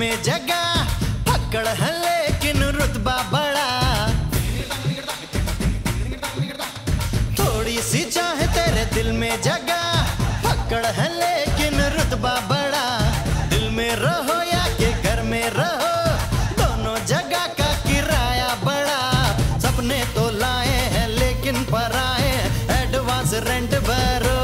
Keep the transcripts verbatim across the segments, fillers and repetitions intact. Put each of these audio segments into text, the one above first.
में जगह पकड़ है लेकिन रुतबा बड़ा, थोड़ी सी चाहे तेरे दिल में जगह पकड़ है लेकिन रुतबा बड़ा। दिल में रहो या के घर में रहो, दोनों जगह का किराया बड़ा। सपने तो लाए हैं लेकिन पराए, एडवांस रेंट भरो।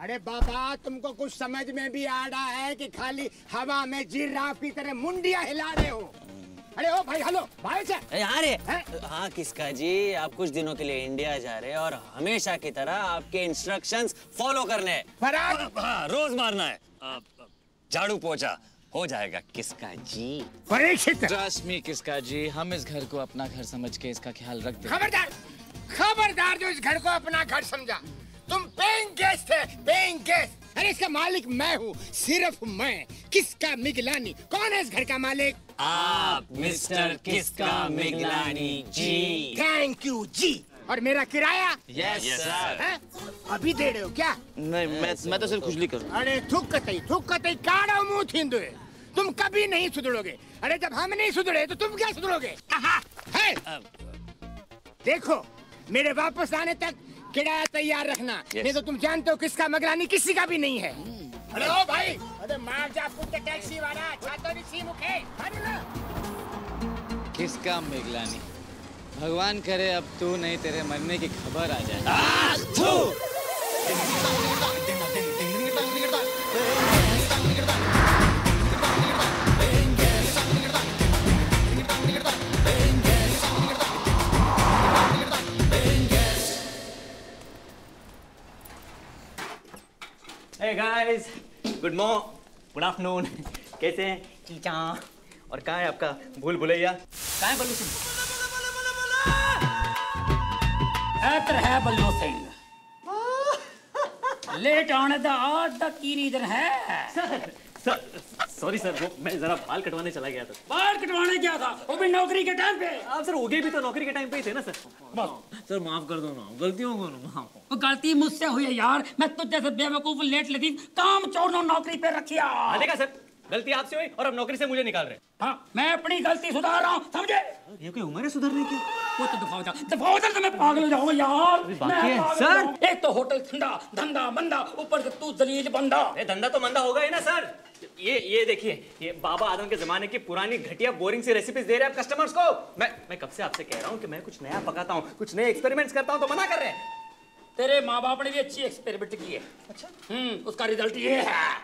अरे बाबा, तुमको कुछ समझ में भी आ रहा है कि खाली हवा में जिराफ की तरह मुंडिया हिला रहे हो? अरे ओ भाई, हेलो भाई सर। हाँ किसका जी, आप कुछ दिनों के लिए इंडिया जा रहे हैं और हमेशा की तरह आपके इंस्ट्रक्शंस फॉलो करने हैं। रोज मारना है झाड़ू पोछा, हो जाएगा किसका जी। परीक्षित, ट्रस्ट मी किसका जी, हम इस घर को अपना घर समझ के इसका ख्याल रखते हैं। खबरदार खबरदार जो इस घर को अपना घर समझा। तुम पेइंग गेस्ट है, पेइंग गेस्ट। अरे इसका मालिक मैं हूँ, सिर्फ मैं, किसका मिगलानी। कौन है इस घर का मालिक? आप मिस्टर किसका मिगलानी जी। थैंक यू जी। और मेरा किराया? Yes sir. अभी दे रहे हो क्या? नहीं, मैं मैं तो सिर्फ खुजली कर रहा हूँ। अरे थूक कतई थूक कतई काड़ा मुँह थींदो, तुम कभी नहीं सुधरोगे। अरे जब हम नहीं सुधरे तो तुम क्या सुधरोगे? देखो, मेरे वापस आने तक किराया तैयार रखना। yes. नहीं तो तुम जानते हो किसका मगरानी किसी का भी नहीं है। अरे ओ भाई, अरे मार जा कुत्ते टैक्सी वाला, छातो ऋषि मुखे किसका मगरानी। भगवान करे अब तू नहीं तेरे मरने की खबर आ जाए। Hey guys, good morning, good afternoon. कैसे हैं चीचा? और कहाँ है आपका भूल भुलैया? कहाँ है बल्लू सिंह? ऐतर है बल्लू सिंह। लेट आने द आज द की रीजन है। सर, सर, सॉरी सर, वो मैं जरा बाल कटवाने चला गया था। बाल कटवाने क्या था, वो भी नौकरी के टाइम पे। आप सर हो गए भी तो नौकरी के टाइम पे ही थे ना सर। बस सर माफ कर दो ना, गलतियों को ना। वो गलती मुझसे हुई है यार, मैं तुझ जैसे बेवकूफ लेट लेती काम छोड़ना नौकरी पे रखिया। देखा सर, गलती आपसे हुई और अब नौकरी से मुझे निकाल रहे। हाँ, मैं अपनी गलती सुधार रहा हूँ, समझे? ये कोई उम्र है सुधरने की। वो तो दफा हो जा, दफा हो जा, तो मैं पागल हो जाऊंगा यार। बाकी है सर, एक तो होटल ठंडा, धंधा मंदा, ऊपर से तू जलील बंदा। धंधा तो मंदा होगा ही ना सर। ये ये देखिए, ये बाबा आदम के जमाने की पुरानी घटिया बोरिंग सी रेसिपीज दे रहे हैं आप कस्टमर्स को। मैं मैं कब से आपसे कह रहा हूँ कि मैं कुछ नया पकाता हूँ, कुछ नए एक्सपेरिमेंट्स करता हूँ, तो मना कर रहे हैं। तेरे माँ बाप ने भी अच्छी एक्सपेरिमेंट की है। अच्छा? हम्म, उसका रिजल्ट ये है।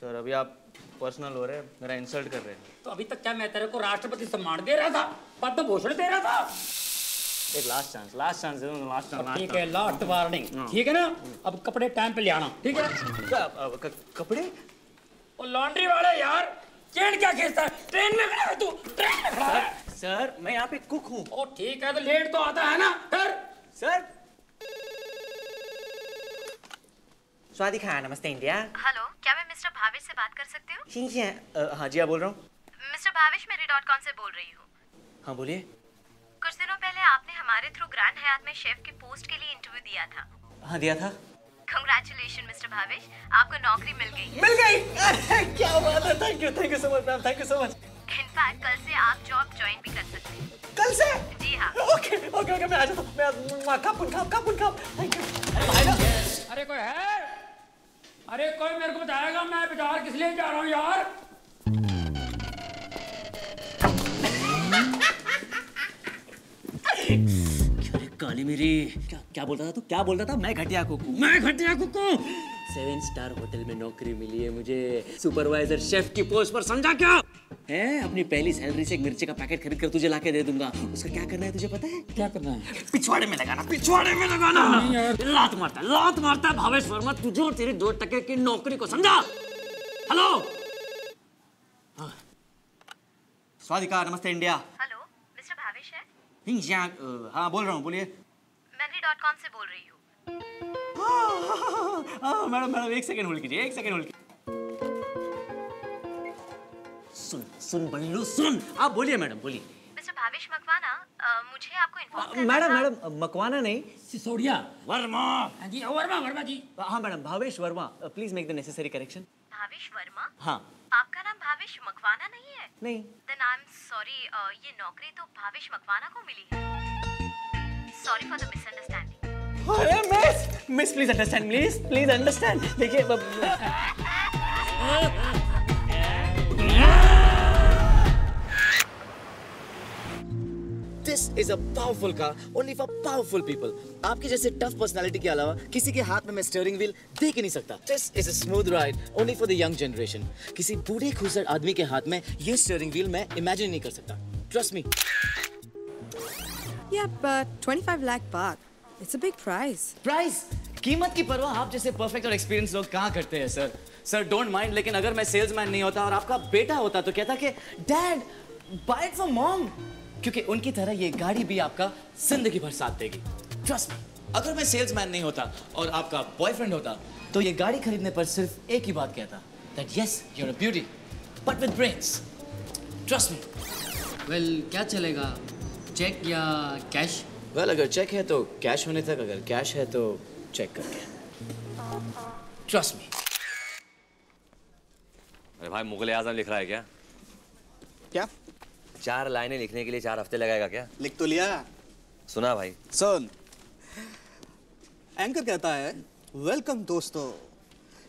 सर अभी आप पर्सनल हो रहे हैं, मेरा इंसल्ट कर रहे हैं। तो अभी तक क्या मैं तेरे को राष्ट्रपति सम्मान दे रहा था, पद्म भूषण दे रहा था? एक last chance last chance last chance ठीक है लास्ट वार्निंग ठीक है ना। अब कपड़े टाइम पे ले आना ठीक है। कपड़े और लॉन्ड्री वाला यार ट्रेन क्या खेलता है ट्रेन में खड़ा है तू ट्रेन में खड़ा है। सर मैं यहाँ पे कुक हूँ। ओ ठीक है तो लेट तो आता है ना सर। सर स्वादी खाना नमस्ते इंडिया। हेलो क्या मैं मिस्टर भावेश से बात कर सकती हूँ? जी जी हाँ जी बोल रहा हूँ। मिस्टर भावेश मेरी डॉट कॉम से बोल रही हूँ। हाँ बोलिए। कुछ दिनों पहले आपने हमारे थ्रू ग्रैंड हयात में शेफ की पोस्ट के लिए इंटरव्यू दिया था। हाँ दिया था। कंग्रेचुलेशन मिस्टर भावेश आपको नौकरी मिल गई है। मिल गई क्या बात है। Thank you thank you so much ma'am thank you so much. In fact कल से आप जॉब ज्वाइन भी कर सकते हैं। कल से? जी हाँ। ओके ओके ओके मैं आ जाता हूँ मैं कपून कप कपून कप थैंक यू। अरे कोई है अरे कोई मेरे को बताएगा मैं बाजार किस लिए जा रहा हूँ यार। क्या काली मेरी क्या क्या बोलता था तू क्या बोलता था? मैं घटिया कुक हूँ मैं घटिया कुक हूँ। सेवन स्टार होटल में नौकरी मिली है मुझे सुपरवाइजर शेफ की पोस्ट पर समझा क्या है। अपनी पहली सैलरी से एक मिर्ची का पैकेट खरीद कर तुझे लाके दे दूंगा। उसका क्या करना है तुझे पता है? क्या करना है? पिछवाड़े में लगाना पिछवाड़े में लगाना। लात मारता लात मारता भावेश वर्मा तुझे और तेरी दो टके की नौकरी को समझा। हेलो स्वादिका नमस्ते इंडिया। हेलो मिस्टर भावेश है? हाँ बोल रहा हूँ बोलिए। मैंने डॉट कॉम से बोल रही हूँ। मैडम मैडम एक सेकेंड होल्ड कीजिए एक सेकेंड होल्ड कीजिए। सुन सुन बल्लू सुन आप बोलिए मैडम बोलिए। मिस्टर भावेश मकवाना आ, मुझे आपको इन्फॉर्म करना मैडम मैडम मकवाना नहीं सिसोदिया वर्मा जी वर्मा वर्मा जी हाँ madam Bhavesh Verma please make the necessary correction. Bhavesh Verma हाँ आपका नाम भावेश मकवाना नहीं है? नहीं। देन आई एम सॉरी ये नौकरी तो भावेश मकवाना को मिली है। Sorry for the misunderstanding. अरे miss miss please understand please please understand देखिए This is a powerful car only for powerful people. आपके जैसे tough personality के अलावा किसी के हाथ में मैं steering wheel देख ही नहीं सकता। This is a smooth ride only for the young generation. किसी बूढ़े खुसर आदमी के हाथ में ये steering wheel मैं imagine नहीं कर सकता। Trust me. Yeah, but twenty-five lakh baht. It's a big price. Price? कीमत की परवाह आप जैसे perfect और experienced लोग कहाँ करते हैं सर? सर don't mind लेकिन अगर मैं salesman नहीं होता और आपका बेटा होता तो कहता कि Dad, buy it for mom. क्योंकि उनकी तरह ये गाड़ी भी आपका जिंदगी भर साथ देगी। Trust me. अगर मैं सेल्समैन नहीं होता और आपका बॉयफ्रेंड होता तो ये गाड़ी खरीदने पर सिर्फ एक ही बात कहता that yes you are a beauty but with brains. Trust me. Well क्या चलेगा चेक या कैश? वेल well, अगर चेक है तो कैश होने तक अगर कैश है तो चेक करके। Trust me. अरे भाई मुगल आजम लिख रहा है क्या? क्या चार लाइनें लिखने के लिए चार हफ्ते लगाएगा क्या? लिख तो लिया। सुना भाई सुन एंकर कहता है वेलकम दोस्तों।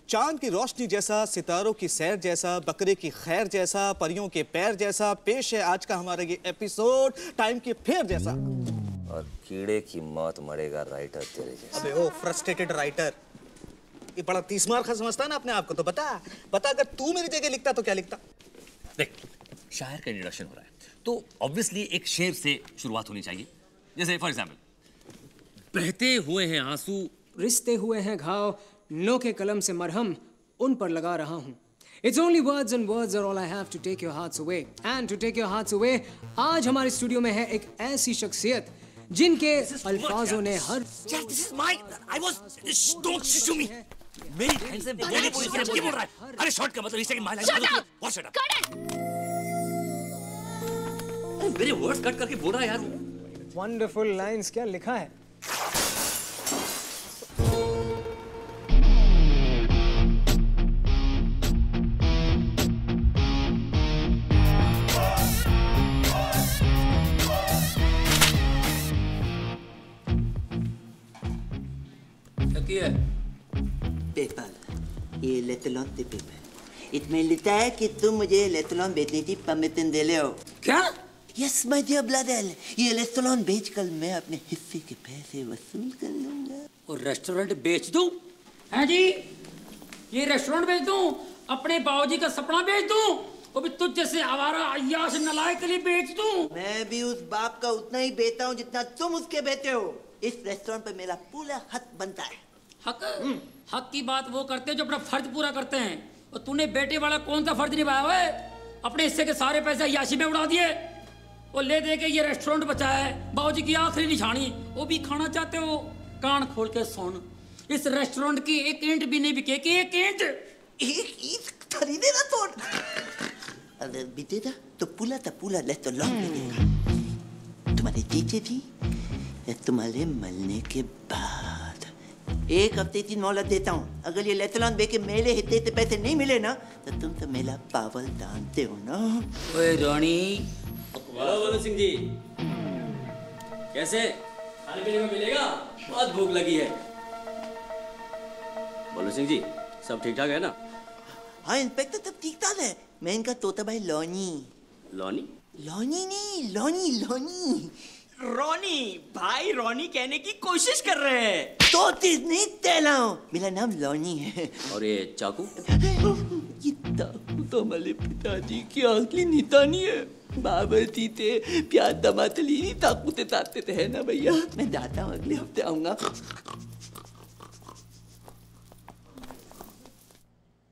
चांद की रोशनी जैसा सितारों की सैर जैसा बकरे की खैर जैसा परियों के पैर जैसा पेश है आज का हमारा ये एपिसोड टाइम के फेर जैसा और कीड़े की मौत मरेगा राइटर तेरे जैसा। अबे ओ फ्रस्ट्रेटेड राइटर ये बड़ा तीस मार खा समझता ना अपने आप को। तो बता बता अगर तू मेरी जगह लिखता तो क्या लिखता? देख शायर का इंट्रोडक्शन हो रहा है तो ऑब्वियसली एक शेर से शुरुआत होनी चाहिए। जैसे फॉर एग्जाम्पल बहते हुए हैं आंसू रिश्ते हुए हैं घाव नो के कलम से मरहम उन पर लगा रहा हूँ। It's only words and words are all I have to take your hearts away and to take your hearts away. आज हमारे स्टूडियो में है एक ऐसी शख्सियत जिनके अल्फाजों ने हर मेरे वर्ड्स कट करके बोल रहा है यार। वंडरफुल लाइंस क्या लिखा है। क्या है? पेपर ये लेतलॉन पेपर इसमें लिखता है कि तुम मुझे लेतलॉन बेचनी थी परमिशन दे ले हो। क्या? यस माय डियर ब्लडेल ये रेस्टोरेंट बेच कर मैं अपने हिस्से के पैसे वसूल कर लूंगा। और रेस्टोरेंट बेच दूं? हाँ जी ये रेस्टोरेंट बेच दूं अपने बाबूजी का सपना बेच दूं वो भी तुझ जैसे आवारा अय्याश नलायक के लिए बेच दूं। मैं भी उस बाप का उतना ही बेचता हूँ जितना तुम उसके बेचते हो। इस रेस्टोरेंट पे मेरा पूरा हक बनता है। हक? हक की बात वो करते हैं जो अपना फर्ज पूरा करते हैं। और तूने बेटे वाला कौन सा फर्ज निभाया हुआ है? अपने हिस्से के सारे पैसे अय्याशी में उड़ा दिए। वो ले दे के ये रेस्टोरेंट बचाया है बाबू जी की आखिरी निशानी। वो भी खाना चाहते हो? कान खोल के सुन, इस रेस्टोरेंट की एक ईंट भी नहीं बिकेगी। एक ईंट एक ईंट खरीदे ना तो अगर बिकेगा तो पूरा तो पूरा रेस्टोरेंट लॉक मिलेगा। तुम्हारे जीते थी तुम्हारे मलने के बाद एक हफ्ते की मोहलत देता हूँ। अगर ये लेतलान बेके मेरे हिस्से से पैसे नहीं मिले ना तो तुम तो मेरा पावल दानते हो ना। ओए रोनी, वाह बालू सिंह जी, कैसे? खाने पीने में मिलेगा? बहुत भूख लगी है। बालू सिंह जी, सब ठीक ठाक है ना? हाँ इंस्पेक्टर, सब ठीक ठाक है। मैं इनका तोता भाई लोनी। लोनी? लोनी नहीं, लोनी लोनी रोनी भाई। रोनी कहने की कोशिश कर रहे हैं तो नहीं तेलाओ। मेरा नाम लोनी है। और ये चाकू? ये चाकू तो हमारे पिताजी की आखिरी निशानी है। बाबरती थे प्याज दबाते ली चाकू से ताते थे, है ना भैया? मैं जाता हूँ, अगले हफ्ते आऊंगा।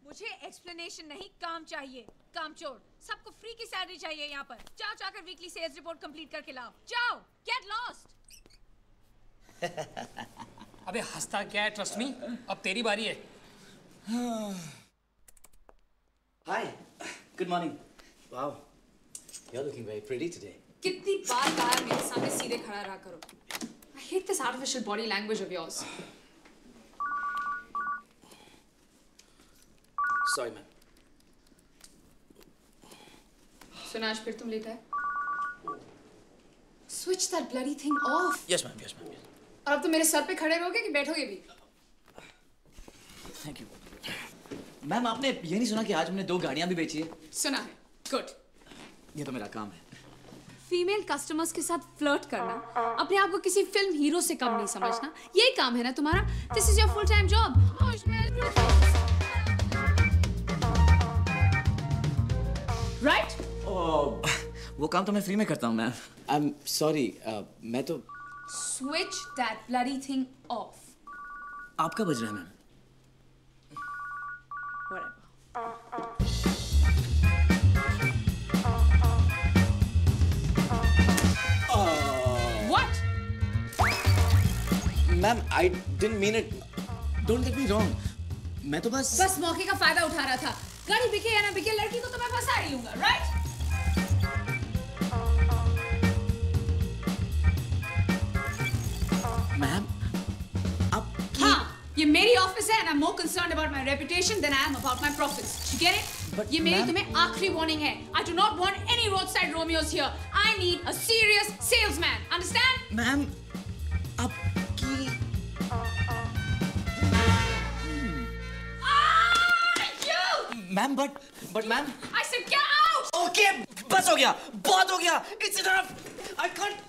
मुझे एक्सप्लेनेशन नहीं, काम चाहिए। कामचोर, सबको फ्री की सैलरी चाहिए यहाँ पर। जाओ जाकर वीकली सेल्स रिपोर्ट कंप्लीट करके लाओ। जाओ, गेट लॉस्ट। अबे हंसता क्या है? ट्रस्ट मी, अब तेरी बारी है। Hi, good morning. Wow, you are looking very pretty today. कितनी बार बार मेरे सामने सीधे खड़ा रहा करो। I hate this artificial body language of yours. Sorry ma'am. सुनाज, फिर तुम लेटा है? Switch that bloody thing off. Yes ma'am, yes ma'am. और अब तुम मेरे सर पे खड़े रहोगे कि बैठोगे भी? Thank you. मैम आपने ये नहीं सुना कि आज हमने दो गाड़ियाँ भी बेची है? सुना है। Good. ये तो मेरा काम है। फीमेल कस्टमर्स के साथ फ्लर्ट करना, अपने आप को किसी फिल्म हीरो से कम नहीं समझना, यही काम है ना तुम्हारा? This is your full time job. Right? वो काम तो मैं फ्री में करता हूँ मैम। I'm sorry, मैं तो Switch that bloody thing off. आपका बज रहा है ma'am. Whatever. What? Ma'am, I didn't mean it. Don't get me wrong. मैं तो बस बस मौके का फायदा उठा रहा था। गाड़ी बिके या ना बिके, लड़की को तो मैं फंसा ही लूंगा, राइट? मैम, आप हाँ, ये मेरी ऑफिस है and I'm more concerned about my reputation than I am about my profits. You get it? But ये मेरी तुम्हें आखिरी warning है. I do not want any roadside Romeos here. I need a serious salesman. Understand? Ma'am, आपकी ma'am but but ma'am I said get out. Okay, बस हो गया, बहुत हो गया. It's enough. I can't.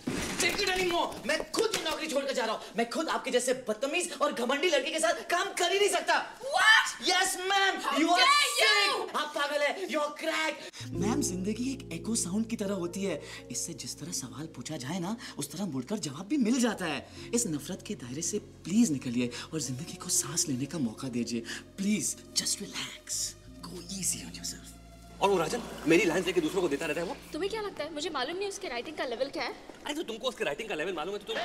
मैं खुद नौकरी छोड़कर जा रहा हूँ। मैं खुद आपके जैसे बदतमीज और घमंडी लड़के के साथ काम कर ही नहीं सकता। What? Yes, ma'am. You are sick. आप पागल हैं। You are cracked. मैम, जिंदगी एक एको साउंड की तरह होती है। इससे जिस तरह सवाल पूछा जाए ना, उस तरह मुड़कर जवाब भी मिल जाता है। इस नफरत के दायरे से प्लीज निकलिए और जिंदगी को सांस लेने का मौका दीजिए। Please just relax, go easy on yourself. और वो राजन मेरी लाइन लेके दूसरों को देता रहता है वो। तुम्हें क्या लगता है मुझे मालूम नहीं उसके राइटिंग का लेवल क्या है? अरे तो तुमको उसके राइटिंग का लेवल मालूम है तो तुम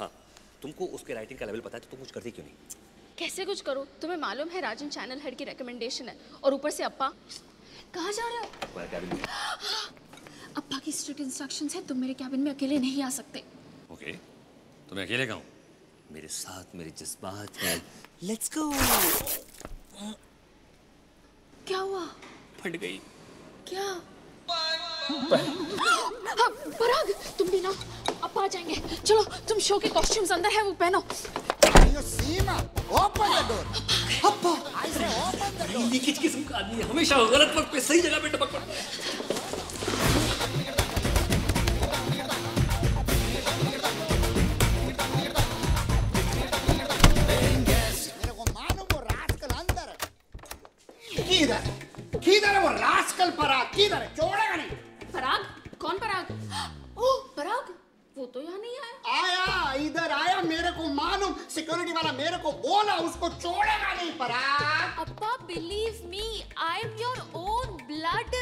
हाँ तुमको उसके राइटिंग का लेवल पता है तो तुम कुछ करती क्यों नहीं? कैसे कुछ करो? तुम्हें मालूम है राजन चैनल हेड की रिकमेंडेशन है और ऊपर से अप्पा कहाँ जा रहे हो? अप्पा की स्ट्रिक्ट इंस्ट्रक्शन है, तुम मेरे कैबिन में अकेले नहीं आ सकते। ओके, तो मैं अकेले कहूँ? मेरे साथ मेरे जज्बात हैं। Let's go. क्या हुआ? फट गई। क्या? पराग, तुम भी ना अब आ जाएंगे। चलो तुम शो के कॉस्ट्यूम्स अंदर है वो पहनो। सीमा, open the door. Appa, I say open the door. ये किस किस्म का आदमी है? हमेशा गलत वक्त पे सही जगह पे टपक पड़ता है। वो तो यहाँ नहीं आया। आया इधर आया, मेरे को मालूम सिक्योरिटी वाला मेरे को बोला उसको छोड़ेगा नहीं पराग। अप्पा believe me, I am your own blood.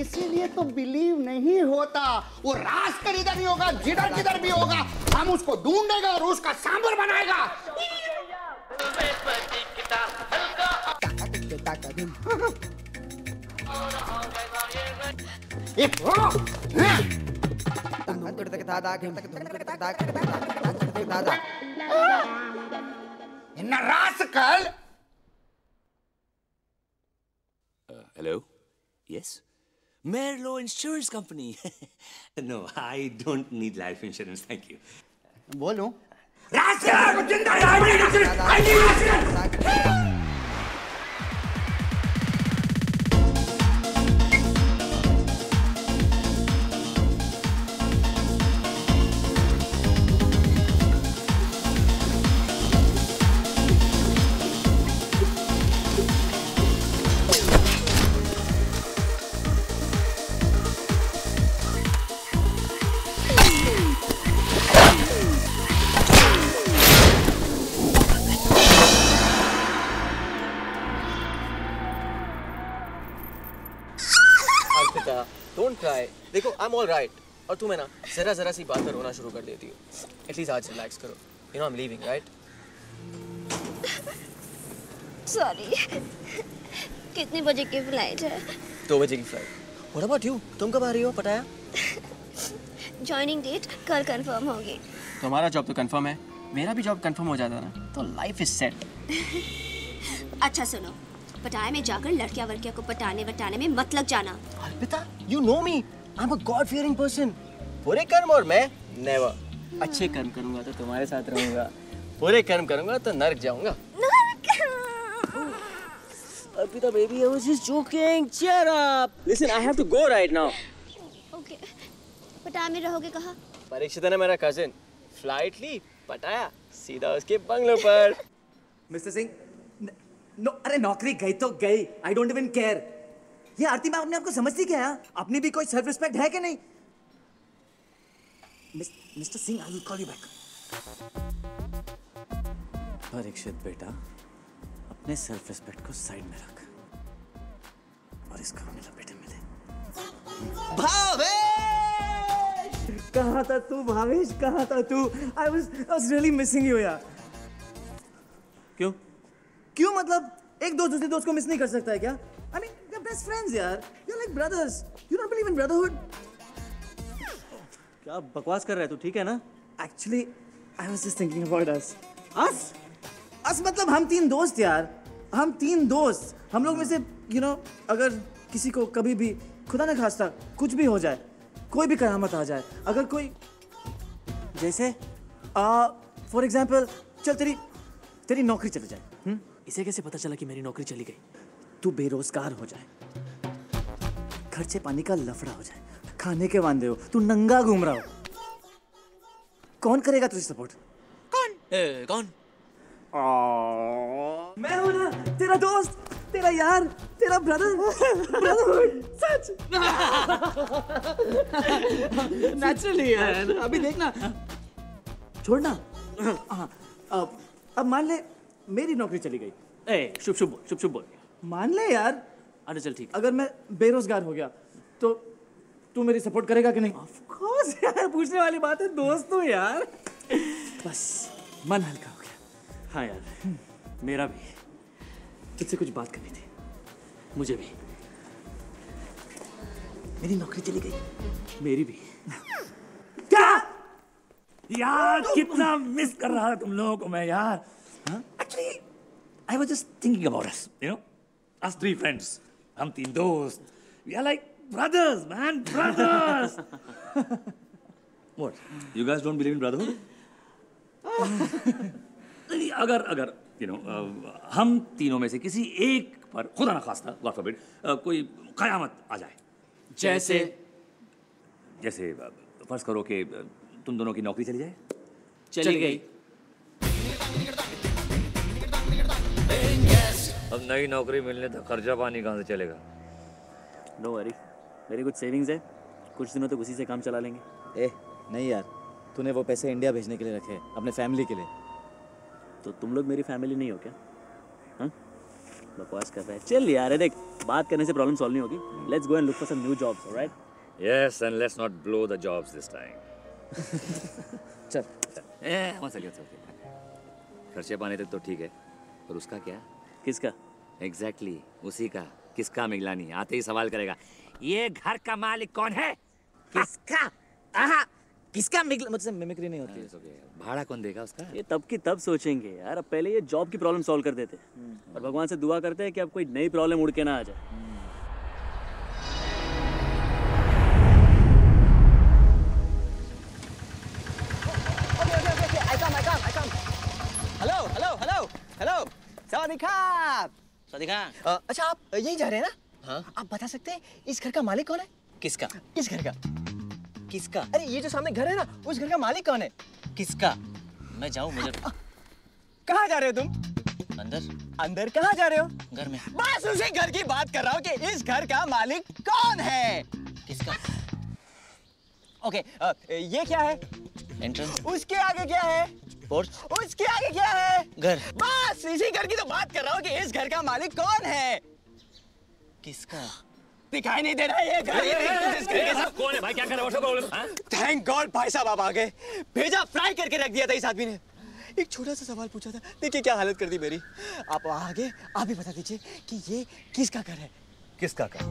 इसीलिए तो बिलीव नहीं होता। वो रास्ता इधर भी होगा, जिधर जिधर भी होगा हम उसको ढूंढेगा और उसका सांभर बनाएगा। Hello? Yes? Merlo Insurance Company. No, I don't need life insurance, thank you. Bolo. Rascal! I need insurance! I need insurance! देखो I'm all right और तुम है ना जरा जरा सी बात पर रोना शुरू कर देती हो। At least आज रिलैक्स करो। You know I'm leaving, right? Sorry. कितने बजे की फ्लाइट है? दो बजे की फ्लाइट। What about you? तुम कब आ रही हो पटाया? Joining date कल कंफर्म होगी। तुम्हारा जॉब तो कंफर्म है, मेरा भी जॉब कंफर्म हो जाता ना तो लाइफ इज सेट। अच्छा सुनो, पटाया में जाकर लड़कियां वर्किया को पटाने वटाने में मत लग जाना। Arpita, you know me, I'm a God-fearing person. बुरे कर्म और मैं never. अच्छे कर्म करूंगा तो तुम्हारे साथ रहूंगा, बुरे कर्म करूंगा तो नर्क जाऊंगा। Arpita baby, I was just joking. Cheer up. Listen, I have to go right now. Okay. पटाया में रहोगे कहाँ? परीक्षिता ने मेरा कजिन फ्लाइट ली पटाया, सीधा उसके बंगलों पर। मिस्टर सिंह नो, अरे नौकरी गई तो गई, आई डोंट इवन केयर। ये आरती मैम अपने आपको समझती क्या है? अपनी भी कोई सेल्फ रिस्पेक्ट है कि नहीं? Mister Singh, I will call you back. Parikshit बेटा, अपने सेल्फ रिस्पेक्ट को साइड में रख और इसका मतलब बेटे मिले। भावेश कहाँ था तू? भावेश कहाँ था तू? I was I was really missing you यार। क्यों क्यों मतलब एक दोस्त दूसरे दोस्त को मिस नहीं कर सकता है क्या? I mean the best friends यार, you like brothers, you not believe in brotherhood. क्या बकवास कर रहा है तू? ठीक है ना, actually I was just thinking about us us us मतलब हम तीन दोस्त यार, हम तीन दोस्त, हम लोग में से यू नो अगर किसी को कभी भी खुदा ना खास्ता कुछ भी हो जाए, कोई भी करामत आ जाए, अगर कोई जैसे फॉर एग्जाम्पल चल तेरी तेरी नौकरी चली जाए। हुँ? इसे कैसे पता चला कि मेरी नौकरी चली गई? तू बेरोजगार हो जाए, खर्चे पानी का लफड़ा हो जाए, खाने के वांदे हो, तू नंगा घूम रहा हो, कौन करेगा तुझे सपोर्ट? कौन? ए, कौन? आ... मैं हूं ना, तेरा दोस्त, तेरा यार, तेरा ब्रदर, ब्रदरहुड, सच। नेचुरली यार, अभी देखना, छोड़ना। हाँ, अब अब मान ले मेरी नौकरी चली गई। ए, शुभ शुभ शुभ शुभ बोल। मान ले यार। अरे चल ठीक। अगर मैं बेरोजगार हो गया तो तू मेरी सपोर्ट करेगा कि नहीं? ऑफ कोर्स यार, पूछने वाली बात है, दोस्त हूँ यार। बस मन हल्का हो गया। हाँ यार, मेरा भी तुझसे कुछ बात करनी थी। मुझे भी मेरी नौकरी चली गई। मेरी भी। क्या यार, कितना मिस कर रहा था तुम लोगों को मैं यार। Actually, I was just thinking about us, you know, us three friends, हम तीन दोस्त, we are like brothers, man, brothers. What? You guys don't believe in brotherhood? अगर अगर you know हम तीनों में से किसी एक पर खुदा ना खास्ता, God forbid, कोई कयामत आ जाए, जैसे जैसे फर्ज करो कि तुम दोनों की नौकरी चली जाए, चली गई। अब नई नौकरी मिलने तक खर्चा पानी कहाँ से चलेगा? No worry, मेरी कुछ सेविंग्स है, कुछ दिनों तक उसी से काम चला लेंगे। ए, नहीं यार, तू तूने वो पैसे इंडिया भेजने के लिए रखे अपने फैमिली के लिए। तो तुम लोग मेरी फैमिली नहीं हो क्या? हाँ बकवास कर रहा है। चल यार देख, बात करने से प्रॉब्लम सॉल्व नहीं होगी। Let's go and look for some new jobs, alright? Yes and let's not blow the jobs this time. चल ए वहां चलिए। खर्चे पाने तक तो ठीक है, पर उसका क्या? किसका? एग्जैक्टली exactly, उसी का। किसका मिलानी आते ही सवाल करेगा, ये घर का मालिक कौन है? किसका? आहा, किसका मिगला? मुझसे मिमिक्री नहीं होती है। भाड़ा कौन देगा उसका? ये तब की तब सोचेंगे यार। अब पहले ये जॉब की प्रॉब्लम सॉल्व कर देते हैं और भगवान से दुआ करते हैं कि अब कोई नई प्रॉब्लम उड़ के ना आ जाए। आ, अच्छा आप यहीं जा रहे हैं ना? हाँ? आप बता सकते हैं इस घर का मालिक कौन है? किसका? इस घर का। किसका? अरे ये जो सामने घर है ना, उस घर का मालिक कौन है? किसका? मैं जाऊँ? मुझे कहाँ जा रहे हो तुम? अंदर। अंदर कहाँ जा रहे हो? घर में। बस उसी घर की बात कर रहा हूँ कि इस घर का मालिक कौन है? किसका? ओके आ, ये क्या है? एंट्रेंस। उसके आगे क्या है? उसके आगे क्या है? घर। बस इसी घर की तो बात कर रहा हूँ कि इस घर का मालिक कौन है? किसका? दिखाई नहीं दे रहा ये घर। ये सब कौन है भाई? क्या कर रहे हो? थैंक गॉड भाई साहब आप आ गए। भेजा फ्राई करके रख दिया था इस आदमी ने। एक छोटा सा सवाल पूछा था, देखिए क्या हालत कर दी मेरी। आप आगे आप भी बता दीजिए कि ये किसका घर है? किसका का?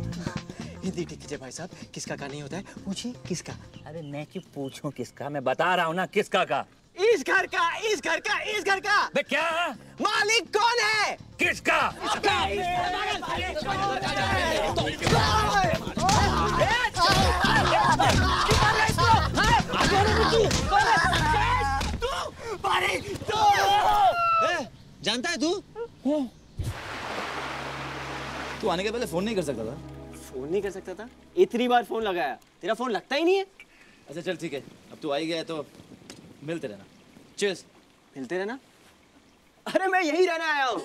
हिंदी ठीक कीजिए भाई साहब, किसका का नहीं होता है, पूछिए किसका। अरे मैं क्यों पूछूं किसका, मैं बता रहा हूँ ना किसका का। इस घर का, इस घर का, इस घर का बे क्या मालिक कौन है? किसका? इसका। जानता है तू? तू आने के पहले फोन नहीं कर सकता था? फोन नहीं कर सकता था? इतनी बार फोन लगाया, तेरा फोन लगता ही नहीं है। अच्छा चल ठीक है, अब तू आई गया तो मिलते रहना। Cheers. मिलते रहना? अरे मैं यही रहना आया हूँ।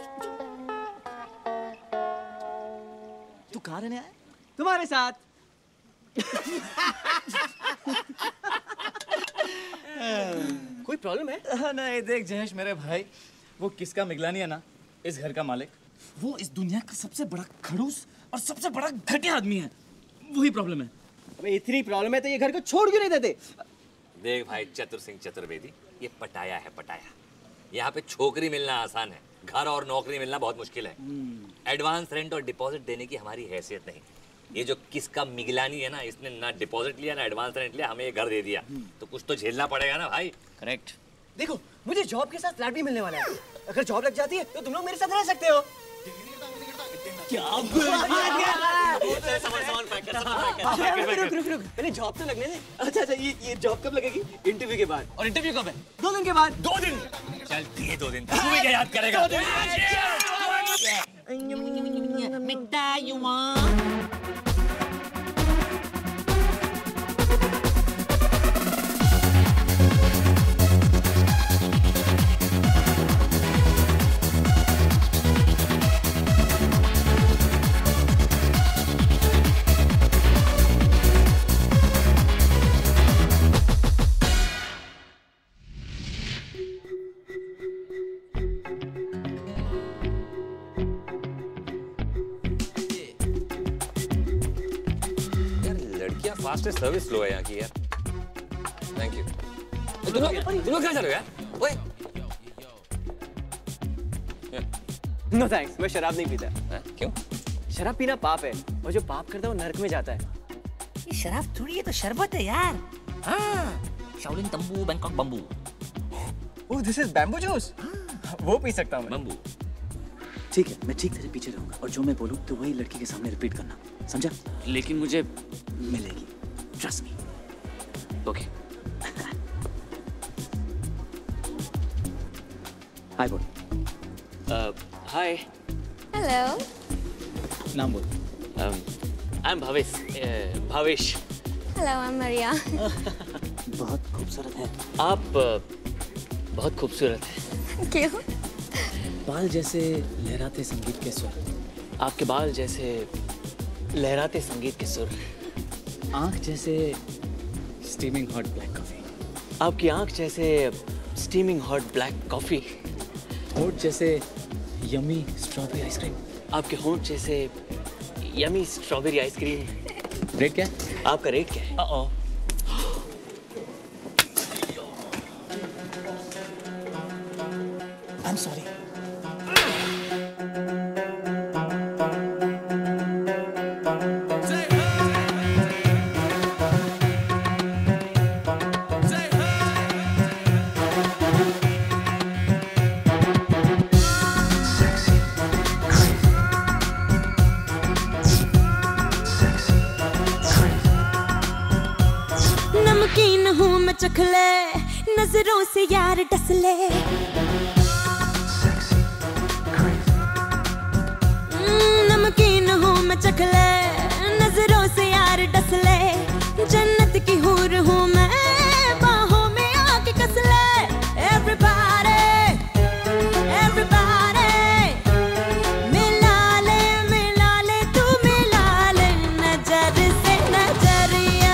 तू कहाँ रहने आया? तुम्हारे साथ। कोई प्रॉब्लम है? नहीं देख जयेश मेरे भाई, वो किसका मिगलानी है ना, इस घर का मालिक, वो इस दुनिया का सबसे बड़ा खड़ूस और सबसे बड़ा घटिया आदमी है। वही प्रॉब्लम है। अबे इतनी प्रॉब्लम है तो ये घर को छोड़ क्यों नहीं देते? देख भाई चतुर सिंह चतुर्वेदी, ये पटाया है पटाया। यहाँ पे छोकरी मिलना आसान है, घर और नौकरी मिलना बहुत मुश्किल है। एडवांस रेंट और डिपॉजिट देने की हमारी हैसियत नहीं। ये जो किसका मिगलानी है ना, इसने ना डिपॉजिट लिया ना एडवांस रेंट लिया, हमें ये घर दे दिया। तो कुछ तो झेलना पड़ेगा ना भाई। करेक्ट। देखो मुझे जॉब के साथ फ्लैट भी मिलने वाला है, अगर जॉब लग जाती है तो तुम लोग मेरे साथ रह सकते हो। पहले जॉब तो लगने दे। अच्छा अच्छा ये ये जॉब कब लगेगी? इंटरव्यू के बाद। और इंटरव्यू कब है? दो दिन के बाद। दो दिन चलती है, दो दिन तू भी याद करेगा। सर्विस स्लो है यहाँ की यार। Thank you. तुम क्या चलो यार? नो थैंक्स, मैं शराब नहीं पीता। क्यों? शराब पीना पाप है और जो पाप करता है वो नरक में जाता है। ये शराब थोड़ी है, तो शरबत है यार। हाँ। शाओलिन तंबू, Bangkok bamboo. Oh this is bamboo juice. वो पी सकता हूँ मैं। बंबू। ठीक है, मैं ठीक तेरे पीछे रहूंगा और जो मैं बोलूँ तो वही लड़की के सामने रिपीट करना, समझा? लेकिन मुझे मिलेगी, trust me. Okay. Hi, boy. Uh, hi. Hello. Naam bol. Um, I'm Bhavesh. Uh, Bhavesh. Hello, I'm Maria. बहुत खूबसूरत है आप। uh, बहुत खूबसूरत है। क्यों? बाल जैसे लहराते संगीत के सुर। आपके बाल जैसे लहराते संगीत के सुर। आँख जैसे स्टीमिंग हॉट ब्लैक कॉफी। आपकी आंख जैसे स्टीमिंग हॉट ब्लैक कॉफी, होंठ जैसे यमी स्ट्रॉबेरी आइसक्रीम, आपके होंठ जैसे यमी स्ट्रॉबेरी आइसक्रीम। रेट क्या है आपका? रेट क्या है? Oh I am sorry. नजरों से यार डस ले, नमकीन हूँ मैं चखले, नजरों से यार डस ले, जन्नत की हूर हूँ मैं, बाहों में आके कस ले। Everybody, everybody, मिला ले, मिला ले, तू मिला ले नजर से नजरिया,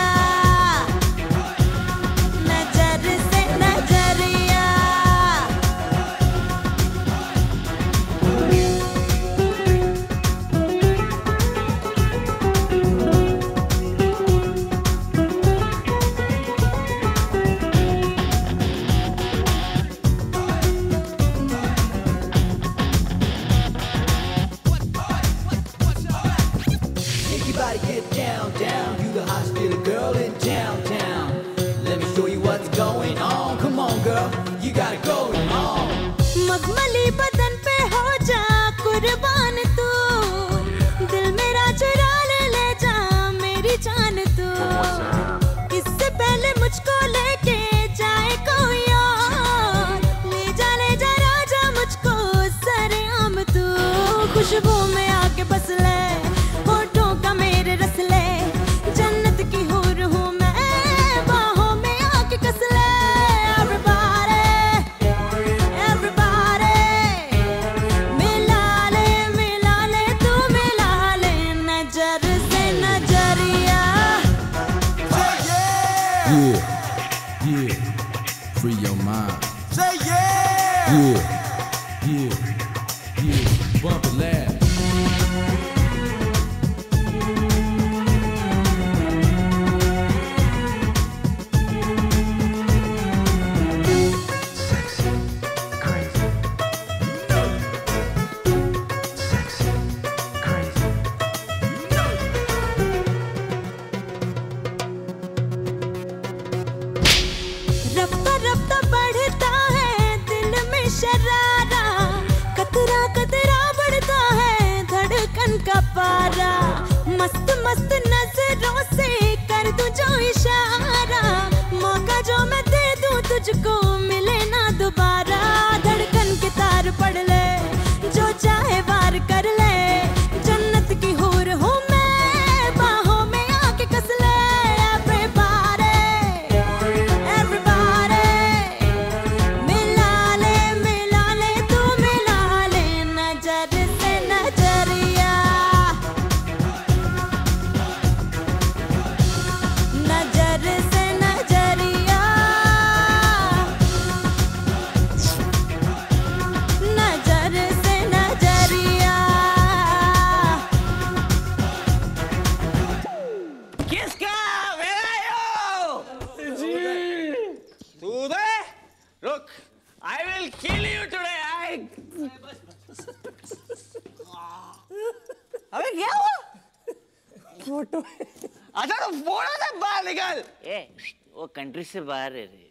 कंट्री से बाहर है रे।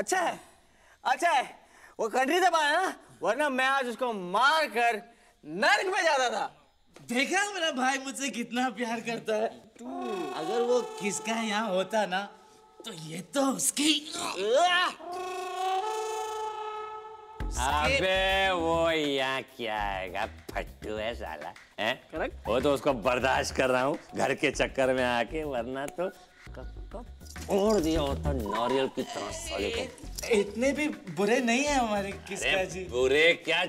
अच्छा है, अच्छा है, वो कंट्री से बाहर है ना, वरना मैं आज उसको मार कर नर्क में जाता था। देखा मेरा भाई मुझसे कितना प्यार करता है। तू अगर वो किसका यहाँ होता ना तो ये तो उसकी। अबे वो यहाँ क्या आएगा, फट्टू है साला, हैं? करेक्ट। वो तो उसको बर्दाश्त कर रहा हूँ घर के चक्कर में आके, वरना तो और दिया होता नारियल की तरह। इतने भी बुरे नहीं है हमारे किसका जी। बुरे क्या?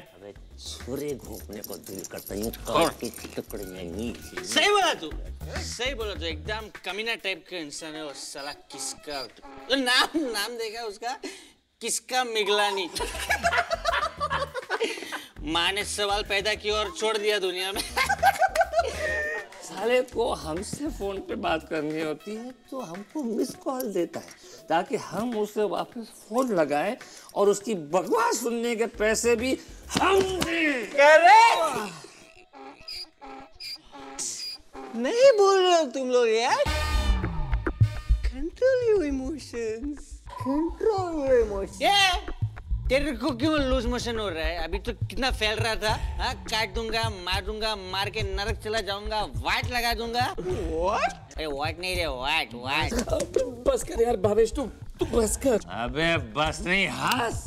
सूर्य घूमने को दिल करता यूँ कांटे की टुकड़ियाँ नीचे। सही बोला तू, सही बोला तू, एकदम कमीना टाइप का इंसान है वो साला किसका। तो नाम नाम देखा उसका, किसका मिगलानी। माँ ने सवाल पैदा किया और छोड़ दिया दुनिया में। साले को हमसे फोन पे बात करनी होती है तो हमको मिस कॉल देता है ताकि हम उसे वापस फोन लगाएं और उसकी बकवास सुनने के पैसे भी हम दें। करेक्ट। नहीं बोल रहे हो तुम लोग यार। Control your emotions. Control your emotions. तेरे को क्यों लूज मोशन हो रहा है? अभी तो कितना फैल रहा था, हाँ काट दूंगा, मार दूंगा, मार के नरक चला जाऊंगा, वाट लगा दूंगा। वाट? अरे वाट नहीं रे, वाट वाट। बस कर यार भावेश, तू तू बस कर। अबे बस नहीं, हंस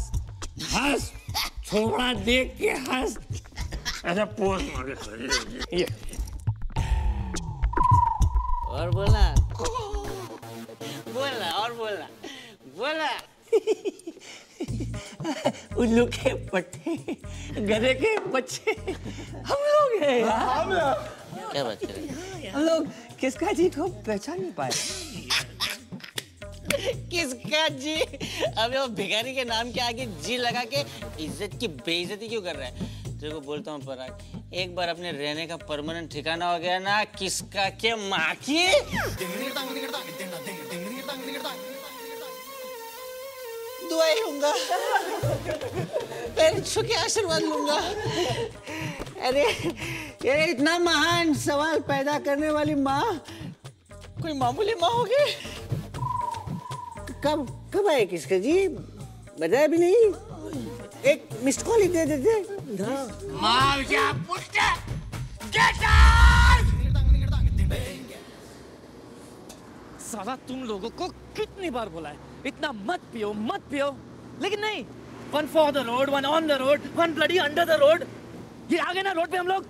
हंस, थोड़ा देख के हंस, ऐसा पोज मार के। और बोला बोला और बोला बोला उल्लू के पट्टे, गधे के बच्चे, हम लोग हैं। हम लोग क्या बात कर रहे हैं? हम लोग किसका जी को पहचान नहीं पाए। किसका जी? अबे वो भिखारी के नाम के आगे जी लगा के इज्जत की बेइज्जती क्यों कर रहा है? तेरे को बोलता हूँ पराग, एक बार अपने रहने का परमानेंट ठिकाना हो गया ना किसका के माँ की। दुआ लूंगा, पैरों के आशीर्वाद लूंगा। अरे ये इतना महान सवाल पैदा करने वाली माँ कोई मामूली माँ होगी? कब कब आए किसका जी? बताया भी नहीं, एक मिस्ड कॉल ही दे देते। माँ क्या पुष्टा साला, तुम लोगों को कितनी बार बोला है इतना मत पियो मत पियो, लेकिन नहीं। One for the road, one on the road, one bloody under the road. ये आ गए ना रोड पे हम लोग।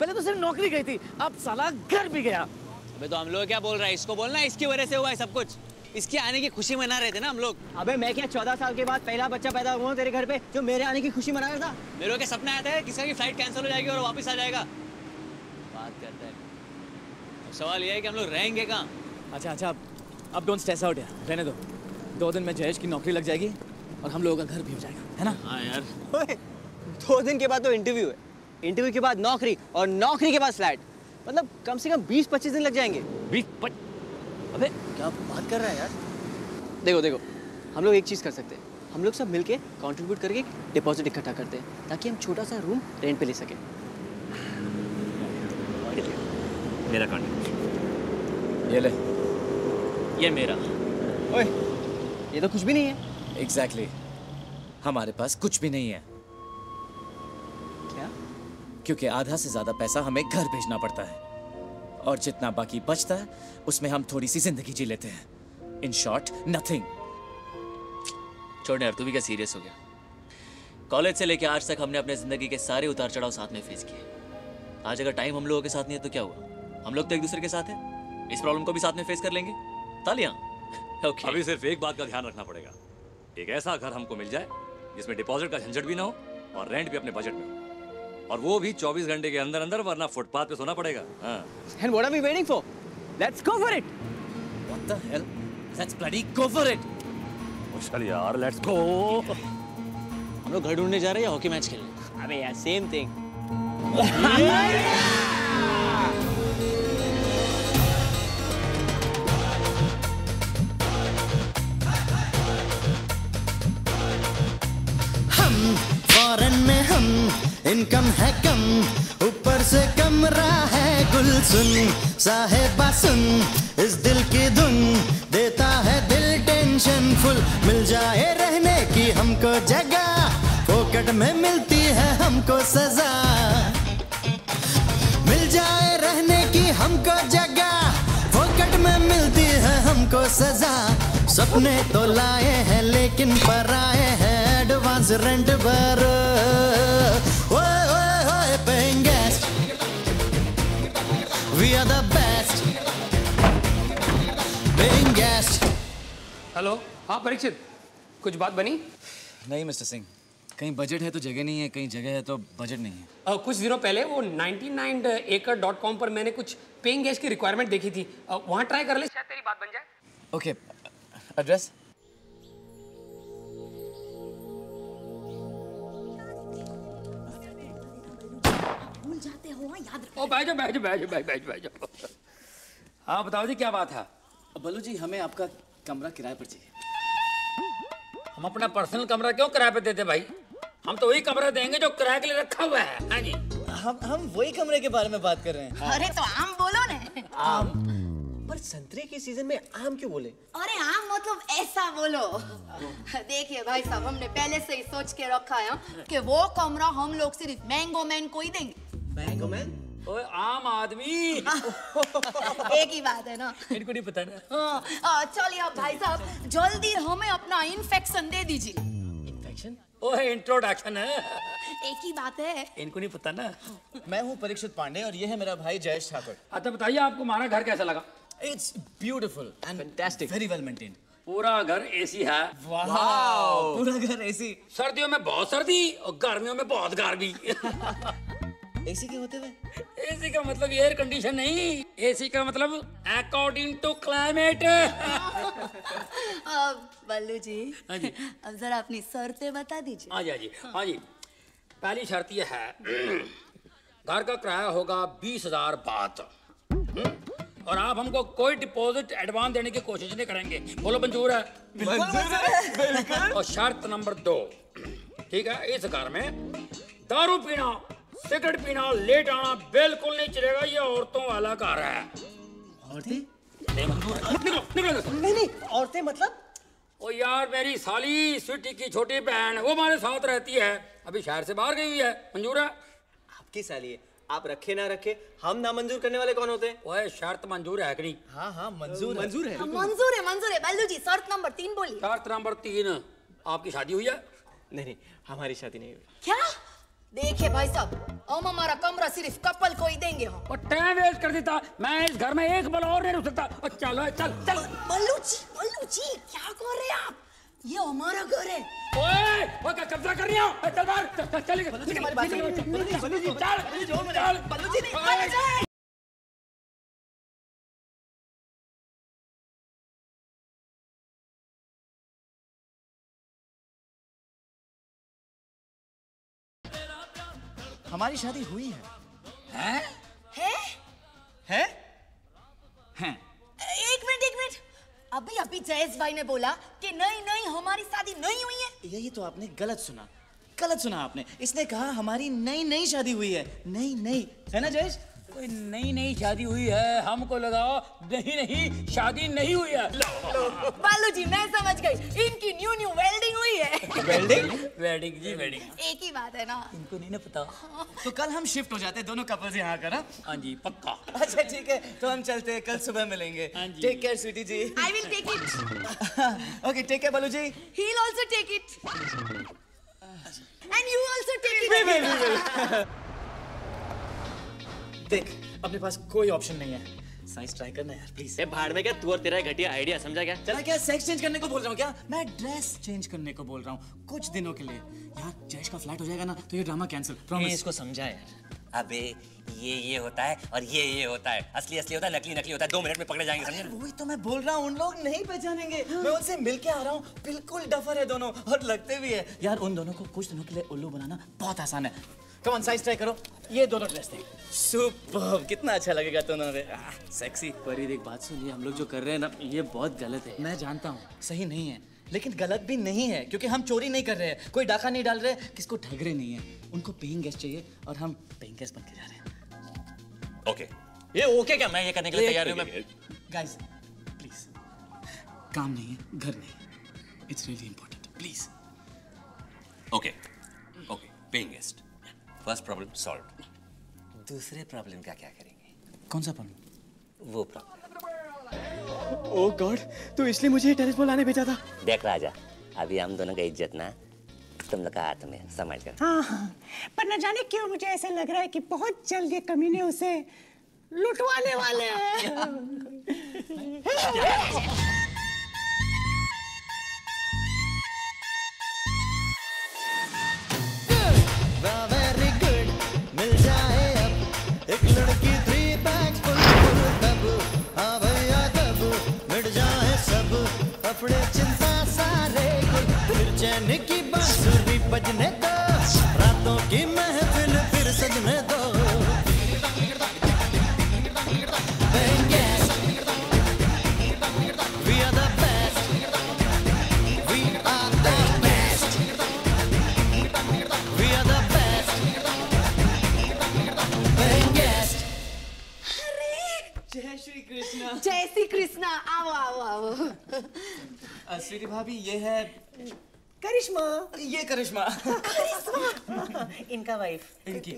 पहले तो सिर्फ नौकरी गई थी, अब साला घर भी गया। अबे तो हम लोग क्या बोल रहा है, इसको बोलना इसकी वजह से हुआ है सब कुछ। इसके आने की खुशी मना रहे थे ना हम लोग। अबे मैं क्या चौदह साल के बाद पहला बच्चा पैदा हुआ तेरे घर पे जो मेरे आने की खुशी मना रहा था? मेरे क्या सपना आता है किसी की फ्लाइट कैंसिल हो जाएगी और वापस आ जाएगा। बात करता है। सवाल यह है कि हम लोग रहेंगे कहाँ? अच्छा अच्छा, अब डोंट स्ट्रेस आउट यार, रहने दो। दो दिन में जयेश की नौकरी लग जाएगी और हम लोगों का घर भी हो जाएगा, है ना? हाँ यार। ओए, दो दिन के बाद तो इंटरव्यू है, इंटरव्यू के बाद नौकरी और नौकरी के बाद फ्लैट। मतलब कम से कम बीस पच्चीस दिन लग जाएंगे। बीस पच... अबे क्या बात कर रहा है यार। देखो देखो, हम लोग एक चीज़ कर सकते हैं, हम लोग सब मिलके कॉन्ट्रीब्यूट करके डिपॉजिट इकट्ठा करते हैं ताकि हम छोटा सा रूम रेंट पर ले सकें। मेरा कॉन्ट्रीब्यूशन ये ले, ये मेरा। ओए ये तो कुछ भी नहीं है। Exactly exactly. हमारे पास कुछ भी नहीं है। क्या? क्योंकि आधा से ज्यादा पैसा हमें घर भेजना पड़ता है और जितना बाकी बचता है उसमें हम थोड़ी सी जिंदगी जी लेते हैं। In short nothing. छोड़ने यार, तू भी क्या सीरियस हो गया? कॉलेज से लेकर आज तक हमने अपने जिंदगी के सारे उतार चढ़ाव साथ में फेस किए। आज अगर टाइम हम लोगों के साथ नहीं है तो क्या हुआ? हम लोग तो एक दूसरे के साथ हैं, इस प्रॉब्लम को भी साथ में फेस कर लेंगे। तालियां। Okay. अभी सिर्फ एक बात का ध्यान रखना पड़ेगा, एक ऐसा घर हमको मिल जाए जिसमें डिपॉजिट का झंझट भी ना हो और रेंट भी अपने बजट में हो, और वो भी चौबीस घंटे के अंदर अंदर, वरना फुटपाथ पे सोना पड़ेगा। And what are we waiting for? Let's go for it. What the hell? Let's bloody go for it. चल यार, let's go. हम लोग घर ढूंढने जा रहे हैं हॉकी मैच खेलने। अबे यार सेम थिंग। फॉरेन में हम, इनकम है कम, ऊपर से कमरा है गुल। सुन साहेबा सुन इस दिल की धुन, देता है दिल टेंशन फुल। मिल जाए रहने की हमको जगह, पॉकेट में मिलती है हमको सजा। मिल जाए रहने की हमको जगह, पॉकेट में मिलती है हमको सजा। सपने तो लाए हैं लेकिन पराए हैं, एडवांस रेंट भरो। ओए ओए ओए paying guest, we are the best paying guest. Hello, हाँ परीक्षित, कुछ बात बनी? नहीं मिस्टर सिंह, कहीं बजट है तो जगह नहीं है, कहीं जगह है तो बजट नहीं है। uh, कुछ दिनों पहले वो नाइंटी नाइन एकड़ डॉट कॉम पर मैंने कुछ पेइंग गेस्ट की रिक्वायरमेंट देखी थी, uh, वहाँ ट्राई कर ले, शायद तेरी बात बन जाए। ओके, एड्रेस जाते हो याद रखो। ओ बैठ जाओ बैठ जाओ बैठ जाओ बैठ बैठ जाओ। हाँ बताओ जी क्या बात है। बल्लू जी हमें आपका कमरा किराए पर चाहिए। हम अपना पर्सनल कमरा क्यों किराए पे देते भाई, हम तो वही कमरा देंगे जो किराए के लिए रखा हुआ है। हाँ जी हम हम वही कमरे के बारे में बात कर रहे हैं। हाँ। अरे तो आम बोलो ना। आम पर संतरे के सीजन में आम क्यों बोले? अरे आम मतलब ऐसा बोलो। देखिए भाई साहब हमने पहले से ही सोच के रखा है कि वो कमरा हम लोग सिर्फ मैंगो मैन को ही देंगे। Mango man? ओए आम आदमी। एक ही बात है ना, इनको नहीं पता ना। चलिए अब भाई साहब जल्दी हमें अपना इन्फेक्शन दे दीजिए। इन्फेक्शन? ओए इंट्रोडक्शन है, एक ही बात है, इनको नहीं पता ना। मैं हूँ परीक्षित पांडे और ये है मेरा भाई जयेश ठाकुर। अच्छा बताइए आपको हमारा घर कैसा लगा? It's beautiful and fantastic, very well maintained. पूरा घर एसी है। वाह पूरा घर एसी। सर्दियों में बहुत सर्दी और गर्मियों में बहुत गर्मी। एसी के होते हुए? एसी का मतलब एयर कंडीशन नहीं, एसी का मतलब according to climate. Ballu ji अब जरा अपनी शर्तें बता दीजिए। हाँ जी हाँ जी हाँ जी। पहली शर्त यह है घर का किराया होगा बीस हजार बात और आप हमको कोई डिपॉजिट एडवांस देने की कोशिश नहीं करेंगे। बोलो मंजूर है? मंजूर है। और शर्त नंबर दो, ठीक है, इस घर में दारू पीना, सिगरेट पीना, लेट आना बिल्कुल नहीं चलेगा, ये औरतों वाला घर है। औरतें? निकलो निकलो। नहीं नहीं औरतें मतलब? ओ यार मेरी साली स्वीटी की छोटी बहन, वो हमारे साथ रहती है, अभी शहर से बाहर गई हुई है। मंजूर है? आपकी साली है, आप रखे ना रखे, हम ना मंजूर करने वाले कौन होते हैं? ओए शर्त मंजूर है कि नहीं? हाँ हाँ मंजूर है। मंजूर है मंजूर है मंजूर है। बल्लू जी शर्त नंबर तीन बोलिए। शर्त नंबर तीन, आपकी शादी हुई है? नहीं नहीं हमारी शादी नहीं हुई। क्या? देखिए भाई साहब हम हमारा कमरा सिर्फ कपल को ही देंगे। हम और टाइम वेस्ट कर देता, मैं इस घर में एक पल और नहीं रुक सकता। और चलो चल चल। बल्लू जी बल्लू जी क्या कर रहे हैं आप, ये हमारा घर है। ओए वो क्या कब्जा कर रही हो? चल बाहर चल चल। बल्लू जी चल। बल्लू जी हमारी शादी हुई है। हैं? हैं? हैं? हैं? एक मिनट एक मिनट, अभी अभी जयेश भाई ने बोला कि नहीं नहीं हमारी शादी नहीं हुई है। यही तो आपने गलत सुना, गलत सुना आपने। इसने कहा हमारी नई नई शादी हुई है। नई नई है ना जयेश? कोई नई नई शादी हुई है, हमको लगाओ नहीं नहीं शादी नहीं हुई है। बालू जी मैं समझ गई, इनकी न्यू न्यू वेल्डिंग हुई है। वेल्डिंग? वेल्डिंग जी वेल्डिंग, एक ही बात है ना, इनको नहीं ना पता। तो कल हम शिफ्ट हो जाते दोनों कपल्स यहाँ का ना? हाँ जी पक्का। अच्छा ठीक है तो हम चलते हैं, कल सुबह मिलेंगे। Take care Sweety ji. I will take it. Okay take care Balu ji. He will also take it and you also take it. देख अपने पास कोई ऑप्शन नहीं है, साइज ट्राई करना यार प्लीज। भाड़ में क्या तू और तेरा घटिया आइडिया समझा क्या? चला क्या सेक्स चेंज करने को बोल रहा हूँ क्या? मैं ड्रेस चेंज करने को बोल रहा हूँ कुछ दिनों के लिए। यार जयेश का फ्लैट हो जाएगा ना तो ये ड्रामा कैंसिल। प्रॉमिस। इसको समझा यार। अबे ये ये होता है और ये ये होता है, असली असली होता है, नकली नकली होता है, दो मिनट में पकड़े जाएंगे समझे। वही तो मैं बोल रहा हूँ, उन लोग नहीं पहचानेंगे। मैं उनसे मिलके आ रहा हूँ, बिल्कुल डफर है दोनों और लगते भी है यार। उन दोनों को कुछ दिनों के लिए उल्लू बनाना बहुत आसान है। कम ऑन साइज ट्राई करो। ये दोनों ड्रेस थे सुपर्ब, कितना अच्छा लगेगा तुम दोनों सेक्सी। पर एक बात सुनिए, हम लोग जो कर रहे हैं ना ये बहुत गलत है। मैं जानता हूँ सही नहीं है लेकिन गलत भी नहीं है, क्योंकि हम चोरी नहीं कर रहे हैं, कोई डाका नहीं डाल रहे हैं, किसको ठग रहे नहीं है। उनको पेइंग गेस्ट चाहिए और हम पेइंग गेस्ट बन के जा रहे हैं। ओके ये ओके क्या? मैं ये करने के लिए तैयार हूँ। मैं गाइस प्लीज, काम नहीं है घर नहीं, it's really important please. Okay okay paying guest, first problem solve. दूसरे प्रॉब्लम का क्या करेंगे? कौन सा प्रॉब्लम? वो प्रॉब्लम। ओह गॉड, तो इसलिए मुझे टेरेस पर लाने भेजा था। देख राजा अभी हम दोनों का इज्जत ना तुम लोग का हाथ में, समझ कर। हाँ हाँ पर न जाने क्यों मुझे ऐसा लग रहा है कि बहुत जल्द ये कमीने उसे लुटवाने वाले हैं। चैन की बांसुरी बजने दो, रातों की महफिल फिर सजने दो। जय श्री कृष्णा। आओ आओ आओ। स्वीटी भाभी ये है करिश्मा। ये करिश्मा करिश्मा इनका वाइफ, इनकी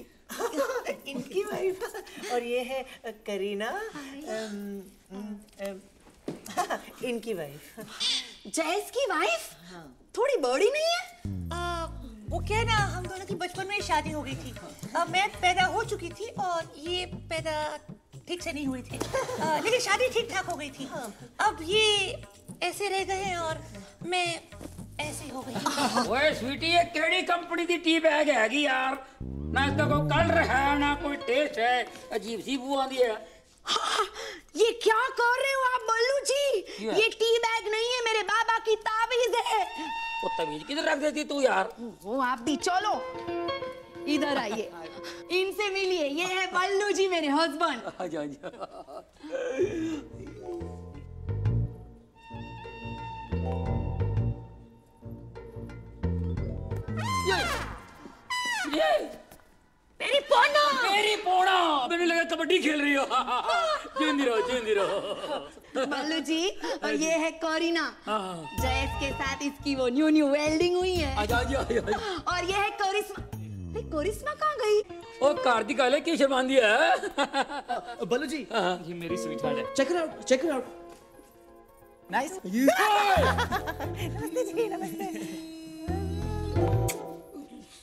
इनकी वाइफ। और ये है करीना, इनकी वाइफ, जयेश की वाइफ। थोड़ी बड़ी नहीं है वो? क्या ना, हम दोनों की बचपन में शादी हो गई थी। मैं पैदा हो चुकी थी और ये पैदा ठीक से नहीं हुई थी, आ, लेकिन शादी ठीक ठाक हो गई थी। अब ये ऐसे रह गए हैं और मैं ऐसी हो गई। ओए स्वीटी, ये केड़ी कंपनी की टी बैग हैगी यार? ना इसका कोई कलर है ना कोई टेस्ट है, अजीब सी बू आती है। हाँ, ये क्या कर रहे हो आप बल्लू जी? ये टी बैग नहीं है, मेरे बाबा की ताबीज है। वो तबीज किधर रख देती तू यार? वो आप भी चलो इधर आइए, इनसे मिलिए। ये है बल्लू जी, मेरे हस्बैंड। ये ये मेरी पोना, मेरी पोना। मैंने लगा कबड्डी खेल रही हो। जिंदी रहो, जिंदी रहो। बल्लू जी, और ये है करीना। जयेश के साथ इसकी वो न्यू न्यू वेल्डिंग हुई है। और ये है करिश्मा। करिश्मा कहाँ गई? ओ कार्तिक आले की शर्मांदी है। बल्लू जी, ये मेरी स्वीटहार्ट है। Check it out, check it out. Nice. नमस्ते जी, नमस्ते।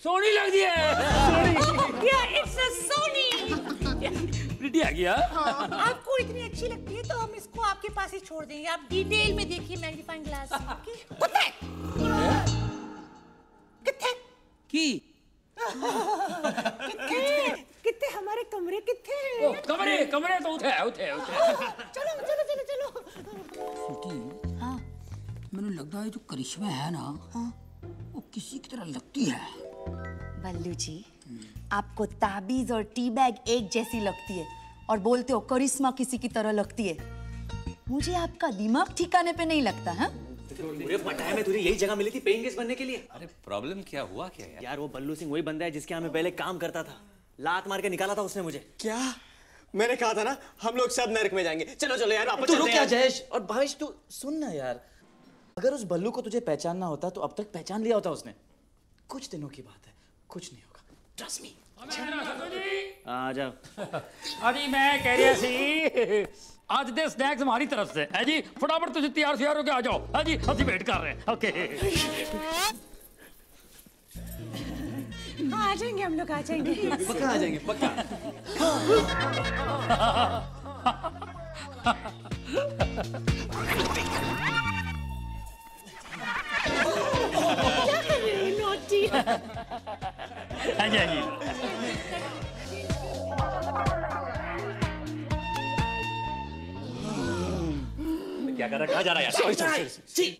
सोनी लग रही है। सोनी। या इट्स अ सोनी। प्रिटी आ गया। आपको इतनी अच्छी लगती है तो हम इसको आपके पास ही छोड़ देंगे। आप डिटेल में देखिए मैग्नीफाइंग ग्लास। कुत्ते। कुत्ते। की कितने कितने हमारे कमरे कितने हैं? कमरे कमरे तो उठे उठे उठे। चलो चलो चलो चलो। स्वीटी, हाँ मैंने लगता है जो करिश्मा है ना, हाँ वो किसी की तरह लगती है। बल्लू जी, आपको ताबीज और टी बैग एक जैसी लगती है और बोलते हो करिश्मा किसी की तरह लगती है। मुझे आपका दिमाग ठिकाने पे नहीं लगता है। मुझे पता है, मैं तुझे यही जगह मिली थी पेइंग गेस्ट बनने के लिए। अरे प्रॉब्लम क्या हुआ? क्या यार? यार वो बल्लू सिंह वही बंदा है जिसके यहाँ मैं पहले काम करता था। लात मार के निकाला था उसने मुझे। क्या? मैंने कहा था ना हम लोग सब नरक में जाएंगे। चलो चलो यार वापस चलते हैं। क्या जयेश और भवेश, तू सुन ना यार, अगर उस बल्लू को तुझे पहचानना होता तो अब तक पहचान लिया होता उसने। कुछ दिनों की बात है, कुछ नहीं होगा, ट्रस्ट मी। आ जाओ। अभी मैं कह रहा सी आज दे स्नैक्स हमारी तरफ से है जी। फटाफट तुझे तैयार श्यार होके आ जाओ। हाँ जी, हम वेट कर रहे हैं। ओके हाँ, आ जाएंगे हम लोग, आ जाएंगे पक्का, आ जाएंगे पक्का। हाँ जी। क्या कर रहा है? कहाँ जा रहा है यार? सॉरी सॉरी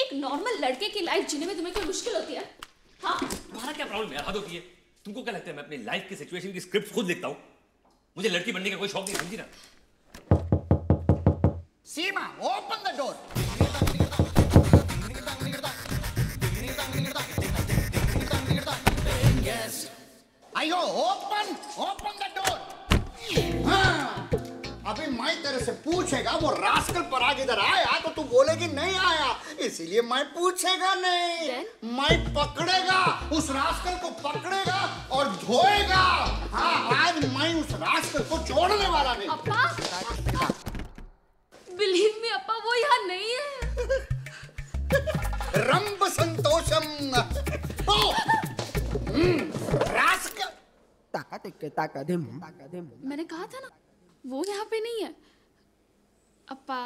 एक नॉर्मल लड़के की लाइफ जीने में तुम्हें क्या मुश्किल होती है? हाँ? तुम्हारा क्या प्रॉब्लम है? हद होती है। तुमको क्या लगता है मैं अपनी लाइफ की सिचुएशन की स्क्रिप्ट खुद लिखता हूँ? मुझे लड़की बनने का कोई शौक नहीं, समझी ना? Seema, open the door. आई हो, ओपन ओपन द डोर। हाँ, अभी मैं तेरे से पूछेगा वो रास्कल पराग इधर आया तो तू बोलेगी नहीं आया, इसीलिए मैं पूछेगा नहीं। मैं पकड़ेगा उस रास्कल को, पकड़ेगा और धोएगा। हाँ, आज मैं उस रास्कल को छोड़ने वाला नहीं। अपा, बिलीव मी अपा, वो यहाँ नहीं है। रंब संतोषम। Oh, rascal. मैंने कहा था ना वो यहाँ पे नहीं है। अप्पा,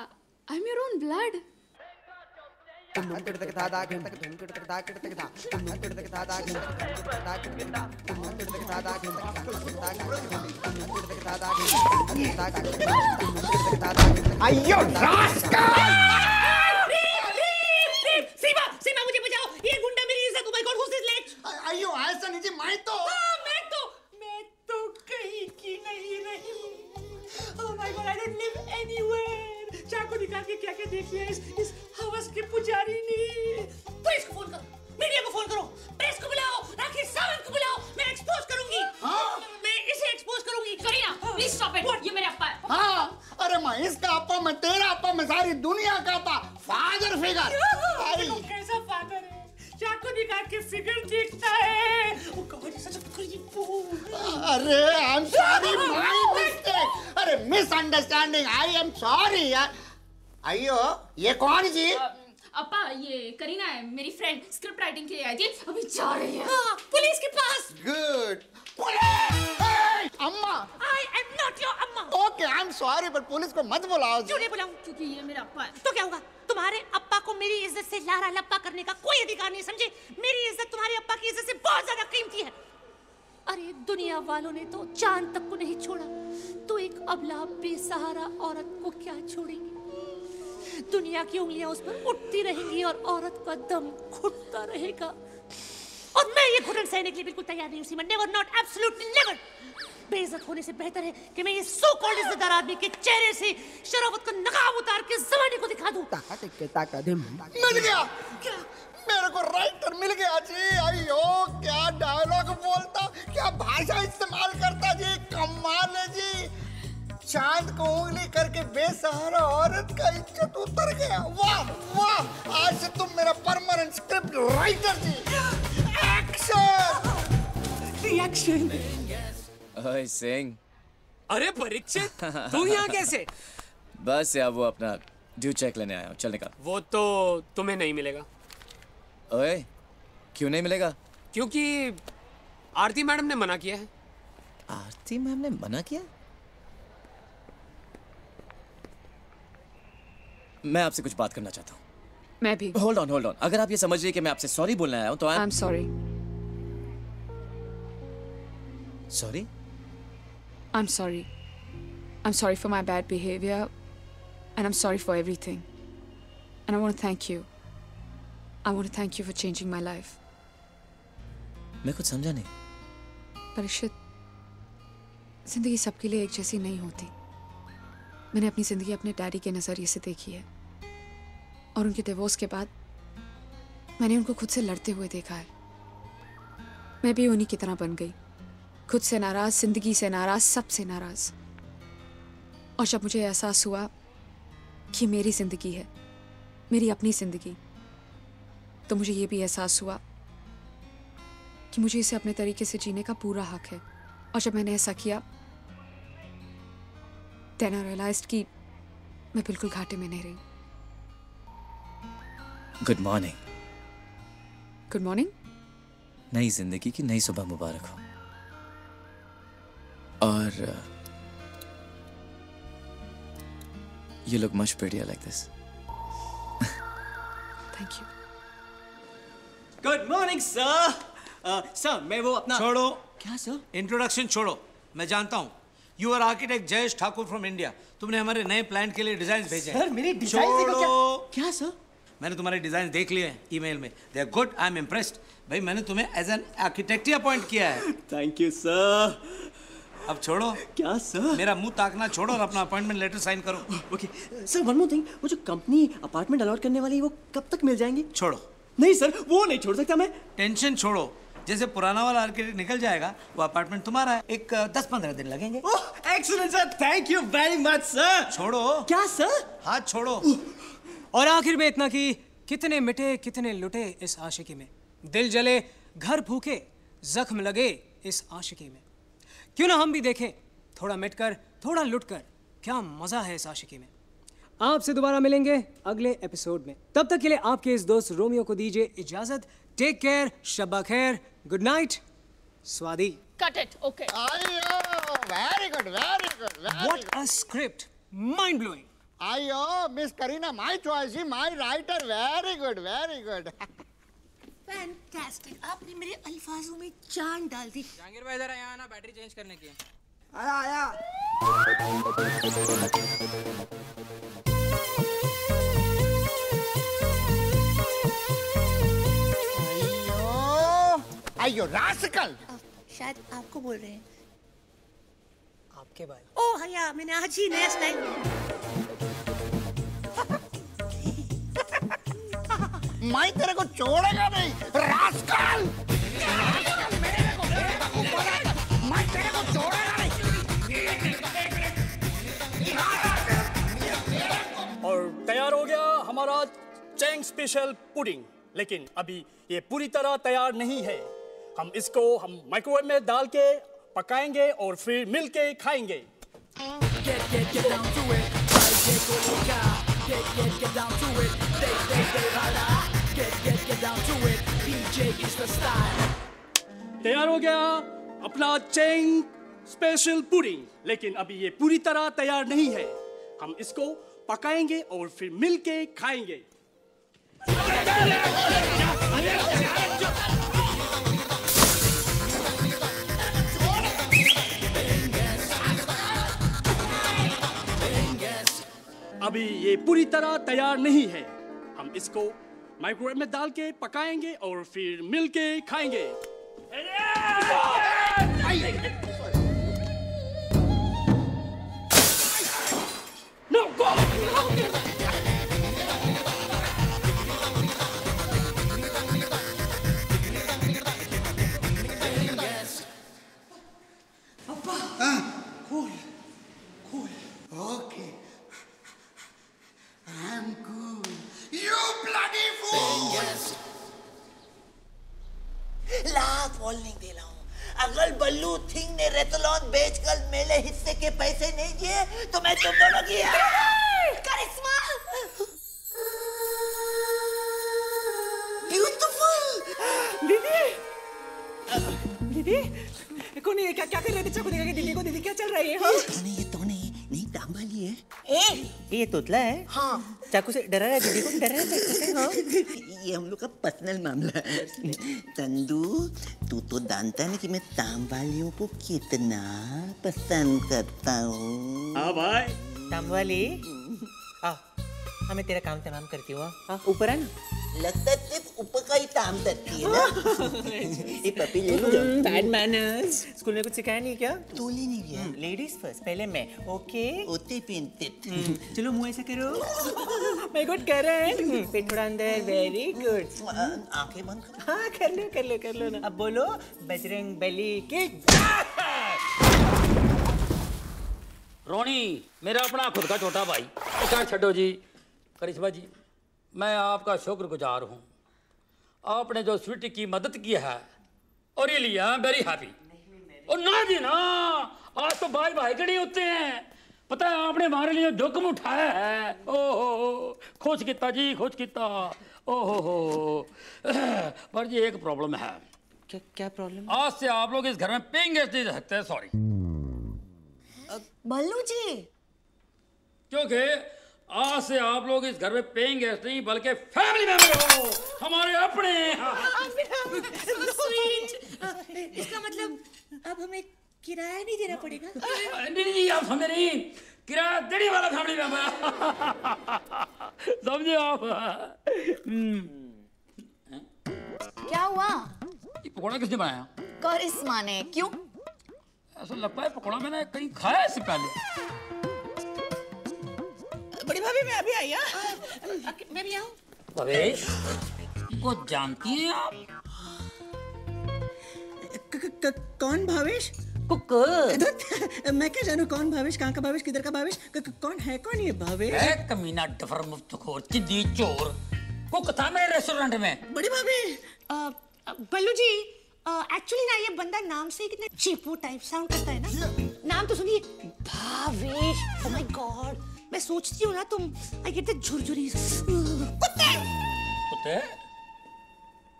I'm your own blood। अयो रास्कल! सीमा, सीमा मुझे बचाओ। ये गुंडा मेरी इज्जत, oh my God, who's this lad? अयो ऐसा नहीं जी, मैं तो मैं तो मैं तो कहीं की नहीं रही। Oh my God, I don't live anywhere। चाकू निकाल के क्या क्या देख लिया इस इस हवस के पुजारी ने। तो इसको फोन करो, मीडिया को फोन करो, प्रेस को बुलाओ, राखी सावंत को बुलाओ, मैं एक्सपोज करूंगी। हाँ? मैं इसे एक्सपोज करूंगी। Kareena, please stop it. ये मेरे अप्पा है। हाँ, अरे मैं इसका अप्पा, मैं तेरा अप्पा, मैं सारी दुनिया का अप्पा, फादर फिगर। देखो कैसा फादर है, चाकू निकाल के फिगर देखता है। वो कहां से सच करीब। अरे I am sorry, my mistake. अरे मिसअंडरस्टैंडिंग, आई एम सॉरी यार। अयो ये कौन जी? अप्पा ये करीना है, मेरी फ्रेंड, स्क्रिप्ट राइटिंग के लिए आई थी, अभी जा रही है हाँ, पुलिस के पास। Good police. अम्मा आई एम नॉट योर अम्मा। ओके आई एम सॉरी, पर पुलिस को मत बुलाओ। क्यों नहीं बुलाऊं? क्योंकि ये मेरा अप्पा है। तो क्या होगा? तुम्हारे अप्पा को मेरी इज्जत से लारा लप्पा करने का कोई अधिकार नहीं, समझे? मेरी इज्जत तुम्हारे अप्पा की इज्जत से बहुत ज्यादा कीमती है। अरे दुनिया वालों ने तो चांद तक को नहीं छोड़ा, तो एक अबला बेसहारा औरत को क्या छोड़ेंगे? दुनिया की उंगलियां उस पर उठती रहेंगी और औरत का दम घुटता रहेगा। और मैं ये घुटन सहने के लिए बिल्कुल तैयार नहीं हूं Seema. Never, not absolutely never. बेइज्जत होने से बेहतर है कि मैं ये सो कॉल्ड इज्जतदार आदमी के चेहरे से शराफत का नकाब उतार के जमाने को दिखा दूं। मिल गया, क्या मेरे को राइटर मिल गया जी। अयो क्या डायलॉग बोलता, क्या भाषा इस्तेमाल करता जी, कमाल है जी। चांद को उंगली करके बेसहारा औरत का इज्जत उतर गया। वाह वाह, आज से तुम मेरा परमानेंट स्क्रिप्ट राइटर जी। Action reaction. ओए सिंह। अरे परीक्षित, तू यहाँ कैसे? बस यार वो अपना ड्यू चेक लेने आया हूँ, चल निकल। वो तो तुम्हें नहीं मिलेगा। ओए क्यों नहीं मिलेगा? क्योंकि आरती मैडम ने मना किया है। आरती मैम ने मना किया? मैं आपसे कुछ बात करना चाहता हूँ। मैं भी। Hold on hold on. अगर आप ये समझ रही कि मैं आपसे सॉरी बोलने आया हूँ तो I am sorry. Sorry? I am sorry. I am sorry for my bad behaviour and I am sorry for everything and I want to thank you. I want to thank you for changing my life. मैं कुछ समझा नहीं। परीक्षित, जिंदगी सबके लिए एक जैसी नहीं होती। मैंने अपनी जिंदगी अपने डैडी के नजरिए से देखी है और उनके डिवोर्स के बाद मैंने उनको खुद से लड़ते हुए देखा है। मैं भी उन्हीं की तरह बन गई, खुद से नाराज, जिंदगी से नाराज, सब से नाराज। और जब मुझे एहसास हुआ कि मेरी जिंदगी है, मेरी अपनी जिंदगी, तो मुझे ये भी एहसास हुआ कि मुझे इसे अपने तरीके से जीने का पूरा हक है। और जब मैंने ऐसा किया, then I realized कि मैं बिल्कुल घाटे में नहीं रही। Good morning. Good morning. नई जिंदगी की नई सुबह मुबारक हो। और you look much prettier like this. Thank you. Good morning sir. Sir मैं वो अपना छोड़ो। क्या सर? इंट्रोडक्शन छोड़ो, मैं जानता हूँ you are architect Jayesh Thakur from India. तुमने हमारे नए प्लांट के लिए डिजाइन भेजे। सर मेरे डिजाइन देखो। क्या क्या सर? मैंने तुम्हारे डिजाइन देख लिए हैं ईमेल में। They are good, I am impressed. भाई मैंने तुम्हें एज एन आर्किटेक्ट ही अपॉइंट किया है। Thank you sir. अब छोड़ो। क्या सर? मेरा मुंह ताकना छोड़ो और अपना अपॉइंटमेंट लेटर साइन करो। Okay sir, one more thing, वो जो कंपनी अपार्टमेंट अलॉट करने वाली है वो कब तक मिल जाएंगे? छोड़ो। नहीं सर वो नहीं छोड़ सकता मैं। टेंशन छोड़ो, जैसे पुराना वाला आर्किटेक्ट निकल जाएगा वो अपार्टमेंट तुम्हारा है। एक दस पंद्रह दिन लगेंगे। Oh excellent sir, thank you very much sir. छोड़ो। क्या सर? हाथ छोड़ो। और आखिर में इतना कि कितने मिटे कितने लुटे इस आशिकी में, दिल जले घर भूखे जख्म लगे इस आशिकी में, क्यों ना हम भी देखें थोड़ा मिटकर थोड़ा लुटकर क्या मजा है इस आशिकी में। आपसे दोबारा मिलेंगे अगले एपिसोड में, तब तक के लिए आपके इस दोस्त रोमियो को दीजिए इजाजत। टेक केयर, शब्बा खैर, गुड नाइट। स्वादी cut it. Okay very good very good. a script. Mind-blowing. Ayo, Miss Kareena, my choice, my writer. Very good, very good. Fantastic. आपने मेरे अल्फाजों में जान डाल दी। जांगीर भाई इधर आया ना बैटरी चेंज करने की। आया आया। आयो रास्कल। शायद आपको बोल रहे हैं। आपके बाल। ओह हया मैंने आज ही नया स्टाइल। मैं तेरे को छोड़ेगा नहीं, रास्कल। मेरे को मेरे को बोलेगा, मैं तेरे को छोड़ेगा नहीं। और तैयार हो गया हमारा चेंग स्पेशल पुडिंग, लेकिन अभी ये पूरी तरह तैयार नहीं है। हम इसको हम माइक्रोवेव में डाल के पकाएंगे और फिर मिल के खाएंगे। तैयार हो गया अपना चेंग स्पेशल पुडिंग, लेकिन अभी ये पूरी तरह तैयार नहीं है। हम इसको पकाएंगे और फिर मिल के खाएंगे। अभी ये पूरी तरह तैयार नहीं है। हम इसको माइक्रोवेव में डाल के पकाएंगे और फिर मिल के खाएंगे। No, go! अब्बा, cool, cool, okay. I'm cool. You bloody fool! Yes. लात बोलने दे रहा हूँ। अगर बल्लू सिंह ने रेतलॉन बेचकर मेरे हिस्से के पैसे नहीं दिए, तो मैं तुम दोनों की करिश्मा। Beautiful. दीदी, दीदी, कौन ये क्या क्या कर रहे थे? चाकू दिखा के दीदी को दीदी क्या चल रही है? हाँ। नहीं ये तो नहीं, नहीं दामबाली है। ए, ये तोतला है। हाँ। चाकू से डरा है दीदी को, डरा है चाकू से। हाँ। ये हम लोग का पर्सनल मामला है। तंदू, तू तो जानता है कि मैं दामबालियों को कितना पसंद करता हूँ। हाँ भाई। दामबाली, आ, हमें तेरा काम तमाम करती हुआ। हाँ, ऊपर है ना? लगता है सिर्फ ऊपर का ही काम करती है ना। ये पपी ले लो। Bad manners. स्कूल में कुछ सिखाया नहीं क्या? तोली नहीं गया। Ladies first. पहले मैं. Okay. ओते पिंते। चलो मुँह ऐसा करो। My God कर रहा है। पेट थोड़ा अंदर। Very good. आंखें बंद करो। हाँ कर लो कर लो कर लो ना। अब बोलो बजरंग बली के। रोनी मेरा अपना खुद का छोटा भाई। क्या छठो जी, करिश्मा जी। मैं आपका शुक्रगुजार हूँ। आपने जो स्वीटी की मदद की है और ये लिया, वेरी हैप्पी। और ना जी ना, आज तो भाई भाई के नहीं होते हैं। पता है आपने हमारे लिए जोखिम उठाया है। ओहो खोज किता जी, खोज किता। ओहो पर जी एक प्रॉब्लम है। क्या क्या प्रॉब्लम? आज से आप लोग इस घर में पेइंग गेस्ट नहीं रहते हैं। सॉरी बल्लू जी, क्योंकि आज से आप लोग इस घर में पेइंग गेस्ट नहीं बल्कि फैमिली मेंबर हो, हमारे अपने। स्वीट। इसका मतलब अब हमें किराया नहीं देना पड़ेगा? नहीं जी, आप हमें नहीं, किराया देने वाला फैमिली मेंबर। समझे आप? क्या हुआ? ये पकौड़ा किसने बनाया? करिश्मा ने। क्यों? ऐसा लगता है पकौड़ा मैंने कहीं खाया इससे पहले। बड़ी भाभी मैं अभी आई हूँ। मैं भी आऊँ? भवेश को जानती हैं आप? कौन भवेश? कुक। मैं क्या जानूँ कौन भवेश, कहाँ का भवेश, किधर का भवेश, कौन है कौन ये भवेश? एक कमीना डफर मुफ्तखोर चिदी चोर। कुक था मेरे रेस्टोरेंट में। बड़ी भाभी। बल्लू जी, एक्चुअली ना ये बंदा नाम से कितना चीपू टाइप साउंड करता है ना। नाम तो सुनिए भवेश। ओह माय गॉड, मैं सोचती हूँ ना तुम आई गेट द झुरझुरी। कुत्ते कुत्ते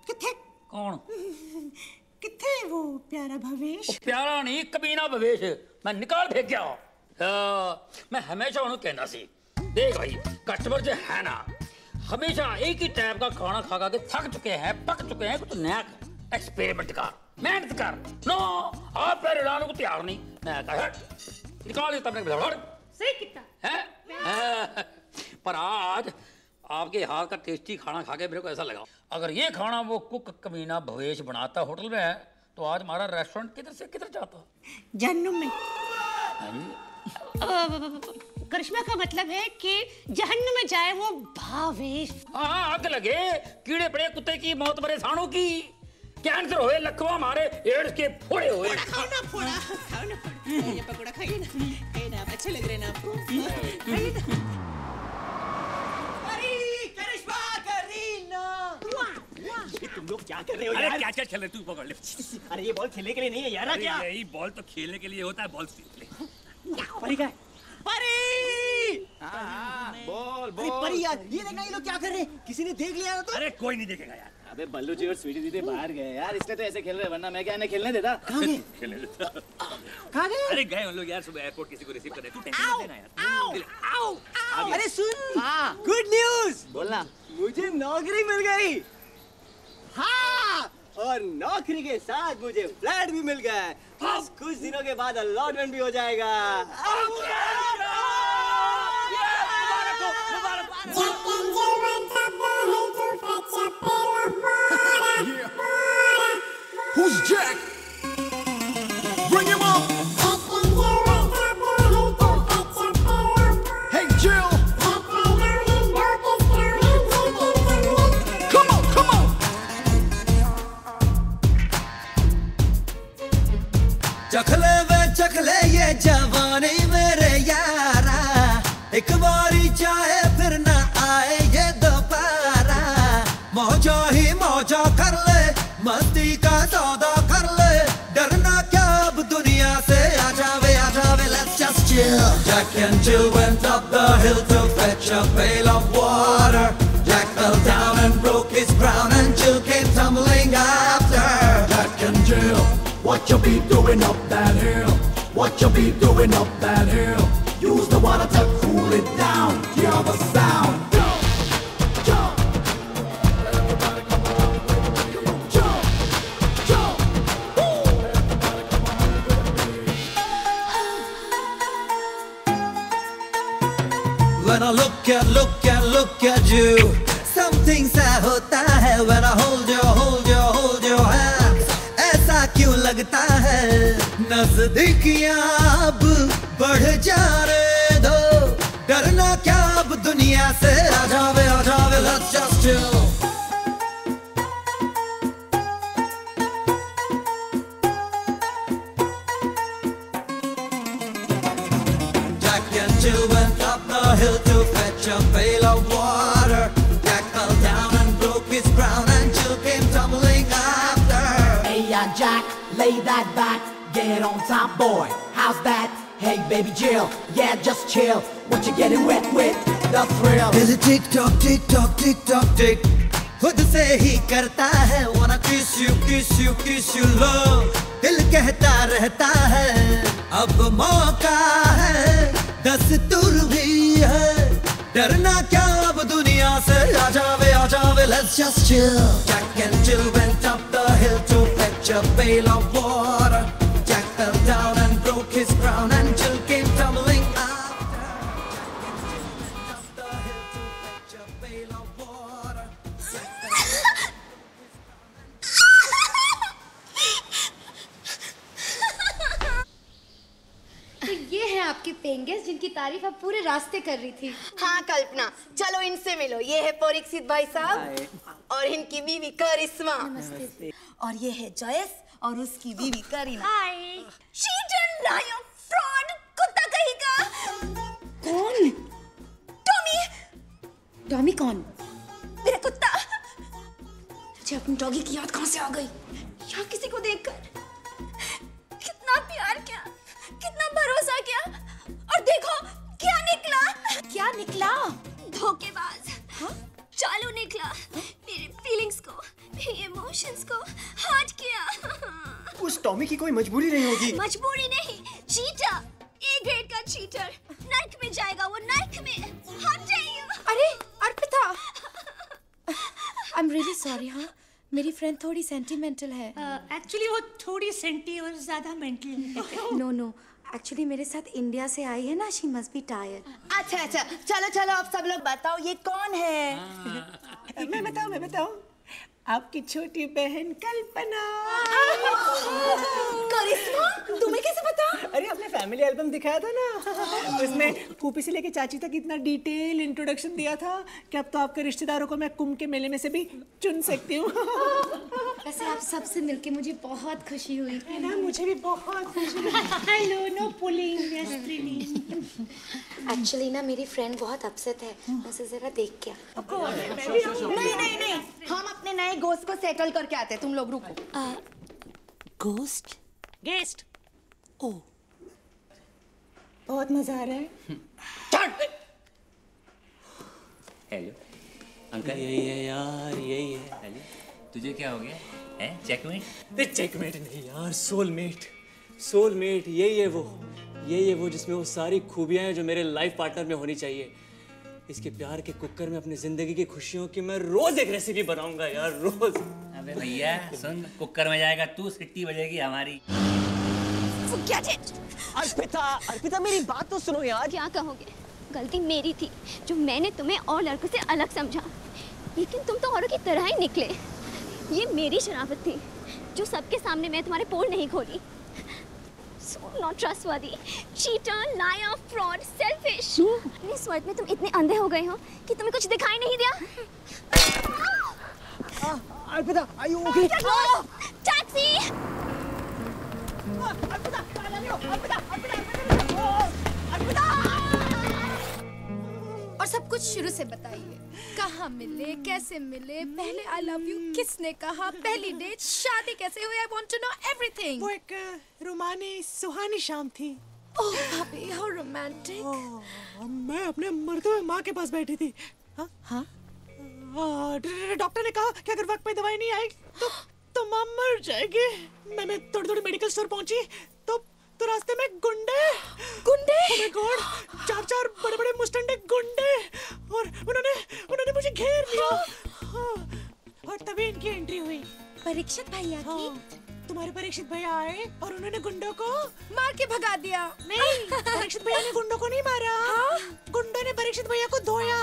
किथे? कौन किथे? वो प्यारा भवेश। प्यारा नहीं, कमीना भवेश मैं निकाल फेंक गया। मैं हमेशा उन्हें कहना सी देख भाई कस्टमर जो है ना हमेशा एक ही टाइप का खाना खा खा के थक चुके हैं, पक चुके हैं, कुछ नया एक्सपेरिमेंट कर, मेहनत कर। नो आप पैर उड़ाने को तैयार नहीं। मैं कहा निकाल देता अपने भड़बड़ सही कितना है पर आज आपके हाथ का टेस्टी खाना खा के मेरे को ऐसा लगा अगर ये खाना वो कुक कमीना भवेश बनाता होटल में है तो आज हमारा रेस्टोरेंट किधर से किधर जाता। जहन्नुम में। करिश्मा का मतलब है कि जहन्नुम में जाए वो भावेश। हाँ आग लगे कीड़े पड़े कुत्ते की मौत मरे साणों की कैंसर होए लकवा मारे एड्स के फोड़े हुए। खाओ ना फोड़ा खाओ ना फोड़ा ये पकौड़ा खाइए ना खाइए ना अच्छे लग रहे ना आपको। ये तुम लोग क्या कर रहे हो यार? क्या क्या खेल रहे तू पकड़ ले। अरे ये बॉल खेलने के लिए नहीं है यार। क्या यही बॉल तो खेलने के लिए होता है। बॉल सीख ले। परी का परी बॉल बॉल परी यार ये देखना ये लोग क्या कर रहे हैं। किसी ने देख लिया तो अरे कोई नहीं देखेगा यार। अबे बल्लू जी और स्वीटी दीदी बाहर गए यार इसलिए तो ऐसे खेल रहे वरना मैं क्या इन्हें खेलने देता। खेलने देता कहाँ गए? अरे गए उन लोग यार सुबह एयरपोर्ट किसी को रिसीव करने। तू टेंशन मत लेना यार। अरे सुन गुड न्यूज बोलना मुझे नौकरी मिल गई। हाँ और नौकरी के साथ मुझे फ्लैट भी मिल गया है। बस कुछ दिनों के बाद अलॉटमेंट भी हो जाएगा। चखले वे चखले ये जवानी मेरे यारा एक बारी चाहे फिर ना आए ये दोबारा। मौजा ही मौजा कर ले मस्ती का सौदा कर ले डरना क्या अब दुनिया से। आ जावे आ जावे let's just chill. Jack and Jill went up the hill to fetch a pail of water. Jack fell down and broke his crown and Jill came tumbling after. Jack and Jill what you be doing up that hill? What you be doing up that hill? Use the water to cool it down. Hear the sound. Jump, jump, everybody come on, come on, jump, jump, woo, everybody come on with me. When I look at, look at, look at you, something sa hota hai when I hold you, hold you, hold you hand. क्यों लगता है नजदीकियां अब बढ़ जा रहे दो डरना क्या अब दुनिया से। आ जावे आ जावे let's just chill. Jack and Jill went up the hill to fetch a pail of water. Jack fell down and broke his crown and Jill came tumbling up. Jack, lay that back, get on top, boy. How's that? Hey, baby Jill, yeah, just chill. What you getting wet with? The thrill. Is it tick tock, tick tock, tick tock, tick? खुद से ही करता है wanna kiss you, kiss you, kiss you, love. दिल कहता रहता है अब मौका है दस्तूर भी है डरना क्या अब दुनिया से। आ जावे आ जावे let's just chill. Jack and Jill went up the hill to a pail of water. Jack fell down and broke his crown and Jill came tumbling after. Jack and Jill went up the hill to fetch a pail of water. Jack fell down and broke his crown. तो ये हैं आपके पेंगेस जिनकी तारीफ आप पूरे रास्ते कर रही थी। हाँ कल्पना चलो इनसे मिलो। ये है परीक्षित भाई साहब और इनकी बीवी करिश्मा। नमस्ते। और ये है जयेश और उसकी बीवी करीना। हाय। She didn't lie, you fraud, कुत्ता कहीं का। कौन? टॉमी। टॉमी कौन? मेरा कुत्ता। मुझे अपनी डॉगी की याद कहाँ से आ गई? यहाँ किसी को देखकर कितना प्यार किया, कितना भरोसा किया, और देखो क्या निकला? क्या निकला? धोखेबाज। हाँ? चालू निकला। मेरे फीलिंग्स को, मेरे इमोशंस को हर्ट किया। उस टॉमी की कोई मजबूरी नहीं होगी। मजबूरी नहीं, चीटा, ए ग्रेड का चीटर, नर्क में जाएगा वो, नर्क में। How dare you? अरे अर्पिता, I'm really sorry हाँ, मेरी फ्रेंड थोड़ी sentimental है। Actually वो थोड़ी senti और ज़्यादा mental है। No no, actually मेरे साथ इंडिया से आई है ना, she must be tired। अच्छा अच्छा, चलो चलो आप सब लोग बताओ ये कौन है? मैं बताऊँ मैं बताऊँ। आपकी छोटी बहन कल्पना। करिश्मा, तुम्हें कैसे पता? अरे आपने फैमिली एल्बम दिखाया था ना, उसमें फूफी से लेके चाची तक इतना डिटेल इंट्रोडक्शन दिया था कि अब तो आपके रिश्तेदारों को मैं कुंभ के मेले में से भी चुन सकती हूँ। वैसे आप सबसे मिलके मुझे बहुत खुशी हुई है ना, मुझे भी बहुत खुशी हुई। Hello, no pulling, yes please. Actually ना मेरी फ्रेंड बहुत अपसेट है, उसे जरा देख के। नहीं नहीं नहीं, हम अपने नए गोस्ट को सेटल करके आते हैं, तुम लोग रुको। गोस्ट? गेस्ट। ओ बहुत मजा आ रहा है। हेलो अंकल, यही है यार, यही है। हेलो, तुझे क्या हो गया है? चेकमेट? चेकमेट नहीं यार, सोलमेट। सोलमेट यही है वो, यही है वो जिसमें वो सारी खूबियां हैं जो मेरे लाइफ पार्टनर में होनी चाहिए। इसके प्यार के कुकर में अपनी जिंदगी की खुशियों की मैं रोज एक रेसिपी बनाऊंगा यार, रोज। अबे भैया सुन, कुकर में जाएगा तू, सिट्टी बजेगी हमारी। अर्पिता, अर्पिता मेरी बात तो सुनो यार। क्या कहोगे, गलती मेरी थी जो मैंने तुम्हें और लड़कों से अलग समझा, लेकिन तुम तो औरों की तरह ही निकले। ये मेरी शराफत थी जो सबके सामने मैं तुम्हारे पोल नहीं खोली। So not trustworthy, cheater, liar, fraud, selfish. अपनी स्वार्थ में तुम इतने अंधे हो गए हो कि तुम्हें कुछ दिखाई नहीं दिया। Arpita, are you okay? Taxi! Arpita, Arpita, Arpita, Arpita! और सब कुछ शुरू से बताइए, कहाँ मिले, कैसे मिले, पहले आई लव यू किसने कहा, पहली डेट, शादी कैसे हुई, I want to know everything. वो एक रोमानी सुहानी शाम थी। ओह भाभी, हाउ रोमांटिक। मैं अपने मर्दों में माँ के पास बैठी थी। हाँ हाँ, डॉक्टर ने कहा कि अगर वक्त पे दवाई नहीं आई तो तो माँ मर जाएगी। मैं मैं थोड़ी थोड़ी मेडिकल स्टोर पहुँची तो तो रास्ते में गुंडे गुंडे ओह गॉड, चार चार बड़े बड़े मुस्टंडे गुंडे, और उन्होंने उन्होंने मुझे घेर लिया। हाँ, और तभी इनकी एंट्री हुई, परीक्षित भैया की। हाँ, तुम्हारे परीक्षित भैया आए और उन्होंने गुंडों को मार के भगा दिया। नहीं, परीक्षित भैया ने गुंडों को नहीं मारा। हाँ, गुंडों ने परीक्षित भैया को धोया,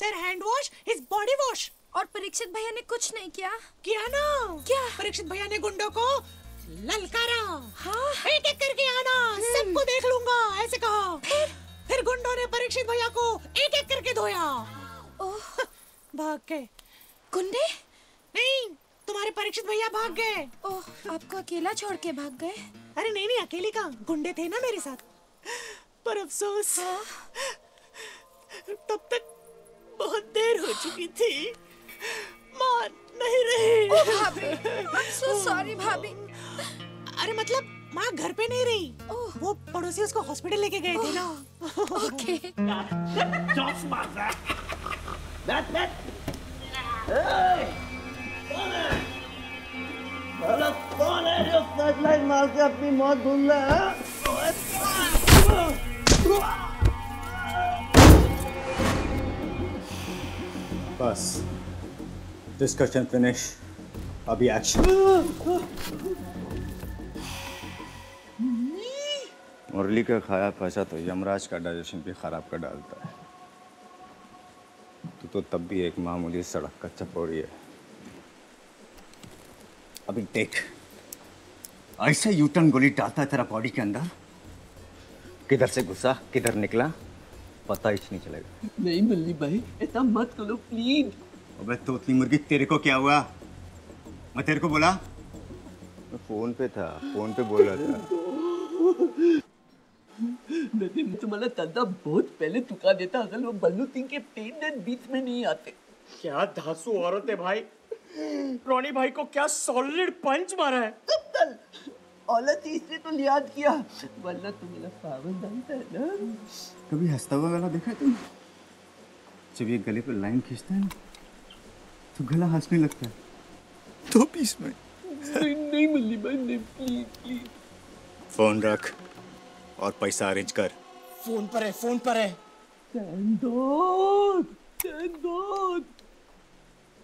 their hand wash is body wash. और परीक्षित भैया ने कुछ नहीं किया। किया ना, क्या? परीक्षित भैया ने गुंडों को ललकारा। हाँ, एक एक करके आना, सबको देख लूंगा ऐसे कहा। फिर फिर गुंडों ने परीक्षित भैया को एक एक करके धोया। ओह भाग गए गुंडे? नहीं, तुम्हारे परीक्षित भैया भाग गए। ओह, आपको अकेला छोड़ के भाग गए? अरे नहीं नहीं, अकेले कहाँ, गुंडे थे ना मेरे साथ। पर अफसोस हाँ? तब तक बहुत देर हो चुकी थी, माँ नहीं रही। ओह भाभी, I'm so sorry भाभी। अरे मतलब माँ घर पे नहीं रही, वो पड़ोसी उसको हॉस्पिटल लेके गए थे ना। ओके। जॉब्स मारा। बैठ बैठ। भला कौन है जो फ्लैशलाइट मार के अपनी मौत ढूंढ रहा है? बस, डिस्कशन फिनिश, अभी एक्शन। मुरली का खाया पैसा तो यमराज का डाइजेशन भी ख़राब कर डालता है। तू तो तब भी एक मामूली सड़क का चपोरी है। अभी देख, ऐसे यूटर्न गोली डालता है तेरा बॉडी के अंदर, किधर से घुसा किधर निकला पता ही नहीं चलेगा। नहीं मुरली भाई, ऐसा मत करो प्लीज। अबे तोतली मुर्गी, तेरे को क्या हुआ? मैं तेरे को बोला? मैं फोन पे था, फोन पे बोल रहा था। नदीम, तुम्हारा दादा बहुत पहले तुका देता अगर वो बल्लू सिंह के पेन बीच में नहीं आते। क्या धांसू औरत है भाई, रोनी भाई को क्या सॉलिड पंच मारा है। कप्तान, औलत इसने तो याद किया, वरना तुम्हारा पावन जानता है ना। कभी हंसता हुआ गला देखा तुम? जब ये गले पर लाइन खींचता है तो गला हंसने लगता है। दो पीस में नहीं नहीं मल्ली भाई, प्लीज प्लीज फोन रख और पैसा अरेंज कर। फोन पर है, फोन पर है।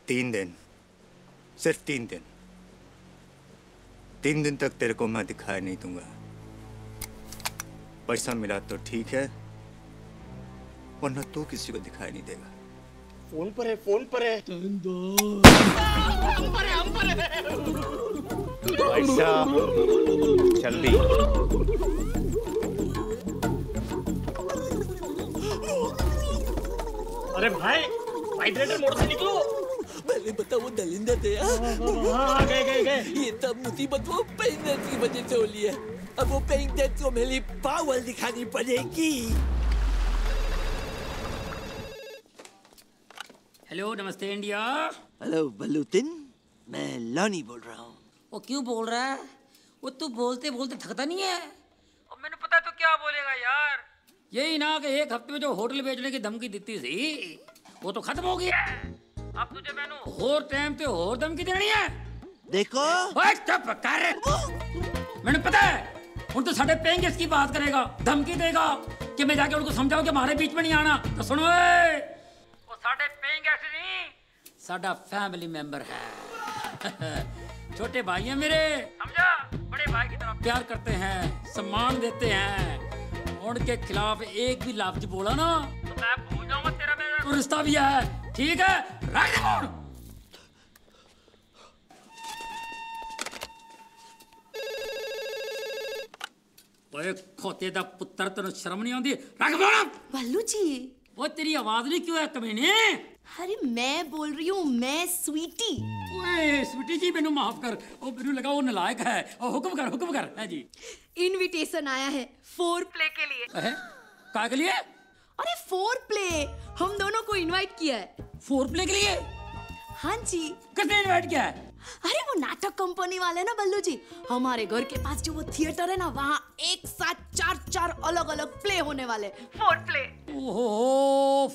तीन दिन, सिर्फ तीन दिन। तीन दिन तक तेरे को मैं दिखाई नहीं दूंगा। पैसा मिला तो ठीक है, वरना तू तो किसी को दिखाई नहीं देगा। फोन पर है, फोन पर है। पैसा जल्दी। अरे भाई, वाइब्रेटर मोड से निकलो। अरे बता वो दलिंदा थे यार। हाँ गए गए गए। ये तब मुसीबत वो पेंटर की वजह से हो लिया। अब वो पेंटर को मेरी पावर दिखानी पड़ेगी। हेलो नमस्ते इंडिया। हेलो बलूतिन, मैं लॉनी बोल रहा हूँ। वो क्यों बोल रहा है? वो तू बोलते बोलते थकता नहीं है? अब मैंने पता तो क्या बोलेगा यार। यही ना कि एक हफ्ते में जो होटल बेचने की धमकी देती थी वो तो खत्म हो गई है। अब तुझे मैंने होर टाइम पे होर धमकी देनी है। देखो चुप कर, मैंने पता है उन तो साढ़े पेंगेस की बात करेगा, धमकी देगा कि मैं जाके उनको समझाऊं कि हमारे बीच में नहीं आना। तो सुनो वो साढ़े पेंगेस नहीं, साढ़ा फैमिली मेंबर है। छोटे भाई है मेरे, समझा? बड़े भाई की तरह प्यार करते हैं, सम्मान देते हैं। उनके खिलाफ एक भी लफ्ज बोला ना तो मैं भूल जाऊंगा तेरा मेरा रिश्ता भी है। ठीक है, रख दे फोन। ओए खोते दा पुत्र, तेनू शर्म नहीं आती? रख फोन। बल्लू जी वो तेरी आवाज नहीं क्यों है कमीने? अरे मैं बोल रही हूँ, मैं स्वीटी। ओए स्वीटी जी मेनू माफ कर, ओ मेनू लगा वो नालायक है। ओ हुक्म कर, हुक्म कर। है जी, इनविटेशन आया है फोर प्ले के लिए। क्या के लिए? अरे फोर प्ले, हम दोनों को इनवाइट किया है। फोर प्ले के लिए? हाँ जी। किसने इनवाइट किया है? अरे वो नाटक कंपनी वाले ना बल्लू जी, हमारे घर के पास जो वो थिएटर है ना, वहाँ एक साथ चार चार अलग अलग प्ले होने वाले। Four play. ओहो,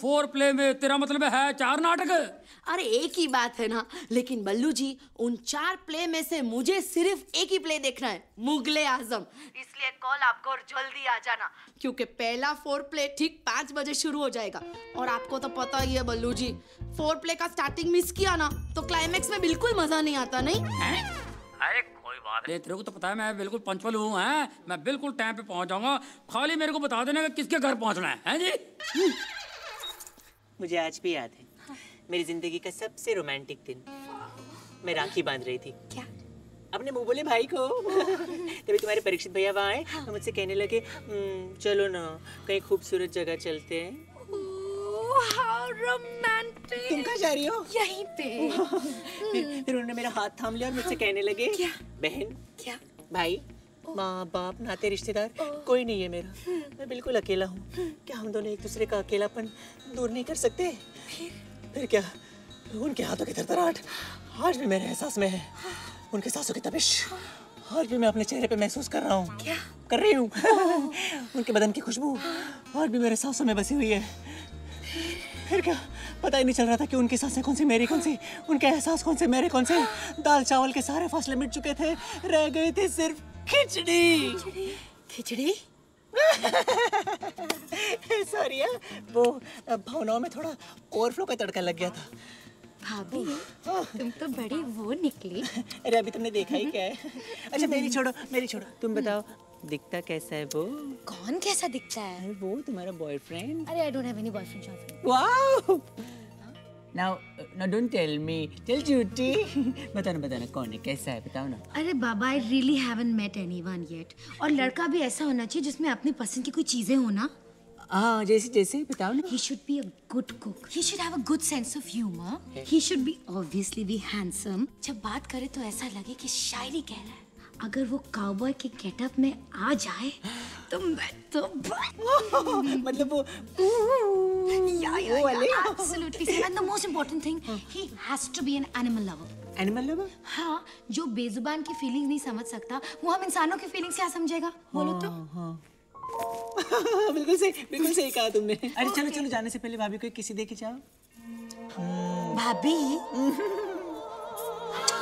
फोर प्ले में तेरा मतलब है चार नाटक? अरे एक ही बात है ना, लेकिन बल्लू जी उन चार प्ले में से मुझे सिर्फ एक ही प्ले देखना है, मुगले आजम। इसलिए कल आपको जल्दी आ जाना, क्योंकि पहला फोर प्ले ठीक पाँच बजे शुरू हो जाएगा। और आपको तो पता ही है बल्लू जी, फोर प्ले का स्टार्टिंग मिस किया ना तो क्लाइमेक्स में बिल्कुल मजा नहीं आता। नहीं है? अरे कोई बात नहीं, तेरे को तो पता है मैं बिल्कुल पंचुअल हूँ, मैं बिल्कुल टाइम पे पहुँच जाऊंगा। खाली मेरे को बता देना कि किसके घर पहुँचना है, हैं जी? मुझे आज भी याद है मेरी जिंदगी का सबसे रोमांटिक दिन। मैं राखी बांध रही थी, क्या अपने मुँह बोले भाई को, तभी तुम्हारे परीक्षित भैया वहाँ आए। तो मुझसे कहने लगे चलो ना कहीं खूबसूरत जगह चलते हैं। How romantic! तुम कहाँ जा रही हो? यहीं पे। फिर उन्होंने मेरा हाथ थाम लिया और मुझसे कहने लगे क्या? बहन क्या? भाई माँ बाप नाते रिश्तेदार कोई नहीं है मेरा, मैं बिल्कुल अकेला हूँ। क्या हम दोनों एक दूसरे का अकेलापन दूर नहीं कर सकते? फिर क्या? उनके हाथों की थरथराहट आज भी मेरे एहसास में है, उनके सांसों की तपिश आज भी मैं अपने चेहरे पे महसूस कर रहा हूँ। क्या कर रही हूँ? उनके बदन की खुशबू आज भी मेरे सांसों में बसी हुई है। फिर क्या? पता ही नहीं चल रहा था कि उनकी सांसें कौन सी मेरी, कौन सी उनके एहसास, कौन से मेरे, कौन से। दाल चावल के सारे फासले मिट चुके थे, रह गई थी सिर्फ खिचड़ी। खिचड़ी? सॉरी यार, वो भावनाओं में थोड़ा ओवरफ्लो का तड़का लग गया था। भाभी तुम तो बड़ी वो निकली। अरे अभी तुमने देखा ही क्या है। अच्छा मेरी छोड़ो, मेरी छोड़ो, तुम बताओ दिखता कैसा है वो? कौन कैसा दिखता है? अरे वो तुम्हारा बॉयफ्रेंड। अरे I don't have any boyfriend शॉर्टफ्रेंड। Wow! Now now don't tell me, tell झूठी। बताओ ना, बताओ ना कौन है, कैसा है, बताओ ना। अरे बाबा I really haven't met anyone yet. और लड़का भी ऐसा होना चाहिए जिसमें अपनी पसंद की कोई चीजें हो ना। हाँ जैसे जैसे बताओ ना। He should be a good cook. He should have a good sense of humor. He should be obviously be handsome. जब बात करे तो ऐसा लगे कि शायरी कह रहा है। अगर वो काउबॉय के गेटअप में आ जाए तो मैं तो मतलब वो या या या absolutely. And the most important thing, he has to be an animal lover. Animal lover? हाँ, जो बेजुबान की फीलिंग्स नहीं समझ सकता वो हम इंसानों की फीलिंग्स क्या समझेगा बोलो तो? हाँ बिल्कुल सही, बिल्कुल सही कहा तुमने। अरे चलो चलो, जाने से पहले भाभी को किसी दे के जाओ। भाभी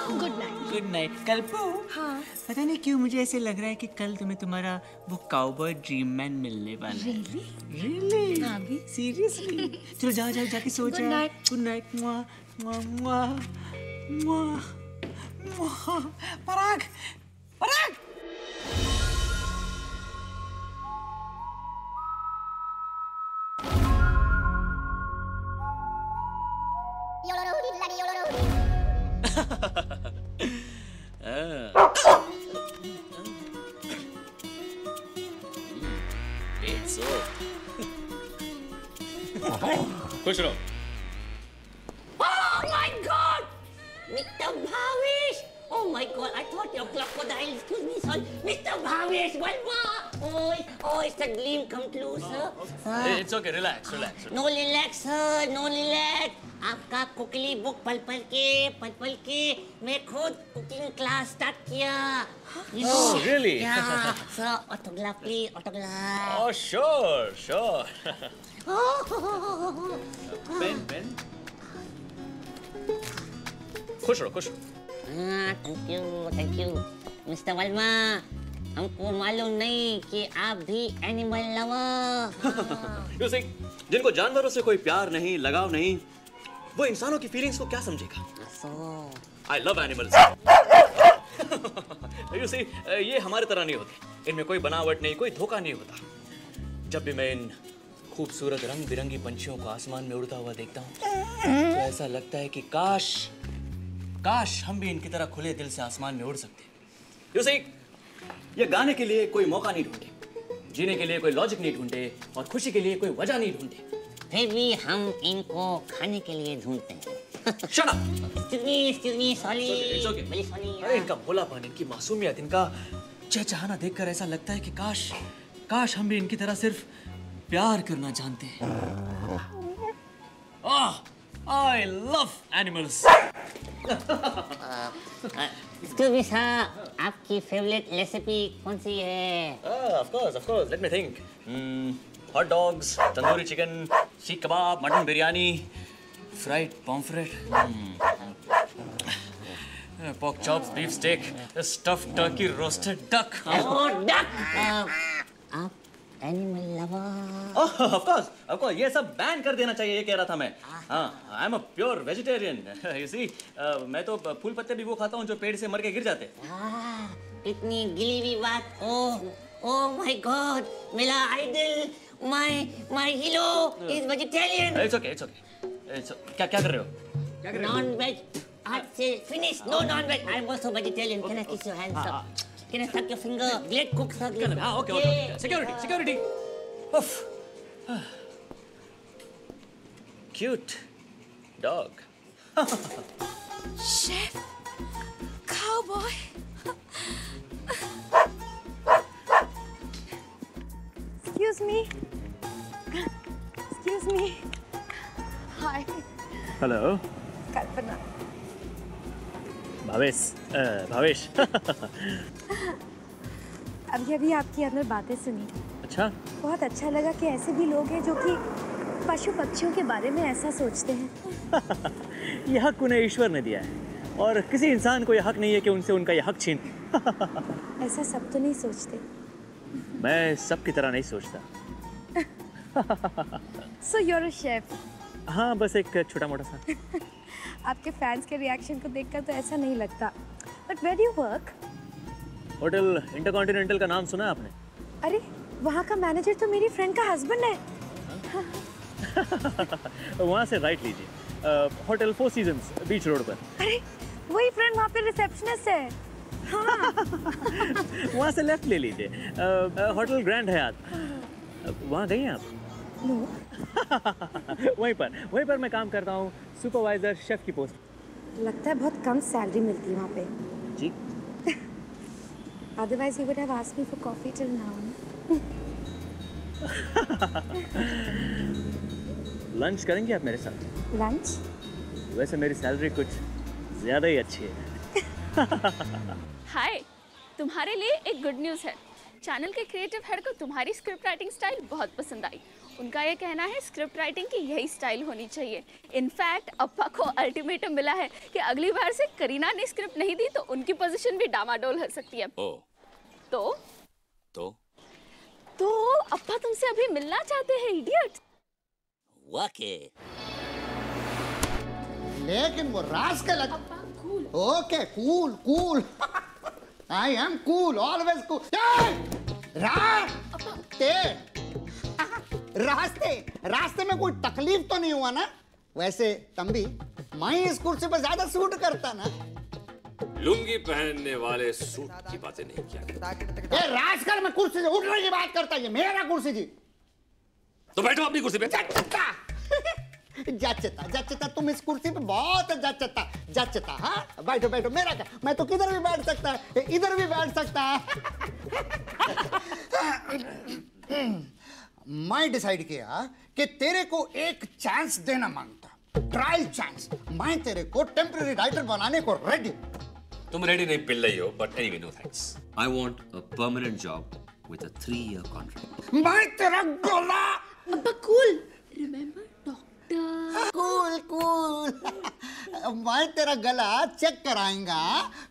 good night. Good night. Kalpo, हाँ? पता नहीं क्यों मुझे ऐसे लग रहा है कि कल तुम्हें तुम्हारा वो काउबॉय ड्रीम मैन मिलने वाला है। रियली? रियली? हाँ भी। सीरियसली? चलो जाओ जाओ जाके सो जाओ। Good night. Good night. मुआ मुआ मुआ मुआ मुआ। पराग, पराग। खुश रहो। Oh my God, Mister Bhavesh! Oh my God, I thought your crocodile. Excuse me, sorry, Mister Bhavesh Varma. Oh, oh, it's a gleam come true, sir. Hey, it's okay, relax, relax. No relax, sir, no relax. आपका कुकली book पल पल के पल पल के मैं खुद cooking class start किया। Oh really? Yeah, sir, autograph please, autograph. Oh sure, sure. Ben, Ben. खुश रहो, खुश रहो। Thank you, thank you, mister Verma. हमको मालूम नहीं कि आप भी एनिमल लवर। You see, जिनको जानवरों से कोई प्यार नहीं, लगाव नहीं, वो इंसानों की फीलिंग्स को क्या समझेगा? So, I love animals. You see, ये हमारे तरह नहीं होते। इनमें कोई बनावट नहीं, कोई धोखा नहीं होता। जब भी मैं इन खूबसूरत रंग बिरंगी पंछियों को आसमान में उड़ता हुआ देखता हूँ, तो ऐसा लगता है कि काश, काश हम भी इनकी तरह खुले दिल से आसमान में उड़ सकते। You see, ये गाने के लिए कोई मौका नहीं ढूंढे, जीने के लिए कोई लॉजिक नहीं ढूंढे, और खुशी के लिए कोई वजह नहीं ढूंढे। फिर भी हम इनको खाने के लिए ढूंढते हैं। Shut up! Excuse me, excuse me, sorry. It's okay. Very sorry. अरे इनका भोलापन, इनकी मासूमियत, इनका चहचहाना देखकर ऐसा लगता है कि काश, काश हम भी इनकी तरह सिर्फ प्यार करना जानते हैं। Oh, I love animals. Excuse me, sir. आपकी favorite recipe कौन सी है? Ah, of course, of course. Let me think. Hot dogs, tandoori chicken, seekh kebab, mutton biryani, fried pomfret, pork chops, beef steak, stuffed turkey, roasted duck. Oh duck! आप animal lover. Oh of course, of course, ये सब ban कर देना चाहिए, ये कह रहा था मैं। हाँ, I am a pure vegetarian. You see, मैं तो फूल पत्ते भी वो खाता हूँ जो पेड़ से मर के गिर जाते। हाँ, इतनी गिली भी बात। ओह, ओह माय गॉड, मेरा idol. My my hero is vegetarian. It's okay, it's okay. It's क्या क्या कर रहे हो? क्या कर रहे हो? Non-veg. आज से finish. No non-veg. I'm also vegetarian. Can I kiss your hands up? Can I suck your finger? Great cook, sir. हाँ okay okay. Security, security. Oof. Cute dog. Chef, cowboy. Excuse me. Excuse me. Hi. Hello. Kalpana. Bhavesh, Bhavesh. अभी अभी आपकी अंदर बातें सुनी। अच्छा? बहुत अच्छा लगा कि ऐसे भी लोग हैं जो कि पशु पक्षियों के बारे में ऐसा सोचते हैं। यह हक उन्हें ईश्वर ने दिया है, और किसी इंसान को यह हक नहीं है कि उनसे उनका यह हक छीन। ऐसा सब तो नहीं सोचते। मैं सब की तरह नहीं सोचता। So you're a chef? हाँ, बस एक छोटा मोटा सा। आपके फैंस के रिएक्शन को देखकर तो ऐसा नहीं लगता। But where do you work? Hotel intercontinental का नाम सुना है आपने? अरे वहाँ का मैनेजर तो मेरी फ्रेंड का हस्बैंड है। वहाँ से राइट लीजिए। Hotel four seasons beach road पर। अरे वही फ्रेंड वहाँ पे रिसेप्शनिस्ट है। हाँ। वहाँ से लेफ्ट ले लीजिए, होटल ग्रैंड हयात। वहाँ गई हैं आप? नो। वहीं पर वहीं पर मैं काम करता हूँ, सुपरवाइजर शेफ की पोस्ट। लगता है बहुत कम सैलरी मिलती है वहाँ पे। जी। Otherwise he would have asked me for coffee till now. Lunch करेंगे आप मेरे साथ? लंच? वैसे मेरी सैलरी कुछ ज़्यादा ही अच्छी है। हाय, तुम्हारे लिए एक गुड न्यूज़ है। चैनल के क्रिएटिव हेड को तुम्हारी स्क्रिप्ट राइटिंग स्टाइल बहुत पसंद आई। उनका यह कहना है स्क्रिप्ट राइटिंग की यही स्टाइल होनी चाहिए। इनफैक्ट अप्पा को अल्टीमेटम मिला है कि अगली बार से करीना ने स्क्रिप्ट नहीं दी तो उनकी पोजीशन भी डामाडोल हो सकती है। ओ। तो तो तो अप्पा तुमसे अभी मिलना चाहते हैं इडियट। वाके। लेकिन वो रास्कल अप्पा cool. Okay cool cool. I am cool, always cool. रा, ते, रास्ते रास्ते में कोई तकलीफ तो नहीं हुआ ना? वैसे तंबी मैं इस कुर्सी पर ज्यादा सूट करता ना। लुंगी पहनने वाले सूट की बातें नहीं किया। ए राजकर मैं कुर्सी से उठने की बात करता, ये मेरा कुर्सी जी। तो बैठो अपनी कुर्सी पे। जाचता जाचता तुम इस कुर्सी पे बहुत जाचता जाचता। हाँ बैठो बैठो, मेरा क्या, मैं तो किधर भी बैठ सकता है, इधर भी बैठ सकता है। मैं डिसाइड किया कि तेरे को एक चांस देना मांगता, ट्रायल चांस। मैं तेरे को टेम्पररी राइटर बनाने को रेडी। तुम रेडी नहीं पिल्लई हो, but anyway no thanks. I want a permanent job with a three year contract. मैं तेरा गोला। अब कूल रिमेंबर कूल कूल। मैं तेरा गला चेक कराएंगा,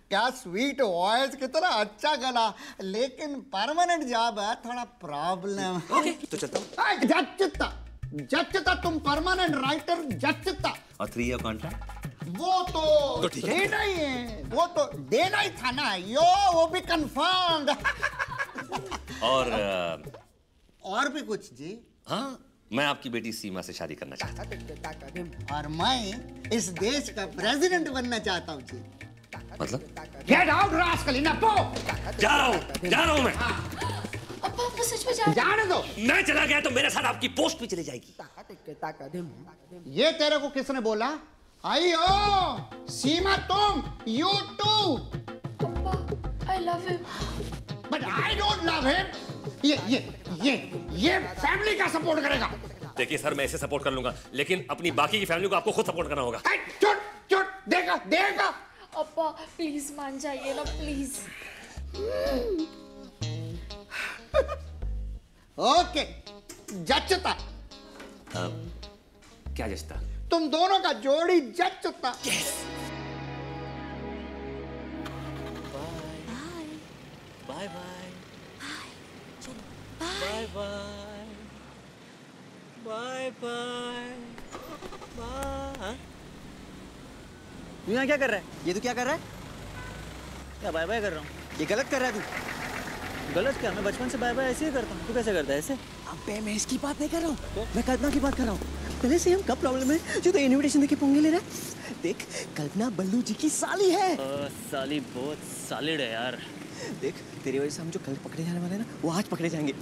क्या स्वीट वॉइस, कितना अच्छा गला। लेकिन परमानेंट जॉब है, थोड़ा प्रॉब्लम है। तो चलता जचता जचता तुम परमानेंट राइटर जचता। और थ्री ईयर कॉन्ट्रैक्ट वो तो, तो ठीक है देना ही है, वो तो देना ही था ना यो, वो भी कंफर्म। और और भी कुछ जी? हाँ, मैं आपकी बेटी सीमा से शादी करना चाहता हूँ और मैं इस देश का प्रेसिडेंट बनना चाहता हूँ जी। मतलब? Get out, rascal! जा रहा हूँ, जा रहा हूँ मैं। अब आप सच में जा जाने दो। मैं चला गया तो मेरे साथ आपकी पोस्ट भी चली जाएगी। ये तेरे को किसने बोला? आई ओ सीमा तुम, you too. पापा, I love him. But I don't love him. ये ये ये ये फैमिली का सपोर्ट करेगा। देखिए सर मैं इसे सपोर्ट कर लूंगा, लेकिन अपनी बाकी की फैमिली को आपको खुद सपोर्ट करना होगा। चुट चुट देगा देगा। अप्पा प्लीज मान जाइए ना प्लीज। ओके जचता। क्या जचता? तुम दोनों का जोड़ी जचता। Yes. Bye bye bye. Bye bye, bye bye, bye. तू यहाँ क्या कर रहा है? ये तू क्या कर रहा है? क्या बाय बाय कर रहा हूँ? ये गलत कर रहा है तू। गलत क्या? मैं बचपन से बाय बाय ऐसे ही करता हूँ। तू कैसे करता है ऐसे? अबे मैं इसकी बात नहीं कर रहा हूँ, मैं कल्पना की बात कर रहा हूँ। पहले से हम कब प्रॉब्लम है जो तो इन्विटेशन देके पंगे ले रहा है। देख कल्पना बल्लू जी की साली है। साली बहुत सॉलिड है यार। देख तेरी वजह से हम जो कल पकड़े जाने वाले हैं ना, वो आज पकड़े जाएंगे।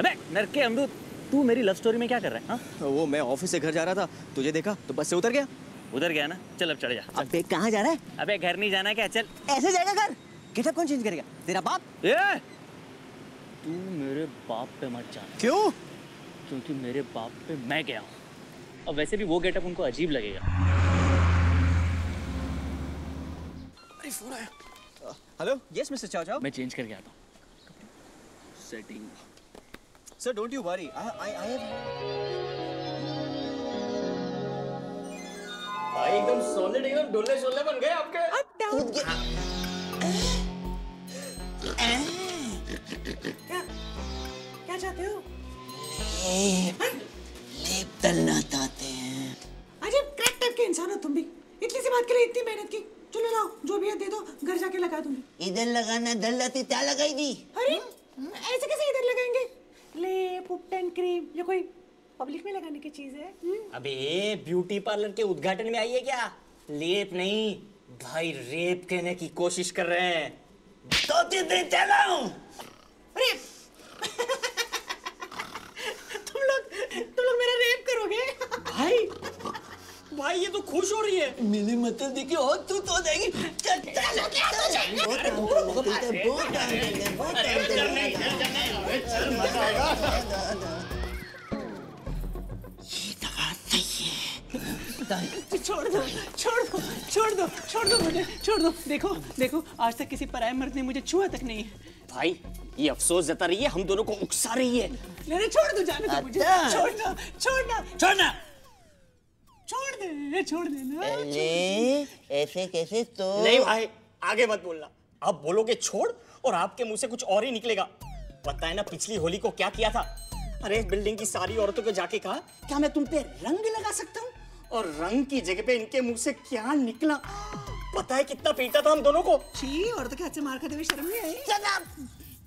अबे नरके अमरूद, तू मेरी लव स्टोरी में क्या कर रहा है? हाँ वो मैं ऑफिस से घर जा रहा था, तुझे देखा तो बस से उतर गया। उतर गया ना, चल अब चढ़ जा। अबे कहाँ जा रहा है? अबे घर नहीं जाना क्या, चल। ऐसे जाएगा घर? गेटअप कौन चेंज करेगा, तेरा बाप? ए तू मेरे बाप पे मत जा। क्यों? क्योंकि मेरे बाप पे मैं गया हूँ। और वैसे भी वो गेटअप उनको अजीब लगेगा। Hello yes mister Chao Chao, मैं चेंज करके आता हूँ। Setting sir don't you worry, I I I एकदम सॉलिड, एकदम डोले शोले बन गए आपके। अब डाउन क्या क्या चाहते हो? लेप तलना चाहते हैं। अजीब क्रैक टाइप के इंसान हो तुम भी, इतनी सी बात के लिए इतनी मेहनत की। चलो लाओ जो भी है दे दो, घर जाके लगा दूंगी। इधर लगाना दल्लती क्या लगाई दी? अरे ऐसे कैसे इधर लगाएंगे? लेप उपटन क्रीम ये कोई पब्लिक में लगाने की चीज है? अबे ब्यूटी पार्लर के उद्घाटन में आई है क्या? लेप नहीं भाई, रेप कहने की कोशिश कर रहे हैं। दो तीन दिन चलाऊं। अरे तुम लोग तुम लोग मेरा रेप करोगे भाई? भाई ये तो खुश हो रही है। मेरे मतलब देखिए और तू तो जाएगी। चल चलो क्या तुझे? बहुत बहुत बहुत ये दवा सही है। छोड़ दो छोड़ दो छोड़ दो छोड़ दो मुझे, छोड़ दो। देखो देखो आज तक किसी पराये मर्द ने मुझे छुआ तक नहीं। भाई ये अफसोस जता रही है, हम दोनों को उकसा रही है। नहीं छोड़ दो, जाने दो मुझे, छोड़ना छोड़ना छोड़ना छोड़ दे छोड़ दे ना। ऐसे कैसे? तो नहीं भाई आगे मत बोलना, आप बोलोगे छोड़ और आपके मुंह से कुछ और ही निकलेगा। पता है ना पिछली होली को क्या किया था? अरे बिल्डिंग की सारी औरतों को जाके कहा क्या मैं तुम पे रंग लगा सकता हूँ, और रंग की जगह पे इनके मुंह से क्या निकला? पता है कितना पीटा था हम दोनों को? छी, औरतों के हाथ से मार खाते हुए शर्म नहीं आई? चला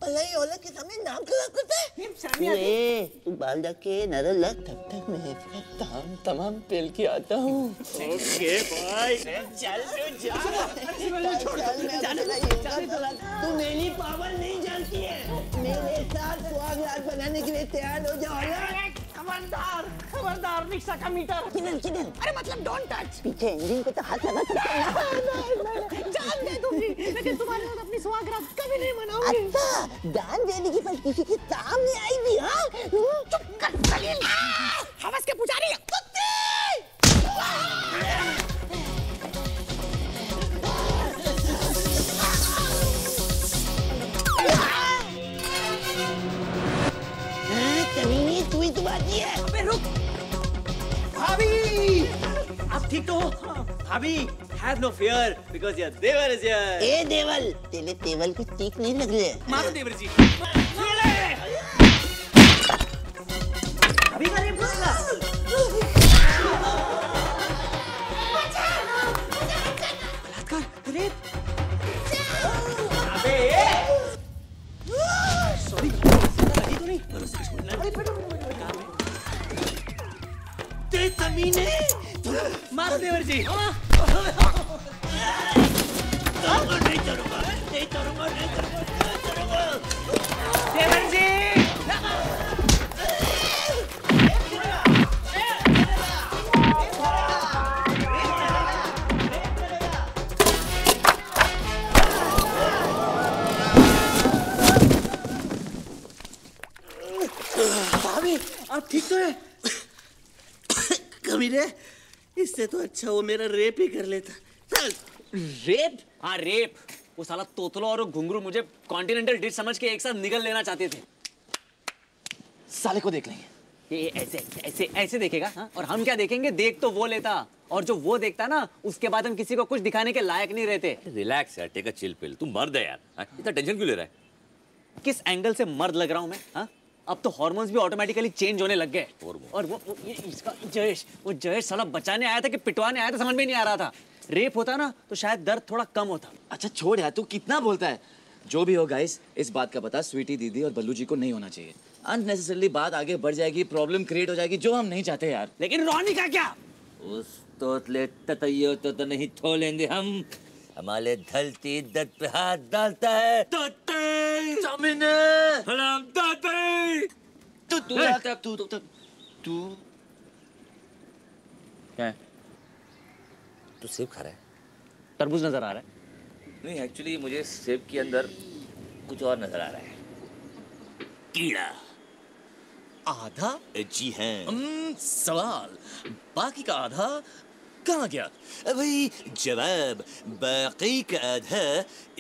पलाई औरत के सामने नाम खड़ा करते। तू बाल जाके नरल लग, तब तक मैं इसका तमाम तमाम पेल के आता हूँ। ओके भाई चल तू मेरी पावर नहीं जानती है, मेरे साथ स्वागत बनाने के लिए तैयार हो जाओ। खबरदार खबरदार रिक्शा का मीटर। अरे मतलब डोंट टच। पीछे इंजन को तो हाथ लगा सकते हैं ना। नहीं नहीं जान दे दूंगी, लेकिन तुम्हारे साथ अपनी सुहागरात कभी नहीं मनाऊंगी। अच्छा दान देने की बात किसी के सामने आई भी? हाँ चुप कर सलील, हवस के पुजारी कुत्ते। तू ही तो बाजी है। अबे रुक भाभी, अब ठीक तो हो भाभी? Have no fear because your देवर इज हियर। ए देवल, तेरे देवल को ठीक नहीं लग रही है। मारो देवर जी। अभी मारे बलात्कार रेप। अबे सॉरी सही तो नहीं। अरे बेटा तमीने मार देवर जी। नहीं चलूंगा नहीं चलूंगा नहीं चलूंगा देवर जी। भाभी आप ठीक तो है? कमीने इससे तो अच्छा वो मेरा रेप ही कर लेता। चल रेप? हाँ रेप। वो साला तोतलो और घुंगरू मुझे कॉन्टिनेंटल डिश समझ के एक साथ निगल लेना चाहते थे। साले को देख लेंगे, ये ऐसे ऐसे ऐसे देखेगा। हाँ और हम क्या देखेंगे? देख तो वो लेता, और जो वो देखता ना उसके बाद हम किसी को कुछ दिखाने के लायक नहीं रहते। रिलैक्स यार, टेक अ चिल पिल। तू मर्द है यार, इतना टेंशन क्यों ले रहा है? किस एंगल से मर्द लग रहा हूँ मैं? हाँ अब तो हॉर्मोन्स भी ऑटोमेटिकली चेंज होने लग गए। और वो, वो ये इसका जयेश, वो जयेश साला बचाने आया था कि पिटवाने आया था समझ में नहीं आ रहा था। रेप होता ना तो शायद दर्द थोड़ा कम होता। अच्छा छोड़ यार, तू कितना बोलता है। जो भी हो गाइस, इस बात का पता स्वीटी दीदी और बल्लू जी को नहीं होना चाहिए। अननेसेसरली बात आगे बढ़ जाएगी, प्रॉब्लम क्रिएट हो जाएगी, जो हम नहीं चाहते यार। लेकिन रोनी का क्या? उस तोतले ततैयो तो, तो नहीं थोलेंगे हम। हमारे धलती दर्द पे हाथ डालता है तू तू तू तू तू क्या? तू सेब खा रहा है? तरबूज नजर आ रहा है। नहीं एक्चुअली मुझे सेब के अंदर कुछ और नजर आ रहा है, कीड़ा आधा। जी है सवाल, बाकी का आधा कहाँ गया? भाई जवाब बाकी का आधा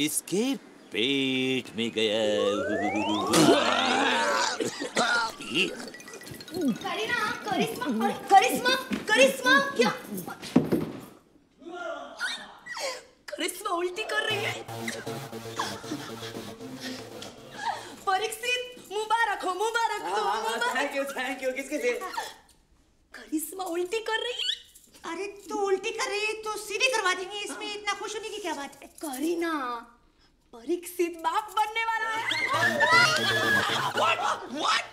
इसके पेट में गया। करीना, करिश्मा, करिश्मा, करिश्मा क्या? करिश्मा उल्टी कर रही है। परीक्षित मुबारक हो, मुबारक हो, मुबारक। Thank you thank you. किसके लिए? करिश्मा उल्टी कर रही है। अरे तो उल्टी कर रही है तो सीधी करवा देंगे, इसमें इतना खुश होने की क्या बात है? करीना परीक्षित बाप बनने वाला है। What? What?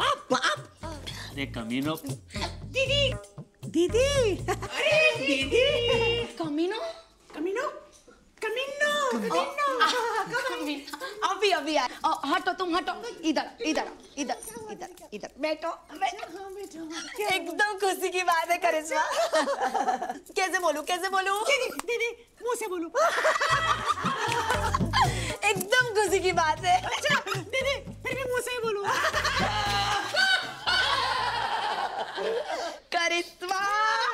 बाप बाप? अरे कमीनो। दीदी दीदी अरे दीदी कमीनो कमीनो कमीनो कमीनो। अभी अभी यार हटो तुम, हटो इधर इधर इधर इधर इधर बैठो बैठो। एकदम खुशी की बात है करिश्मा। कैसे बोलूं कैसे बोलूं? दीदी दीदी मुँह से बोलूं एकदम खुशी की बात है। अच्छा दीदी फिर भी मुझसे ही बोलो। करिश्मा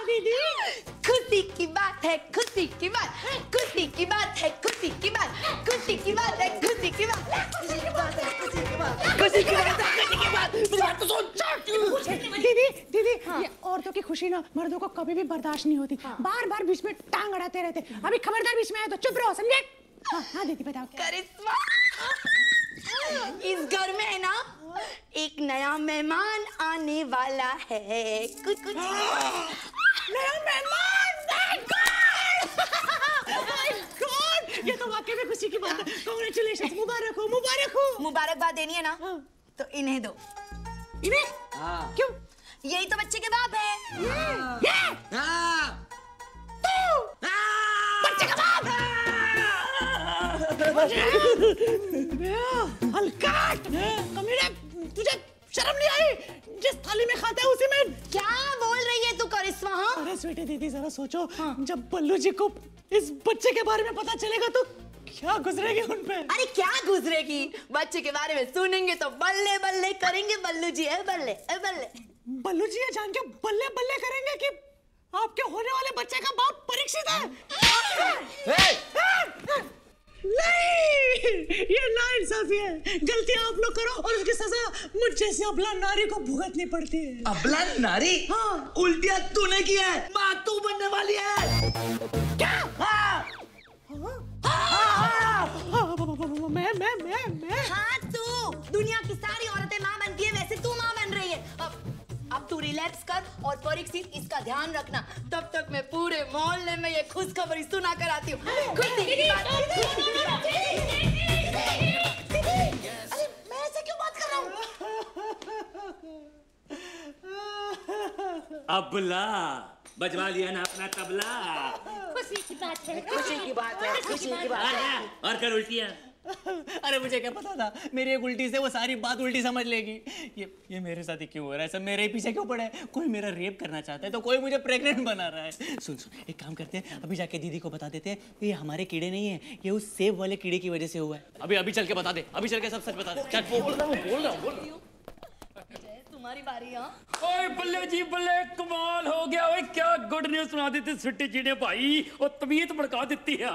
दीदी खुशी की बात है, खुशी की बात, खुशी की बात है, खुशी की बात, खुशी की बात है, खुशी की बात। दीदी दीदी ये औरतों की खुशी ना मर्दों को कभी भी बर्दाश्त नहीं होती, बार बार बीच में टांग अड़ाते रहते। अभी खबरदार बीच में आया तो चुप रहो, समझे? हाँ हाँ दीदी बताओ। करिश्मा, इस घर में है ना एक नया मेहमान आने वाला है। कुछ कुछ नया मेहमान, माय गॉड, माय गॉड, ये तो वाकई में खुशी की बात है। कांग्रेचुलेशंस, मुबारक हो, मुबारक हो। मुबारकबाद देनी है ना तो इन्हें दो। इन्हें? हाँ। क्यों? यही तो बच्चे के बाप है। ये ये तू बच्चे का बाप है। हलकाट, कमीने, तुझे शर्म नहीं आई? जिस थाली में खाता है उसी में क्या बोल रही है तू करिश्मा? हाँ? अरे स्वीटी दीदी जरा सोचो, हाँ। जब बल्लू जी को इस बच्चे के बारे में पता चलेगा तो क्या गुजरेगी उन पे? अरे क्या गुजरेगी, बच्चे के बारे में सुनेंगे तो बल्ले बल्ले करेंगे। बल्लू जी है बल्ले ए बल्ले। बल्लू जी है जान के बल्ले बल्ले करेंगे कि आपके होने वाले बच्चे का बाप परीक्षित है। नहीं, ये नाइंसाफी है। गलती आप लोग करो और उसकी सजा मुझ जैसी अबला नारी को भुगतनी पड़ती है। अबला नारी? हाँ। उल्टियाँ तूने की है, माँ तू बनने वाली है। क्या? हाँ हाँ मैं मैं मैं मैं हाँ तू। दुनिया की सारी औरतें माँ बनती है, वैसे तू माँ बन रही है। अब तू रिलैक्स कर और परीक्षित इसका ध्यान रखना। तब तक मैं पूरे मोहल्ले में ये खुशखबरी सुना कर आती हूँ। अरे मैं ऐसे क्यों बात कर रहा हूँ? अबला बजवा लिया ना अपना तबला। खुशी की बात है, खुशी की बात है, खुशी की बात है। और कर उल्टियाँ। अरे मुझे क्या पता था मेरी एक उल्टी से वो सारी बात उल्टी समझ लेगी। ये ये मेरे साथ ही क्यों हो रहा है? सब मेरे पीछे क्यों पड़े? कोई मेरा रेप करना चाहता है तो कोई मुझे प्रेग्नेंट बना रहा है। सुन सुन एक काम करते हैं, अभी जाके दीदी को बता देते हैं कि ये हमारे कीड़े नहीं है, ये उस सेब वाले कीड़े की वजह से हुआ है। अभी अभी चल के बता दे, अभी चल के सब सच बता दे। बोल रहा हूँ बोल रहा हूँ तुम्हारी बारी। ओए बल्ले जी बल्ले, कमाल हो गया। ओए क्या गुड न्यूज़ सुना देते सिट्टी चीड़े भाई, और तबीयत भड़का देती है।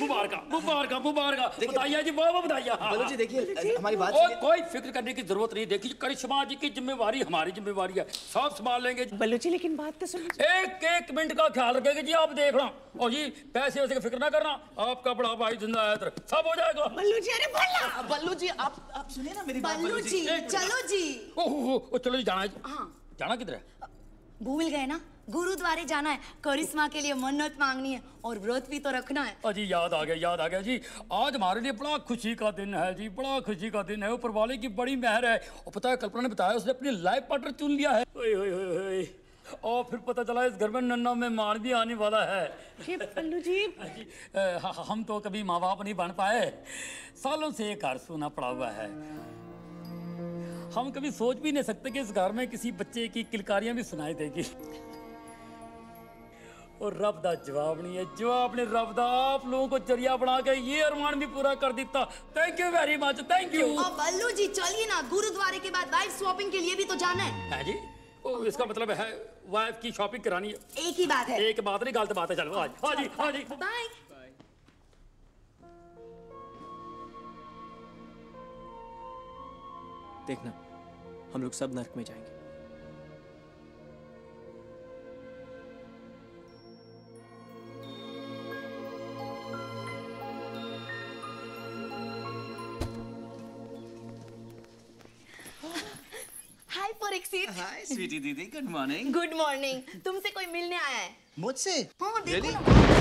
मुबारका मुबारका मुबारका। बताइए जी, बहुत बताइए बल्ले जी। देखिए हमारी बात और कोई फिक्र करने की जरूरत नहीं। देखिए करिश्मा जी की जिम्मेवारी हमारी जिम्मेवारी है, सब संभाल लेंगे बल्ले जी। लेकिन बात तो सुन, एक एक मिनट का ख्याल रखेगा जी आप, देखना। और जी पैसे वैसे की फिक्र ना करना, आपका बड़ा भाई जिंदा है, सब हो जाएगा बल्लू जी। अरे बोलना बल्लू जी, आप आप सुनिए ना मेरी बात बल्लू जी। चलो जी, ओहो चलो जी जाना है। हाँ जाना किधर है? भूल गए ना, गुरुद्वारे जाना है, करिश्मा के लिए मन्नत मांगनी है और व्रत भी तो रखना है। अजी याद आ गया याद आ गया जी, आज हमारे लिए बड़ा खुशी का दिन है जी, बड़ा खुशी का दिन है। ऊपर वाले की बड़ी मेहर है। और पता है कल्पना ने बताया उसने अपनी लाइफ पार्टनर चुन लिया है। ओए ओए ओए और फिर पता चला इस घर में नन्ना मेहमान भी आने वाला है। पल्लू जी, जी आ, हम तो कभी माँ बाप नहीं बन पाए, सालों से एक घर सुना पड़ा हुआ है। हम कभी सोच भी नहीं सकते कि इस घर में किसी बच्चे की किलकारियां भी सुनाई देगी। और रब दा जवाब नहीं है, जवाब ने रब दा आप लोगों को जरिया बना के ये अरमान भी पूरा कर दिता। Thank you very much, thank you. अब बल्लू जी चलिए ना, गुरुद्वारे के बाद वाइफ स्वैपिंग के लिए भी तो जाना है। हां जी, ओ इसका मतलब है वाइफ की शॉपिंग करानी है। एक ही बात है, एक बात नहीं गलत बात है। चलो आज। हां जी हां जी बाय। देखना हम लोग सब नर्क में जाएंगे। हाय परीक्षित। हाय स्वीटी दीदी, गुड मॉर्निंग। Good morning. तुमसे कोई मिलने आया है। मुझसे? हाँ देखो ना।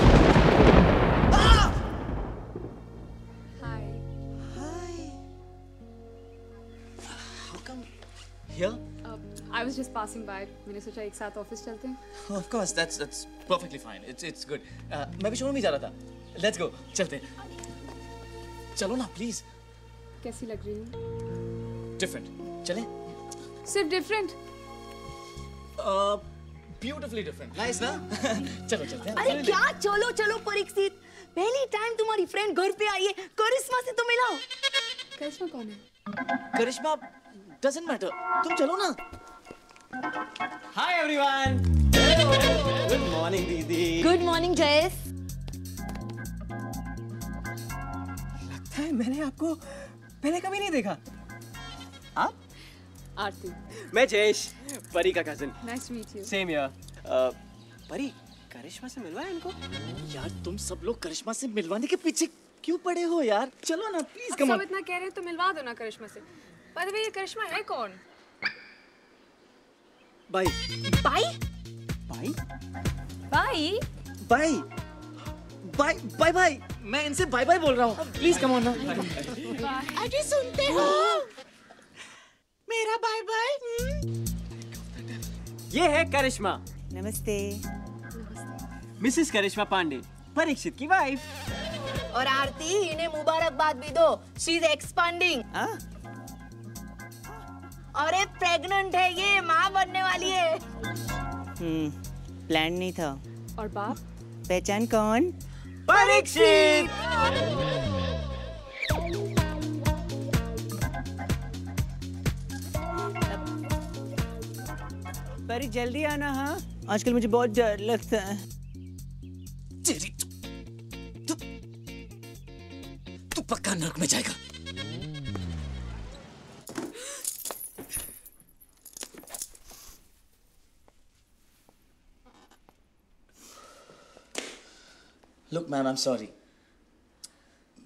Yeah? Um, I was just passing by. मैंने सोचा एक साथ ऑफिस चलते हैं। Of course, that's that's perfectly fine. It's it's good. Uh, मैं भी शोरूम में जा रहा था। Let's go. चलते हैं। चलो ना please. कैसी लग रही हूँ? Different. चलें? सिर्फ different. Uh, beautifully different. Nice ना? चलो चलते हैं। अरे क्या चलो चलो परीक्षित, पहली टाइम तुम्हारी फ्रेंड घर पे आई है, करिश्मा से तो मिलाओ। करिश्मा कौन है? करिश्मा doesn't matter, तुम चलो ना। Hi everyone. Hello. Good morning दीदी। Good morning Jayesh. लगता है मैंने आपको पहले कभी नहीं देखा। आप? आरती। मैं जयेश, परी का cousin. Nice to meet you. Same यार। परी, करिश्मा से मिलवाया इनको? यार तुम सब लोग करिश्मा से मिलवाने के पीछे क्यों पड़े हो यार? चलो ना प्लीज, कम ऑन। सब इतना कह रहे हो तो मिलवा दो ना करिश्मा से। पर भाई ये करिश्मा है कौन? Bye. Bye? Bye? Bye? Bye? Bye bye bye, मैं इनसे बाय बाय बोल रहा हूँ। प्लीज कम ऑन ना। अरे सुनते हो मेरा बाय बाय? ये है करिश्मा। नमस्ते। मिसेस करिश्मा पांडे, परीक्षित की वाइफ। और आरती, इन्हें मुबारकबाद भी दो, शी इज एक्सपांडिंग। और ये प्रेग्नेंट है, ये माँ बनने वाली है। हम्म, प्लान नहीं था। और बाप? पहचान कौन? परीक्षित। परी जल्दी आना। हाँ, आजकल मुझे बहुत डर लगता है। तेरी तू तू पक्का नर्क में जाएगा। Look, ma'am, I'm sorry.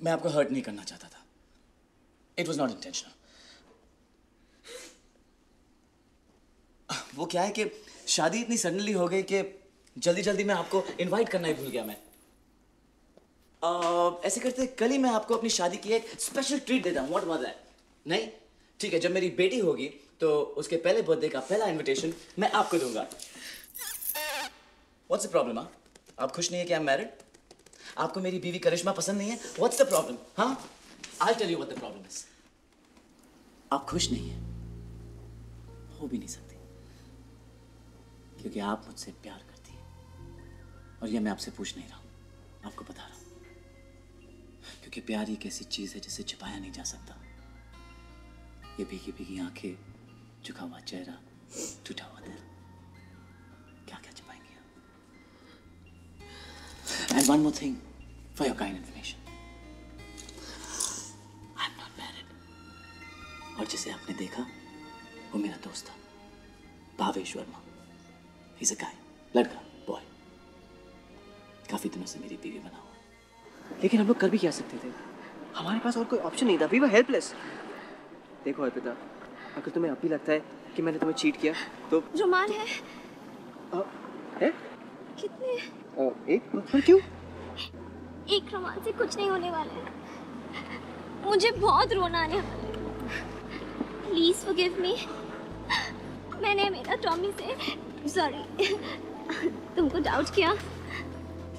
मैं आपको hurt नहीं करना चाहता था. It was not intentional. वो क्या है कि शादी इतनी suddenly हो गई कि जल्दी जल्दी मैं आपको invite करना ही भूल गया मैं. uh, ऐसे करते कल ही मैं आपको अपनी शादी की एक special treat देता हूँ. What was that? नहीं? ठीक है, जब मेरी बेटी होगी तो उसके पहले birthday का पहला invitation मैं आपको दूंगा. What's the problem? हाँ? आप खुश नहीं है कि I'm married? आपको मेरी बीवी करिश्मा पसंद नहीं है? What's the problem? हाँ? I'll tell you what the problem is. आप खुश नहीं हैं, हो भी नहीं सकती, क्योंकि आप मुझसे प्यार करती हैं. और ये मैं आपसे पूछ नहीं रहा हूँ, आपको बता रहा हूँ, क्योंकि प्यार एक ऐसी चीज है जिसे छिपाया नहीं जा सकता. ये भीगी भीगी आंखें, झुका हुआ चेहरा, टूटा हुआ दिल, क्या क्या छिपाएंगे. And one more thing, for your kind information, I'm not married. और जिसे आपने देखा, वो मेरा दोस्त था, Bhavesh Verma. He's a guy, लड़का, boy. काफी दिनों से मेरी बीवी बना हुआ. लेकिन हम लोग कर भी क्या सकते थे? हमारे पास और कोई ऑप्शन नहीं था. We were helpless. देखो अर्पिता, अगर तुम्हें अब भी लगता है कि मैंने तुम्हें चीट किया, तो रुमाल है? आ, है? कितने? Uh, एक पर क्यों? एक रुमाल से कुछ नहीं होने वाला है. मुझे बहुत रोना आने वाला है. Please forgive me. मैंने मेरा टॉमी से सॉरी तुमको डाउट किया.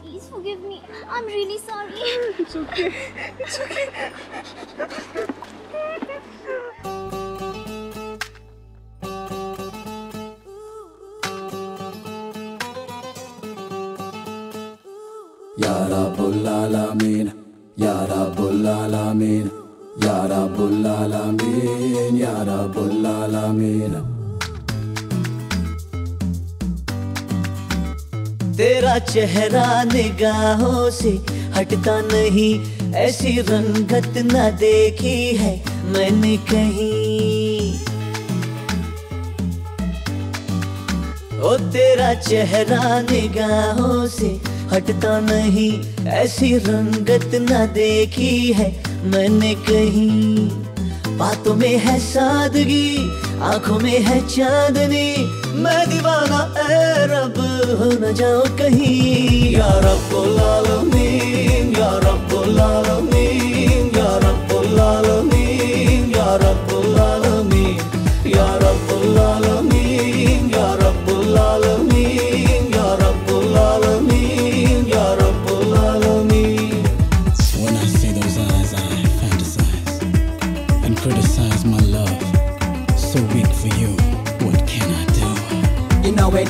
Please forgive me. I'm really sorry. It's okay. It's okay. Ya Rabbul Alameen, Ya Rabbul Alameen, Ya Rabbul Alameen, Ya Rabbul Alameen. तेरा चेहरा निगाहों से हटता नहीं, ऐसी रंगत न देखी है मैंने कहीं. ओ तेरा चेहरा निगाहों से हटता नहीं, ऐसी रंगत न देखी है मैंने कहीं. बातों में है सादगी, आंखों में है चांदनी, मैं दीवाना ए रब हो न जाओ कहीं. या रब्बुल आलमीन, या रब्बुल आलमीन, या रब्बुल आलमीन, या रब्बुल आलमीन, या रब्बुल आलमीन, या रब्बुल आलमीन, या रब्बुल आलमीन.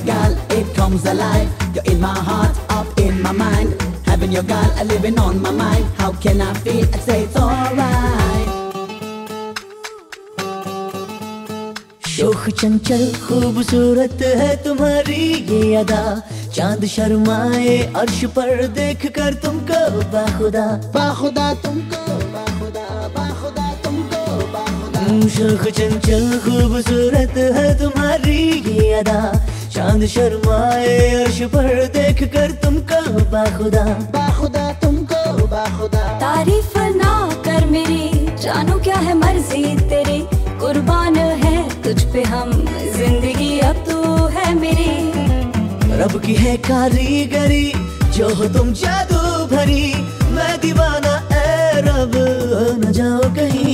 Girl, it comes alive. You're in my heart, up in my mind. Having your girl, a living on my mind. How can I feel? I say it's alright. शोख चंचल खूबसूरत है तुम्हारी ये अदा, चांद शर्माए अर्श पर देख कर तुमको बाखुदा, बाखुदा तुमको, बाखुदा, बाखुदा तुमको, बाखुदा. तुम शोख चंचल खूबसूरत है तुम्हारी ये अदा, चांद शर्माए अर्श पर देख कर तुमको बाखुदा, बाखुदा तुमको बाखुदा। तारीफ ना कर मेरी, जानू क्या है मर्जी तेरी, कुर्बान है तुझ पे हम जिंदगी अब तू है मेरी। रब की है कारीगरी जो हो तुम जादू भरी, मैं दीवाना ऐ रब न जाओ कहीं।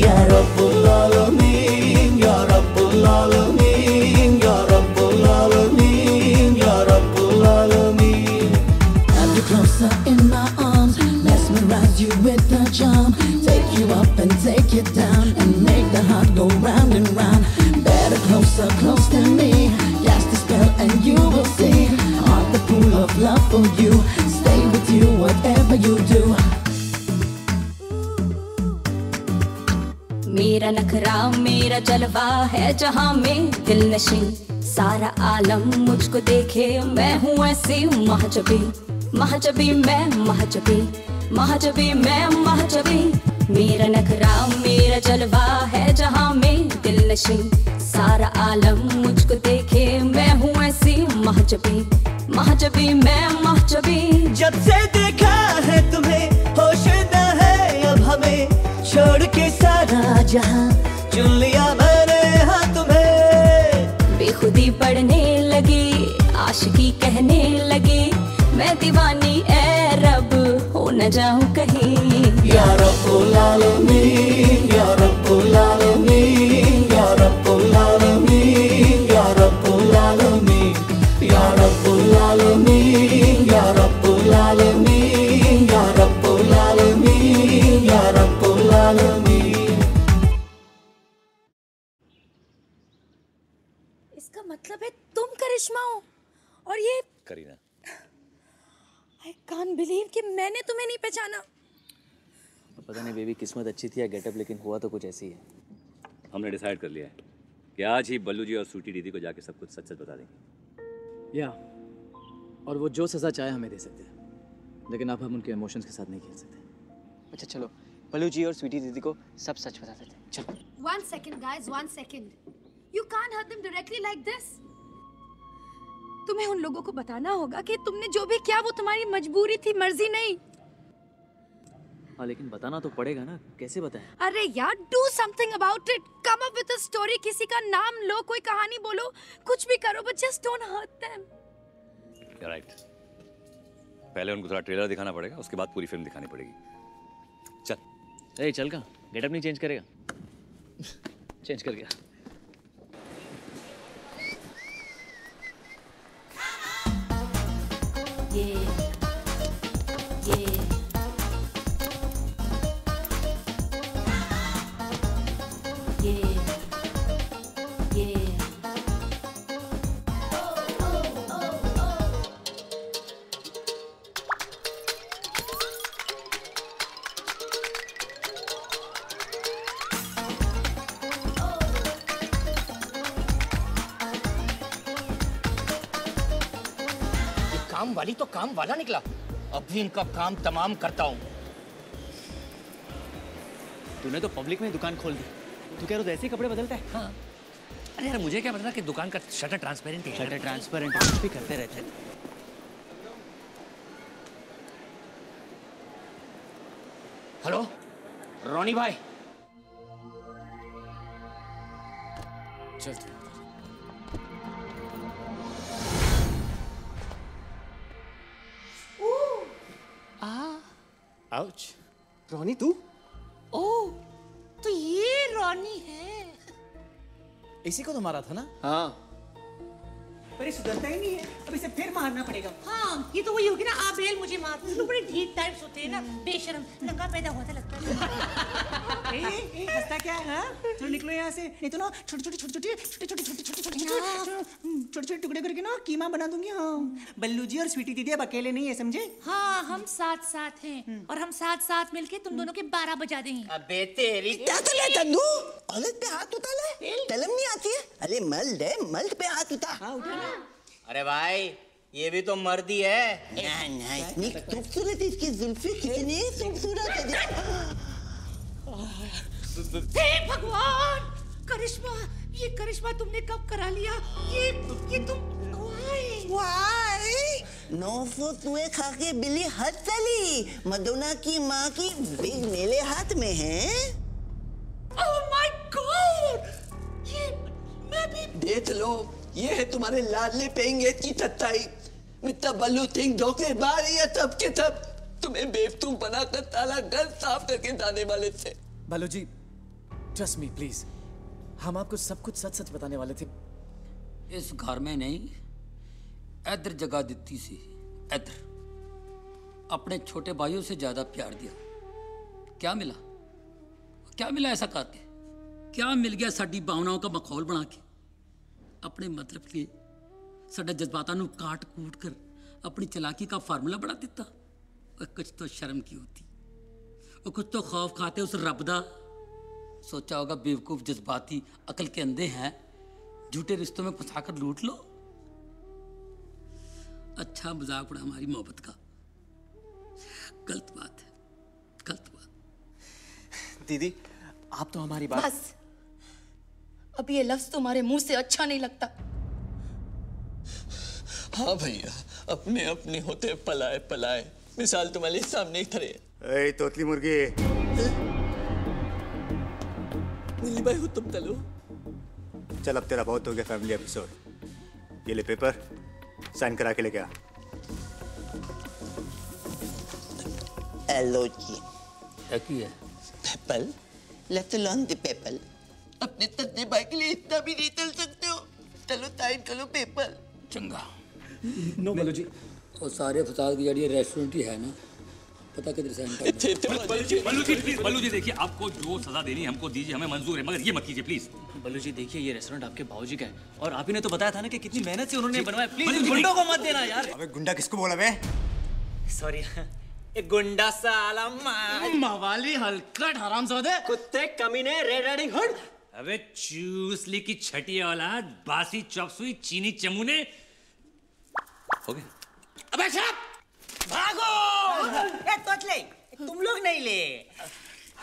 या रब्बुल आलमीन या रब्बुल आलमीन या रब्बुल आलमीन या रब्बुल आलमीन। Have you closer in my arms, mesmerize you with the charm, take you up and take you down and make the heart go round and round. Better closer, close to me, cast the spell and you will see. Art the pool of love for you, stay with you whatever you do. मेरा नखरा मेरा जलवा है जहाँ में दिल नशी, सारा आलम मुझको देखे मैं हूँ ऐसी महजबी, महजबी मैं महजबी, महजबी मैं महजबी। मेरा नखरा मेरा जलवा है जहाँ में दिल नशी, सारा आलम मुझको देखे मैं हूँ ऐसी महजबी, महजबी मैं महजबी। जब से देखा है तुम्हें होश ना है अब हमें, छोड़ के सारा जहाँ चुन लिया मैंने हाँ तुम्हें। बेखुदी पढ़ने लगी आशिकी कहने लगी, मैं दीवानी ऐ रब हो न जाऊँ कहीं। या रब्बुल आलमीन या रब्बुल आलमीन या रब्बुल आलमीन या रब्बुल आलमीन या रब्बुल आलमीन या रब्बुल आलमीन या रब्बुल आलमीन या रब्बुल। इसका मतलब है तुम करिश्मा हो और ये करीना। I can't believe कि मैंने तुम्हें नहीं पहचाना। पता नहीं बेबी किस्मत अच्छी थी या गेटअप, लेकिन हुआ तो कुछ ऐसी है। हमने डिसाइड कर लिया है कि आज ही बल्लू जी और स्वीटी दीदी को जाके सब कुछ सच सच बता देंगे। या और वो जो सजा चाहे हमें दे सकते हैं, लेकिन अब हम उनके इमोशंस के साथ नहीं खेल सकते। अच्छा चलो बल्लू जी और स्वीटी दीदी को सब सच बता देते हैं। चलो। One second guys, one second. You can't hurt them directly like this. तुम्हें उन लोगों को बताना होगा कि तुमने जो भी किया वो तुम्हारी मजबूरी थी, मर्जी नहीं। हाँ लेकिन बताना तो पड़ेगा ना, कैसे बताएं? अरे यार do something about it. Come up with a story. किसी का नाम लो, कोई कहानी बोलो, कुछ भी करो but just don't hurt them. You're right. पहले उनको थोड़ा ट्रेलर दिखाना पड़ेगा, उसके बाद पूरी फिल्म दिखानी पड़ेगी। चल। ए चल का गेटअप नहीं चेंज करेगा। चेंज कर गया। ये ये ये ये वाली तो काम वाला निकला, अब भी इनका काम तमाम करता हूँ। तूने तो पब्लिक में दुकान खोल दी, तू क्या रोज ऐसे कपड़े बदलता है? हाँ। अरे यार मुझे क्या पता कि दुकान का शटर ट्रांसपेरेंट है। शटर ट्रांसपेरेंट भी करते रहते हैं। हेलो रोनी भाई, चल आउच। रोनी तू? ओह तो ये रोनी है, इसी को तो मारा था ना? हाँ। पर ये सुधरता ही नहीं है, अब इसे फिर मारना पड़ेगा। हाँ ये तो वही होगी ना, आप बेल मुझे मारते हो, बड़े ढीठ टाइप्स होते हैं ना, बेशरम नंगा पैदा होता लगता है। ए ए हंसता क्या है? चलो निकलो यहाँ से, नहीं तो ना छोटे छोटे छोटे छोटे छोटे छोटे छोटे छोटे छोटे छोटे टुकड़े करके ना कीमा बना दूंगी। हाँ बल्लू जी और स्वीटी दीदी अब अकेले नहीं है, समझे? हाँ हम साथ साथ हैं और हम साथ साथ मिलके तुम दोनों के बारह बजा देंगे। अबे तेरी औरत पे हाथ उतारा, तलम नहीं आती है? अरे मल्ड है, मल्ड पे हाथ उतारा। अरे भाई ये भी तो मर्दी है। ना ना इतनी खूबसूरत इसकी जुल्फी, कितनी खूबसूरत है। the... हे भगवान, करिश्मा, ये करिश्मा तुमने कब करा लिया? ये ये तुम why? Why? नौ फुट में खाके बिल्ली हद चली। मदोना की माँ की बिग मेले हाथ में है। Oh my God! ये मैं भी देख लो, ये है तुम्हारे लाडले पेंगे की तत्ताई। मित्ता बल्लू सिंह धोखे बार या तब के तब तुम्हें बेवकूफ बनाकर ताला घर साफ करके दाने वाले थे। बालू जी, trust me please, हम आपको सब कुछ सच सच बताने वाले थे। इस घर में नहीं, ऐदर जगह दित्ती से, ऐदर, अपने छोटे भाइयों से ज़्यादा प्यार दिया। क्या मिला? क्या मिला ऐसा करके? क्या मिल गया साड़ी भावनाओं का मखौल बना के? अपने मतलब के साड़े जज्बातां नू काट कूट कर अपनी चलाकी का फार्मूला बना दित्ता। कुछ तो शर्म की होती और कुछ तो खौफ खाते उस रब दा। सोचा होगा बेवकूफ जज्बाती अकल के अंधे हैं, झूठे रिश्तों में फंसाकर लूट लो। अच्छा मजाक उड़ा हमारी मोहब्बत का। गलत बात है, गलत बात। दीदी आप तो हमारी बात। बस अब ये लफ्ज तुम्हारे मुंह से अच्छा नहीं लगता। हाँ भैया, अपने अपने होते पलाए पलाए मिसाल तुम्हारे सामने इधर है। ए तोतली मुर्गी, मिली भाई हो तुम। चलो चल, अब तेरा बहुत हो गया फैमिली एपिसोड। ये ले पेपर, साइन करा के लेके आ। हेलो जी, क्या है people? Left lawn the people. अपने तत्ते भाई के लिए इतना भी नहीं चल सकते हो। चलो साइन करो पेपर। चंगा। नो बालू जी, और सारे फसाद की जड़ी रेस्टोरेंट ही है ना, पता किधर से आएंगे। बल्लू जी, बल्लू जी प्लीज, बल्लू जी देखिए, आपको जो सजा देनी है हमको दीजिए, हमें मंजूर है, मगर ये मत कीजिए प्लीज। बल्लू जी देखिए, ये रेस्टोरेंट आपके भावजी का है और आप ही ने तो बताया था ना कि कितनी मेहनत से उन्होंने बनवाया। प्लीज गुंडों को मत देना यार। अबे गुंडा किसको बोला बे? सॉरी, एक गुंडा साला मवाली हलकट हरामजादे कुत्ते कमीने रेड रेडिंग हुड। अबे चूसली की छटिया औलाद, बासी चॉपसुई चीनी चमूने हो गए। अबे शराब, भागो! ये तोतले, तुम लोग नहीं ले।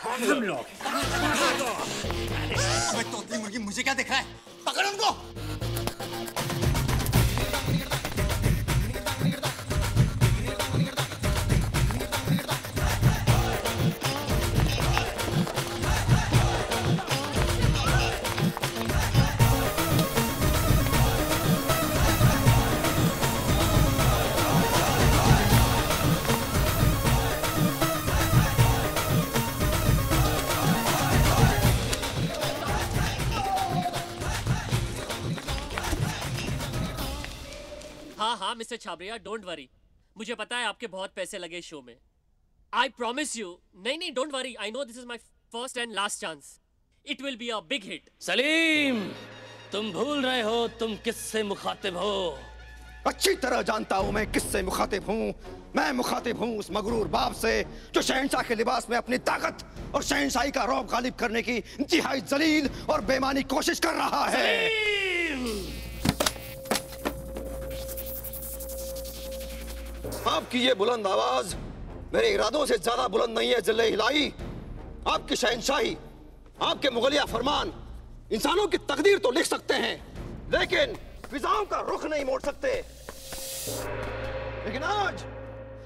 हम लोग। भागो! अबे तोतली मुर्गी, मुझे क्या दिख रहा है? पकड़ उनको! मिस्टर छाबरिया, डोंट वरी, मुझे पता है आपके बहुत पैसे लगे शो में। I promise you. नहीं नहीं, don't worry, I know this is my first and last chance. It will be a big hit. Salim, तुम भूल रहे हो तुम किससे मुखातिब हो। अच्छी तरह जानता हूँ मैं किससे मुखातिब हूँ। मैं मुखातिब हूँ उस मगरूर बाप से जो शहनशाह के लिबास में अपनी ताकत और शहनशाही का रौब गालिब करने की इंतहाई जलील और बेमानी कोशिश कर रहा है। आपकी ये बुलंद आवाज मेरे इरादों से ज्यादा बुलंद नहीं है जिल्ले हिलाई। आपकी शहनशाही, आपके मुगलिया फरमान इंसानों की तकदीर तो लिख सकते हैं, लेकिन फिजाओं का रुख नहीं मोड़ सकते। लेकिन आज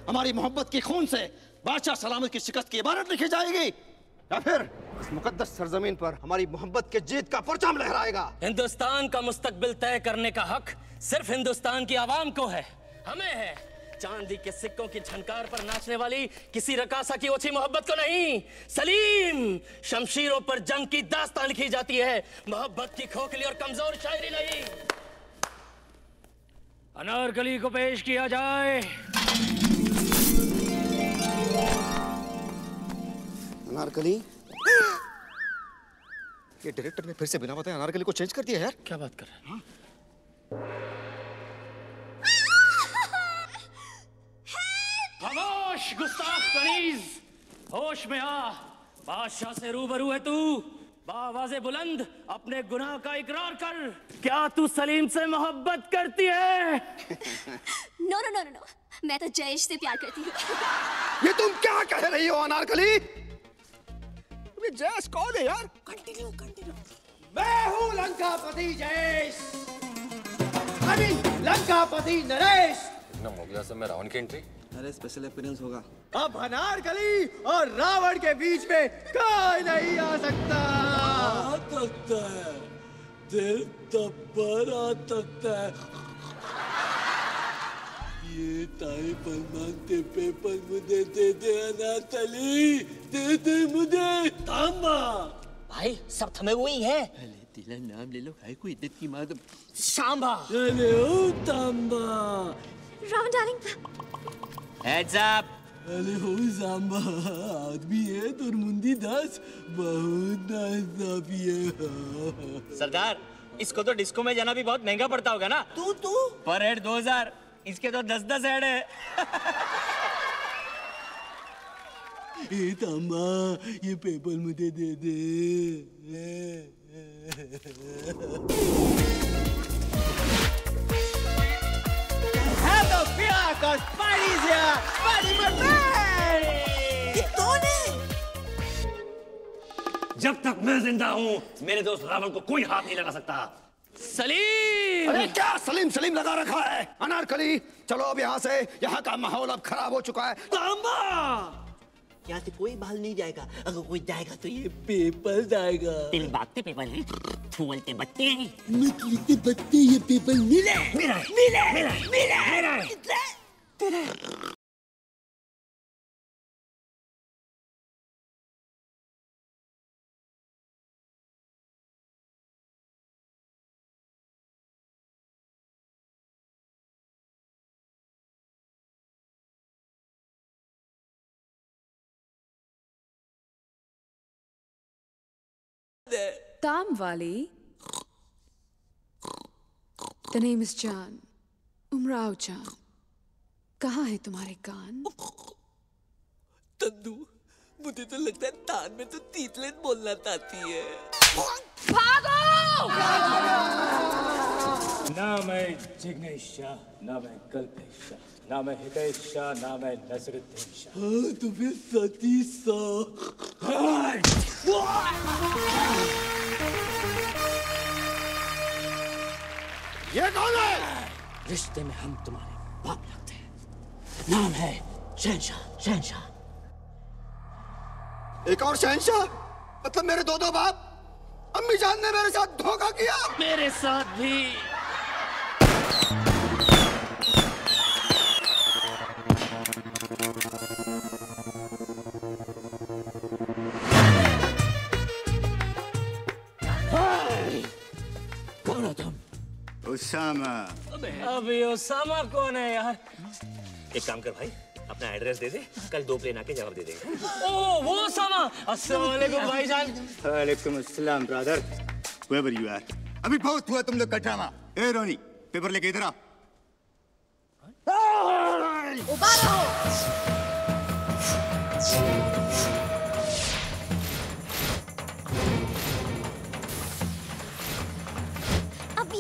हमारी मोहब्बत के खून से बादशाह सलामत की शिकस्त की इबारत लिखी जाएगी, या फिर इस मुकद्दस सरजमीन पर हमारी मोहब्बत के जीत का परचम लहराएगा। हिंदुस्तान का मुस्तकबिल तय करने का हक सिर्फ हिंदुस्तान की आवाम को है, हमें है। चांदी के सिक्कों की झनकार पर नाचने वाली किसी रकासा की ओछी मोहब्बत को नहीं। सलीम, शमशीरों पर जंग की दास्तान लिखी जाती है, मोहब्बत की खोखली और कमजोर शायरी नहीं। अनारकली को पेश किया जाए। अनारकली? ये डायरेक्टर ने फिर से बिना बताए अनारकली को चेंज कर दिया यार। क्या बात कर रहे हैं? खामोश गुस्ताख तनीज, होश में आ, बादशाह से रूबरू है तू। बावाज़े बुलंद अपने गुनाह का इकरार कर। क्या तू सलीम से मोहब्बत करती है? नो नो नो नो, मैं तो जयेश से प्यार करती हूँ। ये तुम क्या कह रही हो अनारकली? अबे जयेश कौन है यार? Continue continue. मैं हूँ लंकापति जयेश। अभी लंकापति नरेश। इतना मोगला सब में रावण की एंट्री? अरे स्पेशल अपीयरेंस होगा। अब अनारकली और रावण के बीच में कोई नहीं आ सकता। आ सकता है, दिल तब पर आ सकता है। ये ताई पर मांगते पेपर मुझे दे दे अनारकली, दे दे मुझे तांबा। भाई सब थमे हुए ही हैं। अरे तेरा नाम ले लो भाई, कोई इज्जत की माँ तो। सांबा। अरे ओ तांबा। रावण डार्लिंग। Heads up! अरे हो सांबा, आदमी है तो मुंडी दास, बहुत नासाबी है। सरदार, इसको तो डिस्को में जाना भी बहुत महंगा पड़ता होगा ना? तू तू? पर हेड दो हजार, इसके तो दस दस हेड है। ये तांबा, ये पेपर मुझे दे दे। तो प्यार का पानी से पानी मत कितने। जब तक मैं जिंदा हूँ मेरे दोस्त रावण को कोई हाथ नहीं लगा सकता। सलीम। अरे क्या सलीम सलीम लगा रखा है? अनारकली चलो अब यहाँ से, यहाँ का माहौल अब खराब हो चुका है। तांबा यहाँ से कोई बाहर नहीं जाएगा, अगर कोई जाएगा तो ये पेपर जाएगा। तेरी बात पे पेपर है, छुलते बत्ते हैं, मिलते बत्ते ये पेपर मिले, मिला, मिला, मिला, मिला, मिला, मिला, तेरा। Tamwali. The name is Jan. Umrao Jan. कहाँ है तुम्हारे कान? तंदू, मुझे तो लगता है तान में तो तीतलेट बोलना चाहती है। भागो! ना मैं जिग्नेश शाह, ना मैं कल्पेश शाह, ना मैं हितेश शाह, ना मैं नसरुद्दीन शाह। हाँ तुम्हें सतीश शाह। ये कौन है? रिश्ते में हम तुम्हारे बाप लगते हैं। नाम है शहन शाह। शहन शाह। एक और शहन शाह? मतलब मेरे दो दो बाप? अम्मी जान ने मेरे साथ धोखा किया? मेरे साथ भी। ओसामा। अबे ओसामा कौन है यार? एक काम कर भाई, अपना एड्रेस दे दे, कल दो प्लेन आके जवाब दे देंगे। ओह वो ओसामा। अस्सलामुअलैकुम भाईजान। वालेकुम अस्सलाम ब्रदर। Whoever you are। अभी बहुत हुआ तुम लोग का ड्रामा। ए रोनी, पेपर लेके इधर आ। उबारो।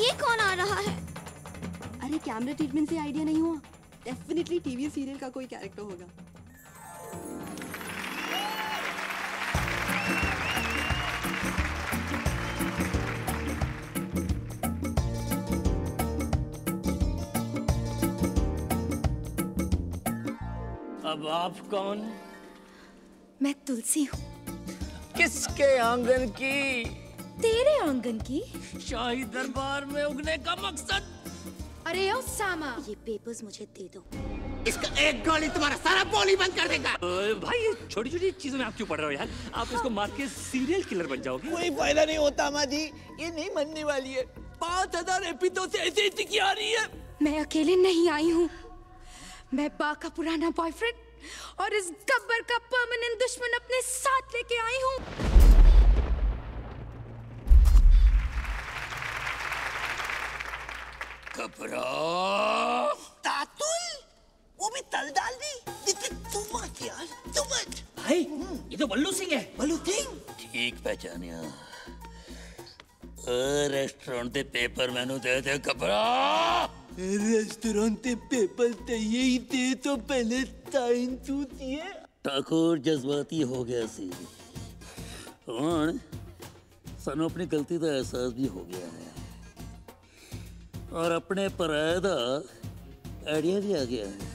ये कौन आ रहा है? अरे कैमरा ट्रीटमेंट से आइडिया नहीं हुआ, डेफिनेटली टीवी सीरियल का कोई कैरेक्टर होगा। अब आप कौन? मैं तुलसी हूँ। किसके आंगन की? तेरे आंगन की। शाही दरबार में उगने का मकसद। अरे ओसामा, ये पेपर्स मुझे दे दो। इसका एक गोली तुम्हारा सारा बोली बंद कर देगा। भाई छोटी छोटी चीजों में आप क्यों पड़ रहे हो यार? आप इसको मार के सीरियल किलर बन जाओगे। कोई फायदा नहीं होता माँ जी, ये नहीं मनने वाली है। पाँच हजार एपिसोड से ऐसी स्थिति आ रही है। मैं अकेले नहीं आई हूँ, मैं बा का पुराना बॉयफ्रेंड और इस गब्बर का परमानेंट दुश्मन अपने साथ लेके आई हूँ। कपड़ा तातुल, वो भी तल डाल दी। लेकिन तू मत यार, तू मत। भाई ये तो बल्लू सिंह है। बल्लू सिंह ठीक पहचानिया। रेस्टोरेंट ते पेपर मैनू दे दे कपड़ा। रेस्टोरेंट ते पेपर ते यही दे तो पहले टाइम तू दिए। ठाकुर जज्बाती हो गया सी। रोहन, सानू अपनी गलती का एहसास भी हो गया है और अपने पराए का आइडिया भी आ गया है।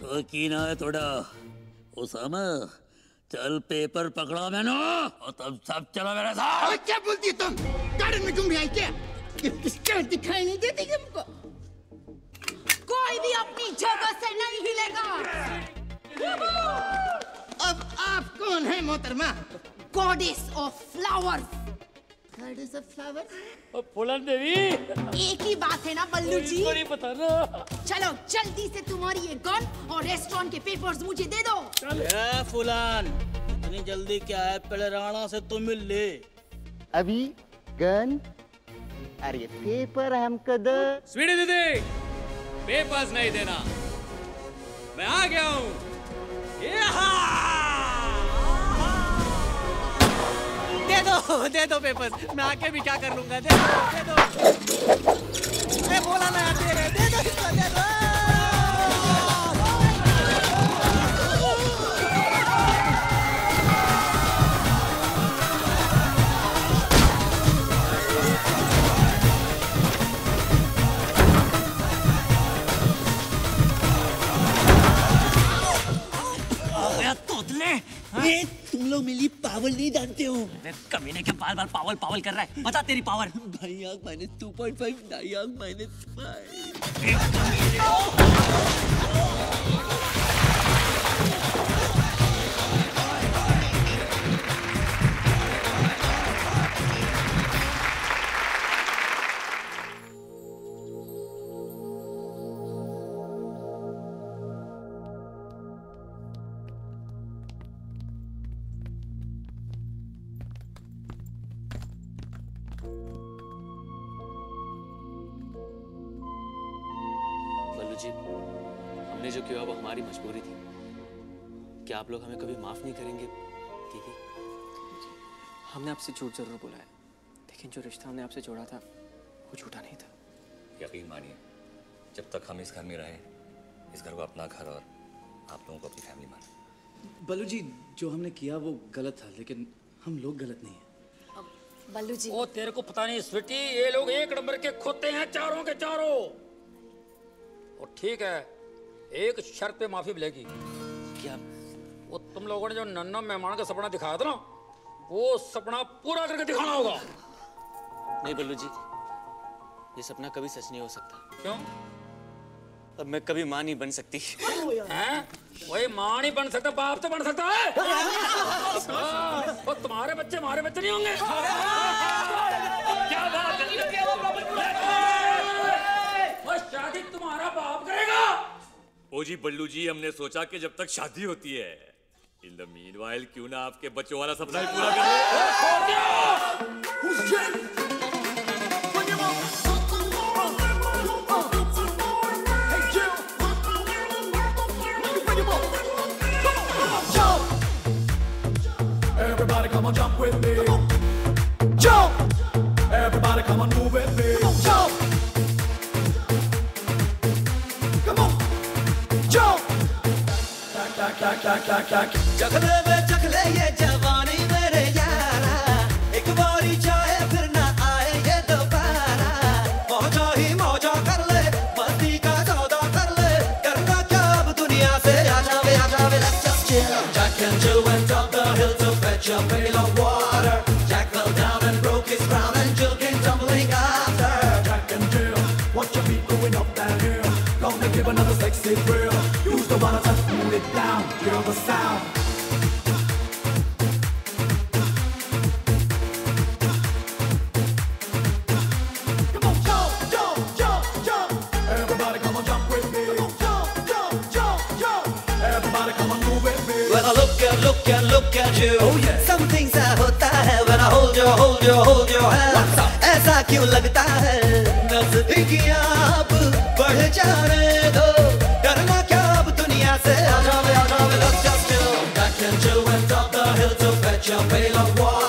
तो की ना है थोड़ा ओसामा, चल पेपर पकड़ा मैंने और तब सब चलो मेरे साथ। और क्या बोलती तुम? गार्डन में घूम रही है क्या? क्या दिखाई नहीं देती तुमको? कोई भी अपनी जगह से नहीं हिलेगा। अब आप कौन है मोहतरमा? Goddess of flowers. Goddess of flowers? Phulan देवी। एक ही बात है ना बल्लू जी? नहीं बताना। चलो जल्दी से तुम्हारी ये गन और रेस्टोरेंट के पेपर्स मुझे दे दो। क्या फुलन? इतनी जल्दी क्या है? पहले राणा से तुम मिल ले। अभी गन और ये पेपर हमको दो। स्वीटी दीदी, पेपर्स नहीं देना। मैं आ गया हूँ। यहाँ। दे दो, दे दो पेपर्स। मैं आके भी क्या कर लूँगा? दे दो, दे दो। मैं बोला ना दे रहे, दे दो, दे दो। तुम लोग मेरी पावर नहीं जानते हो। कमीने के बार बार पावर पावर कर रहा है, बता तेरी पावर। भाई आग माइनस टू पॉइंट फाइव भाई आग माइनस मजबूरी थी। क्या आप लोग हमें कभी माफ नहीं करेंगे? दीदी, हमने आपसे झूठ जरूर बोला है, लेकिन जो रिश्ता हमने आपसे जोड़ा था वो झूठा नहीं था। यकीन मानिए, जब तक हम इस घर में रहे, इस घर को अपना घर और आप लोगों को अपनी फैमिली माना। बल्लू जी, जो हमने किया वो गलत था, लेकिन हम लोग गलत नहीं है। बल्लू जी, ओ तेरे को पता नहीं स्वीटी, ये लोग एक नंबर के खोते हैं चारों के चारों। और ठीक है, एक शर्त पे माफी मिलेगी। क्या? वो तुम लोगों ने जो नन्ना मेहमान का सपना दिखाया था ना, वो सपना पूरा करके दिखाना होगा। नहीं बल्लू जी, ये सपना कभी सच नहीं हो सकता। क्यों? अब मैं कभी माँ नहीं बन सकती। हैं? वही माँ नहीं बन सकता, बाप तो बन सकता है। वो तुम्हारे बच्चे हमारे बच्चे नहीं होंगे। क्या बात है? वो शादी तुम्हारा बाप करेगा। ओ जी बल्लू जी, हमने सोचा कि जब तक शादी होती है, इन द मीनवाइल क्यों ना आपके बच्चों वाला सपना ही पूरा करें। क्या क्या क्या क्या चखले में चखले ये जवानी मेरे यारा, एक बारी जाए फिर ना आए ये दोबारा। मौजा ही मौजा कर ले, मस्ती का सौदा कर ले, करना क्या अब दुनिया से। आजा वे आजा वे, let's just chill. Jack and Jill went up the hill to fetch a pail of water. Jack fell down and broke his crown and Jill came tumbling after. Jack and Jill, watch your feet going up that hill. Gonna give another sexy thrill. Use the water to cool it down. Feel the sound. Come on, jump, jump, jump, jump. Everybody, come on, jump with me. Come on, jump, jump, jump, jump. Everybody, come on, move with me. When I look at, look at, look at you. Oh yeah. Something's that hota hai. When I hold your, hold your, hold your hand. What's up? ऐसा क्यों लगता है? नज़दीकियाँ अब बढ़ जाने दो। डरना क्या अब दुनिया से। आजा वे आजा वे, let's just chill. Jack and Jill went up the hill to fetch a pail of water.